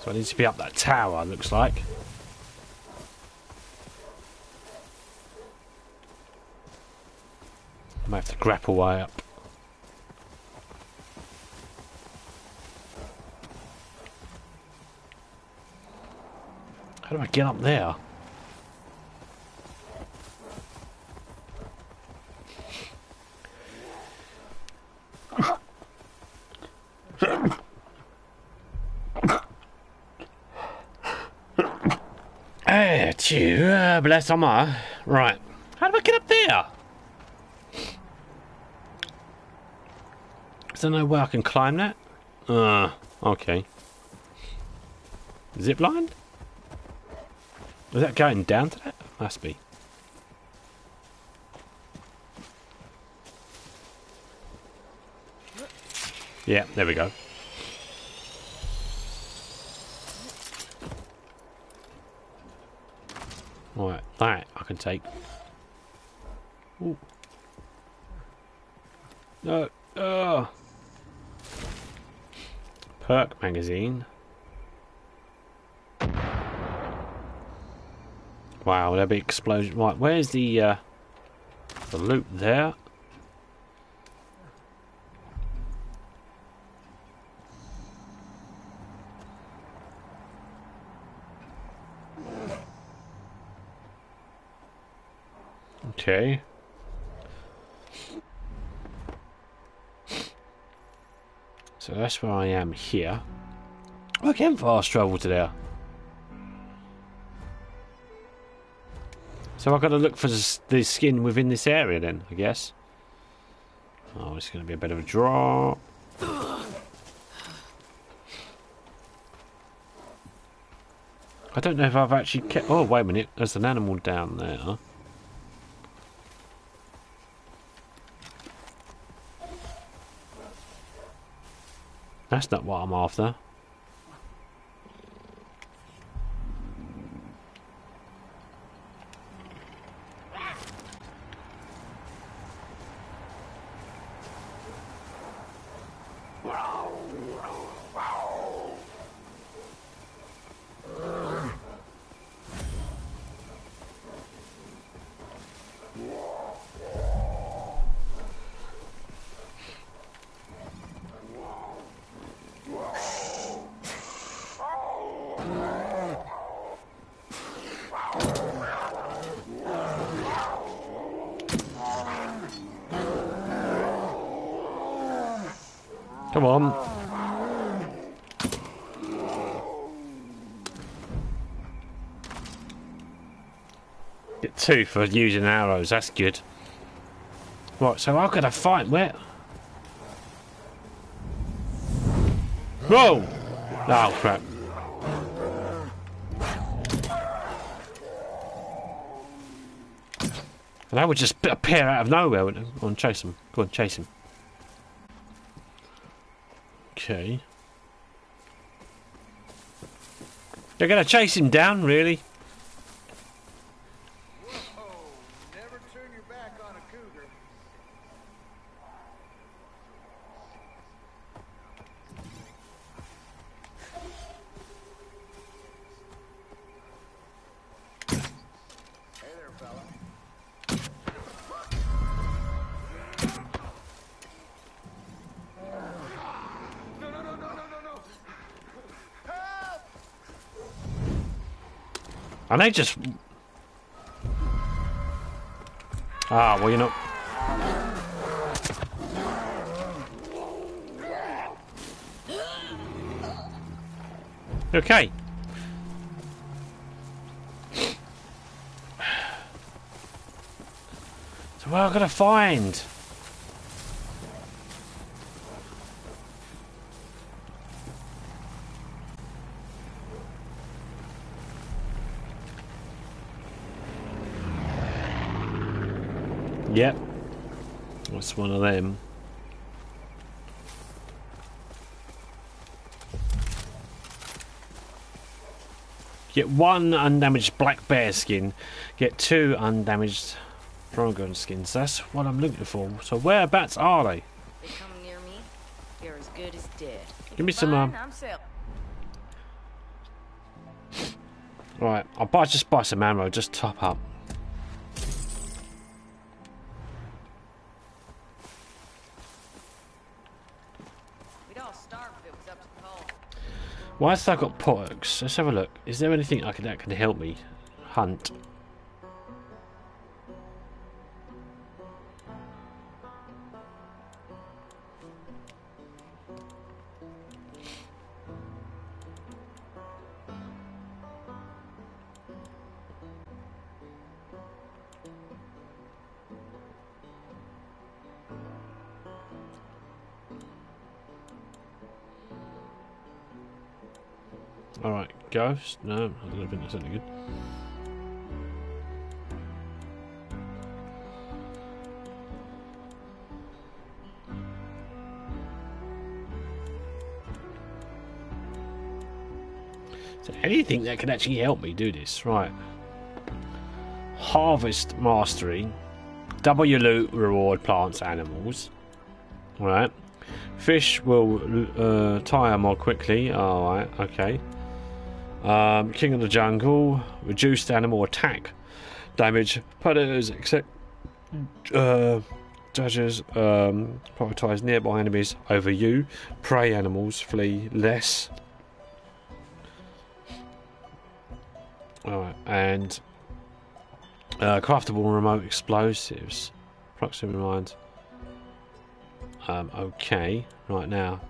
So I need to be up that tower, looks like. I might have to grapple way up. How do I get up there? Bless them all. Right. How do I get up there? Is there no way I can climb that? Uh, okay. Zip line? Is that going down to that? Must be. Yeah, there we go. Alright, that I can take. Ooh. No, oh. Perk magazine. Wow, there'll be explosion. Right, where's the uh, the loot there? Okay. So that's where I am here. I can fast travel to there. So I've got to look for the skin within this area then, I guess. Oh, it's going to be a bit of a draw. I don't know if I've actually kept... Oh, wait a minute. There's an animal down there. That's not what I'm after. Come on. Get two for using arrows, that's good. Right, so I've got a fight where... Whoa! Oh, crap. And that would just appear out of nowhere, wouldn't it? Go on, chase him. Go on, chase him. Okay. They're gonna chase him down, really. Whoa, never turn your back on a cougar. Hey there, fella. And I just... Ah, well, you know... Okay. So what am I gonna find? Yep. What's one of them? Get one undamaged black bear skin. Get two undamaged brongon skins. That's what I'm looking for. So whereabouts are they? They come near me. They're as good as dead. Give me some. Um... Right, I'll buy just buy some ammo. Just top up. Why have I got products? Let's have a look. Is there anything I can, that can help me hunt? Ghost? No, I don't think that's any good. So anything that can actually help me do this, right? Harvest mastery, double your loot, reward plants, animals. All right. Fish will uh, tire more quickly. All right. Okay. Um, King of the Jungle, reduced animal attack damage, predators, except uh, judges, um, prioritize nearby enemies over you, prey animals flee less. Alright, and uh, craftable remote explosives, proximity mines. Um, okay, right now.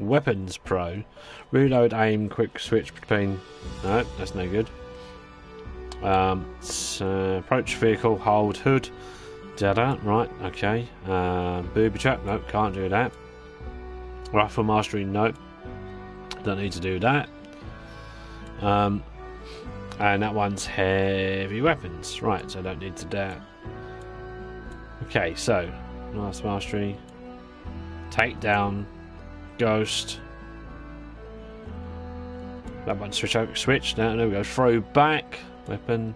Weapons Pro, reload, aim, quick switch between. No, that's no good. Um, so approach vehicle, hold hood, da-da, right, okay. Uh, booby trap, nope, can't do that. Rifle mastery, nope, don't need to do that. Um, and that one's heavy weapons, right? So don't need to do that. Okay, so nice mastery, take down. Ghost. That one switch out, switch. Now there we go. Throw back weapon,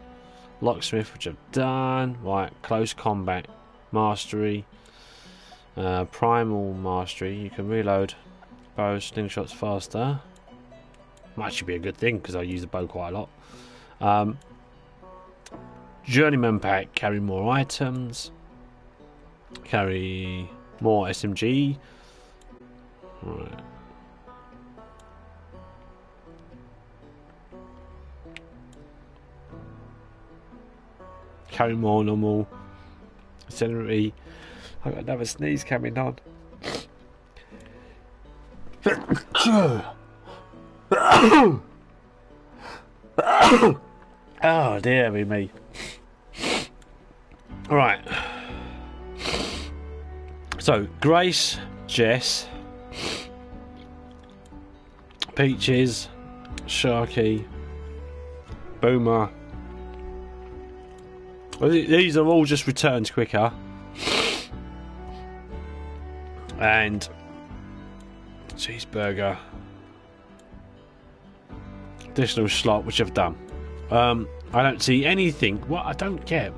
locksmith, which I've done. Right, close combat mastery, uh, primal mastery. You can reload bow, slingshots faster. Might actually be a good thing because I use the bow quite a lot. Um, journeyman pack, carry more items, carry more S M G. Right. Carry more normal celery. I got another sneeze coming on. Oh dear me. All right. So Grace, Jess, Peaches, Sharky, Boomer. These are all just returns quicker. And Cheeseburger. Additional slot, which I've done. Um, I don't see anything. What? I don't care.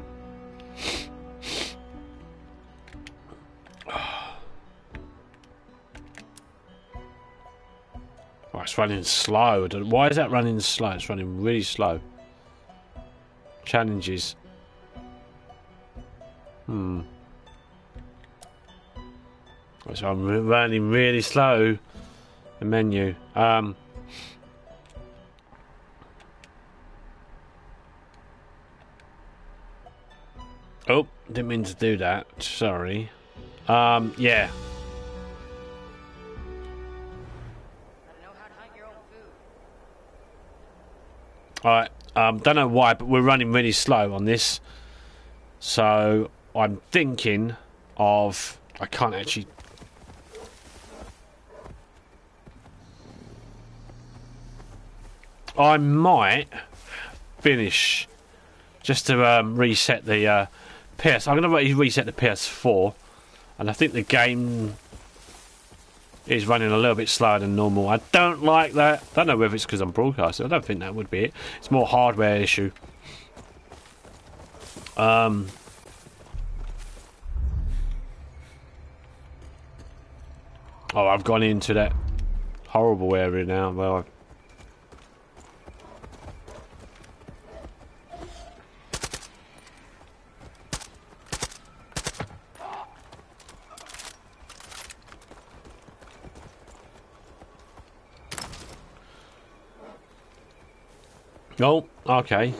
Oh, it's running slow. Why is that running slow? It's running really slow. Challenges. Hmm. So I'm running really slow. The menu. Um. Oh, didn't mean to do that. Sorry. Um, yeah. Alright, um, don't know why, but we're running really slow on this. So, I'm thinking of... I can't actually... I might finish just to um, reset the uh, P S... I'm going to reset the P S four. And I think the game is running a little bit slower than normal. I don't like that. I don't know whether it's because I'm broadcasting. I don't think that would be it. It's more hardware issue. Um, oh, I've gone into that horrible area now. Well, I've Oh, okay.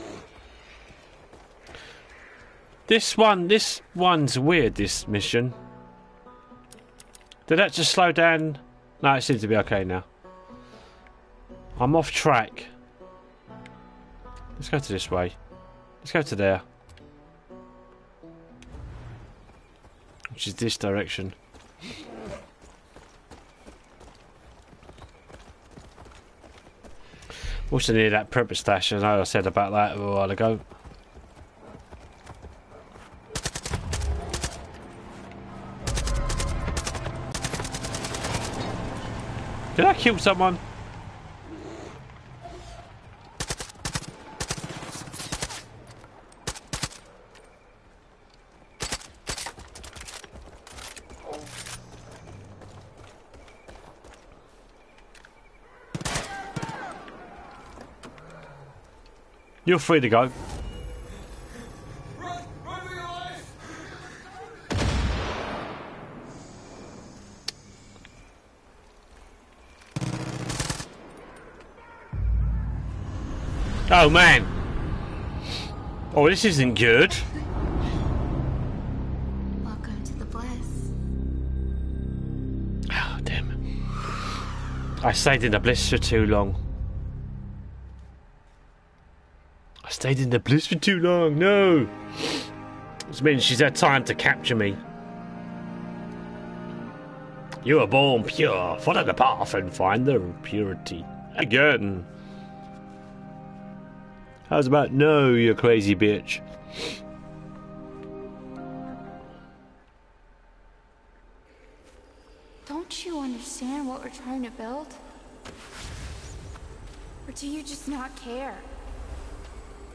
This one, this one's weird, this mission. Did that just slow down? No, it seems to be okay now. I'm off track. Let's go to this way. Let's go to there. Which is this direction. Also near that prepper stash, I know I said about that a while ago. Did I kill someone? You're free to go. Run, run for your life. Oh man. Oh, this isn't good. Welcome to the Bliss. Oh damn. I stayed in the Bliss for too long. Stayed in the Bliss for too long. No, this means she's had time to capture me. You were born pure. Follow the path and find the purity again. How's about no, you crazy bitch? Don't you understand what we're trying to build, or do you just not care?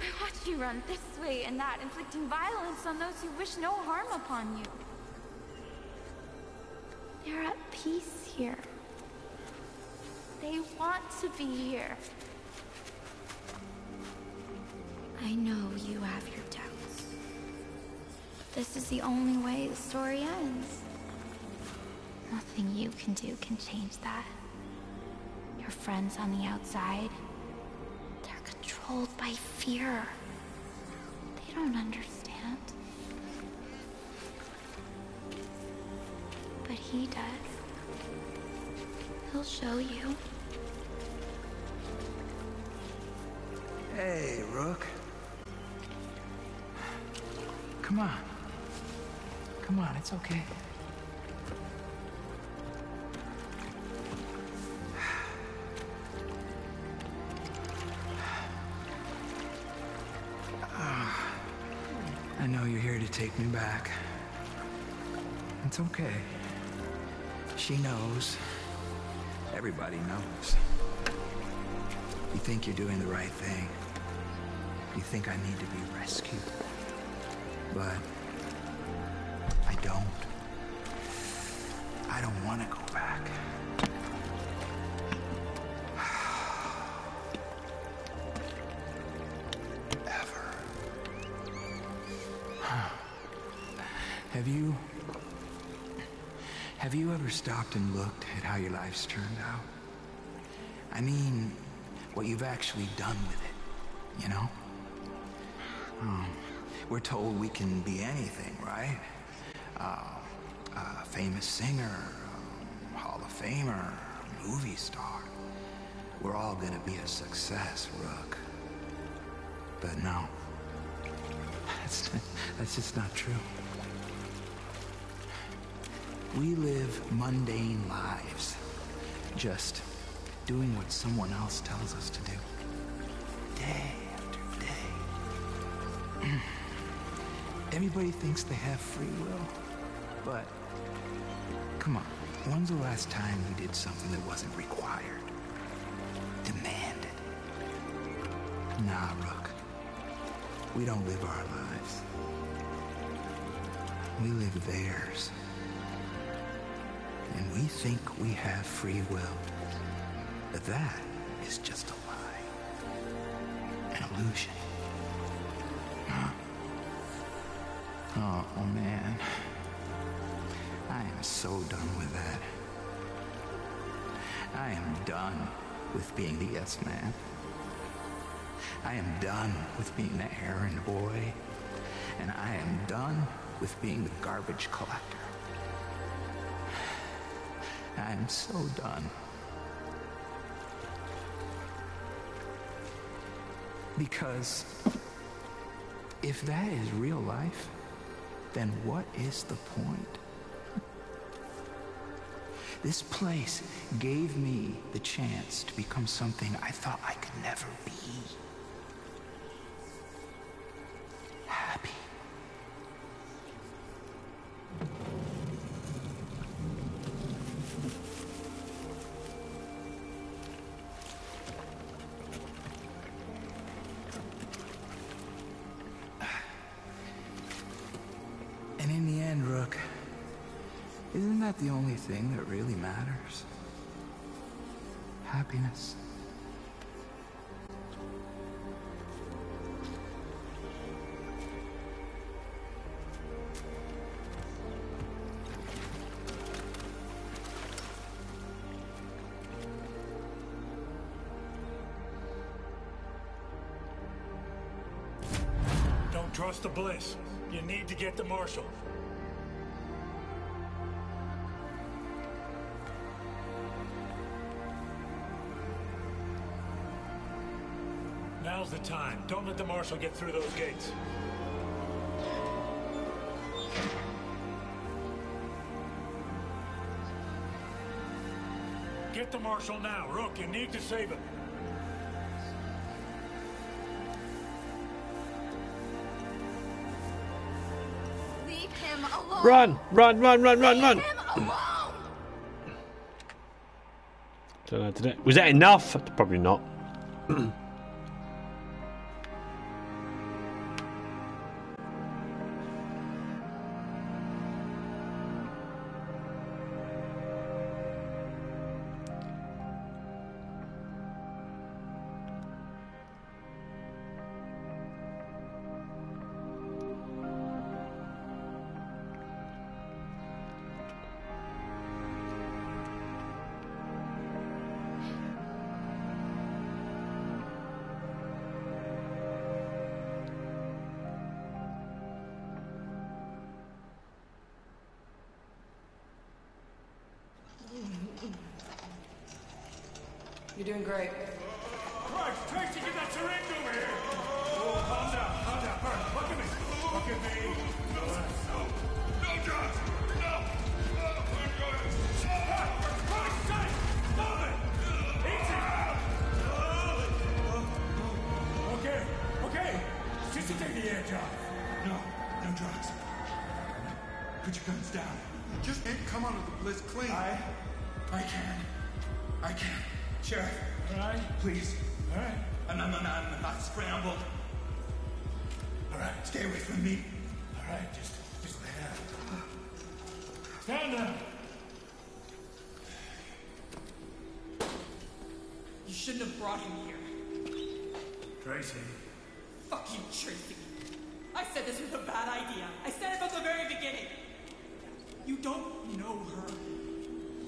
I watch you run this way and that, inflicting violence on those who wish no harm upon you. They're at peace here. They want to be here. I know you have your doubts. This is the only way the story ends. Nothing you can do can change that. Your friends on the outside, controlled by fear. They don't understand. But he does. He'll show you. Hey, Rook. Come on. Come on, it's okay. I know you're here to take me back. It's okay. She knows. Everybody knows. You think you're doing the right thing. You think I need to be rescued. But I don't. I don't want to go back. Have you... Have you ever stopped and looked at how your life's turned out? I mean, what you've actually done with it, you know? Um, we're told we can be anything, right? Uh, uh, famous singer, um, Hall of Famer, movie star. We're all gonna be a success, Rook. But no, that's, that's just not true. We live mundane lives, just doing what someone else tells us to do, day after day. Everybody thinks they have free will, but come on, when's the last time you did something that wasn't required, demanded? Nah, Rook, we don't live our lives. We live theirs. And we think we have free will. But that is just a lie. An illusion. Huh? Oh, man. I am so done with that. I am done with being the yes man. I am done with being the errand boy. And I am done with being the garbage collector. I'm so done. Because if that is real life, then what is the point? This place gave me the chance to become something I thought I could never be. Happy. The only thing that really matters. Happiness. Don't trust the Bliss. You need to get the marshal. Now's the time. Don't let the marshal get through those gates. Get the marshal now, Rook. You need to save him. Leave him alone. Run, run, run, run, run, run. Leave him alone. Don't know today. Was that enough? Probably not. You're doing great. Right, Tracy, get that syringe over here! Oh, calm down, calm down. First, look at me. Look at me. No, no, no, John! No! No, I'm going to... For Christ's sake! Stop it! Easy! Okay, okay. Just take the air, John. No, no drugs. Put your guns down. You just can't come out of the Bliss clean. I... I can. I can. Sheriff, all right, please. All right. I'm, I'm, I'm, I'm not scrambled. All right, stay away from me. All right, just, just lay down. Stand down. You shouldn't have brought him here. Tracy. Fuck you, Tracy. I said this was a bad idea. I said it from the very beginning. You don't know her.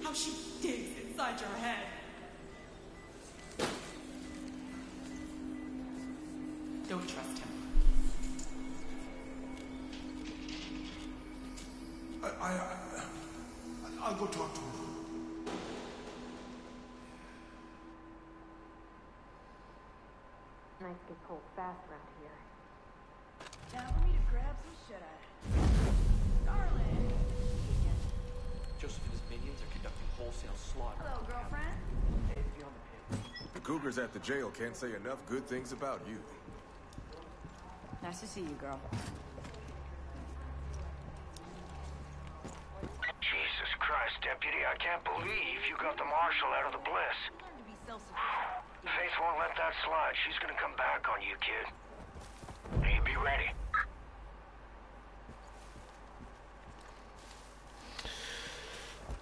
How she digs inside your head. Don't trust him. I, I, I'll go talk to him. Nice to get cold fast around here. Time for me to grab some shut-eye. Darling! Joseph and his minions are conducting wholesale slaughter. Hello, girlfriend. Hey, beyond the pit. The cougars at the jail can't say enough good things about you. Nice to see you, girl. Jesus Christ, Deputy, I can't believe you got the Marshal out of the Bliss. Faith won't let that slide. She's gonna come back on you, kid. Hey, be ready.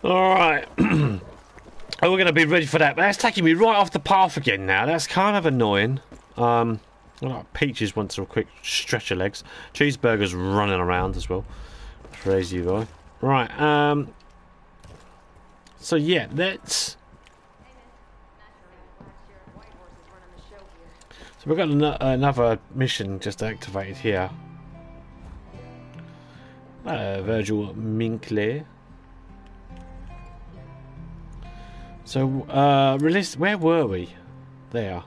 All right. Oh, we're going to be ready for that. But that's taking me right off the path again now. That's kind of annoying. Um, well, Peaches wants a quick stretch of legs. Cheeseburger's running around as well. Crazy boy. Right. Um, so, yeah, let's... So we've got an another mission just activated here. Uh, Virgil Minkley. So, uh, release, where were we? There.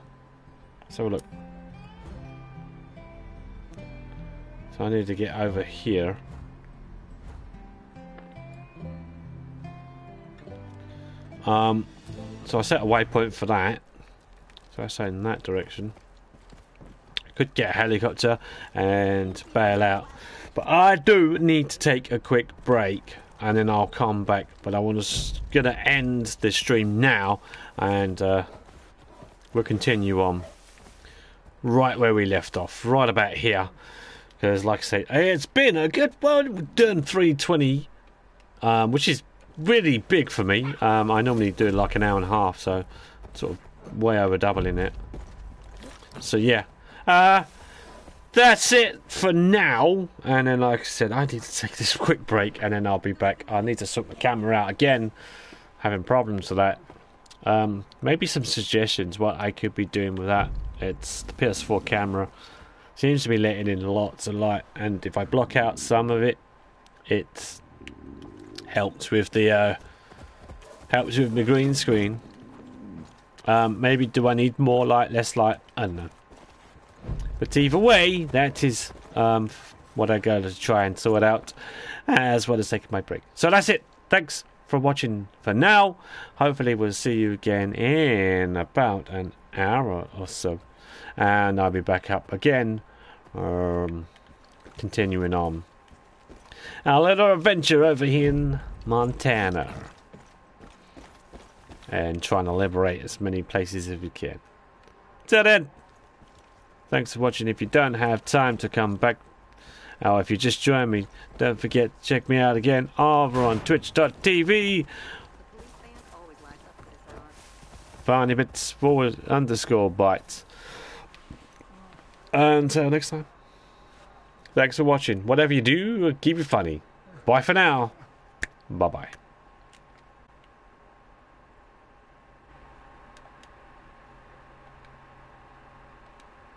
Let's have a look. So I need to get over here. Um, so I set a waypoint for that. So I say in that direction. Could get a helicopter and bail out. But I do need to take a quick break. And then I'll come back, but I want to gonna end this stream now, and uh, we'll continue on right where we left off, right about here, because like I say, it's been a good one. We've done three twenty, um, which is really big for me. Um, I normally do like an hour and a half, so sort of way over doubling it. So yeah, uh, that's it for now, and then like I said, I need to take this quick break and then I'll be back. I need to sort the camera out again, having problems with that. Um, maybe some suggestions what I could be doing with that. It's the P S four camera, seems to be letting in lots of light, and if I block out some of it, it helps with the uh, helps with the green screen. Um, maybe do I need more light, less light? I don't know. But either way, that is um, what I'm going to try and sort out, as well as taking my break. So that's it. Thanks for watching for now. Hopefully we'll see you again in about an hour or so. And I'll be back up again, um, continuing on our little adventure over here in Montana. And trying to liberate as many places as we can. Till then. Thanks for watching. If you don't have time to come back, or if you just join me, don't forget to check me out again over on twitch dot T V. Barney Bits forward underscore bites. Until next time. Thanks for watching. Whatever you do, keep it funny. Bye for now. Bye bye.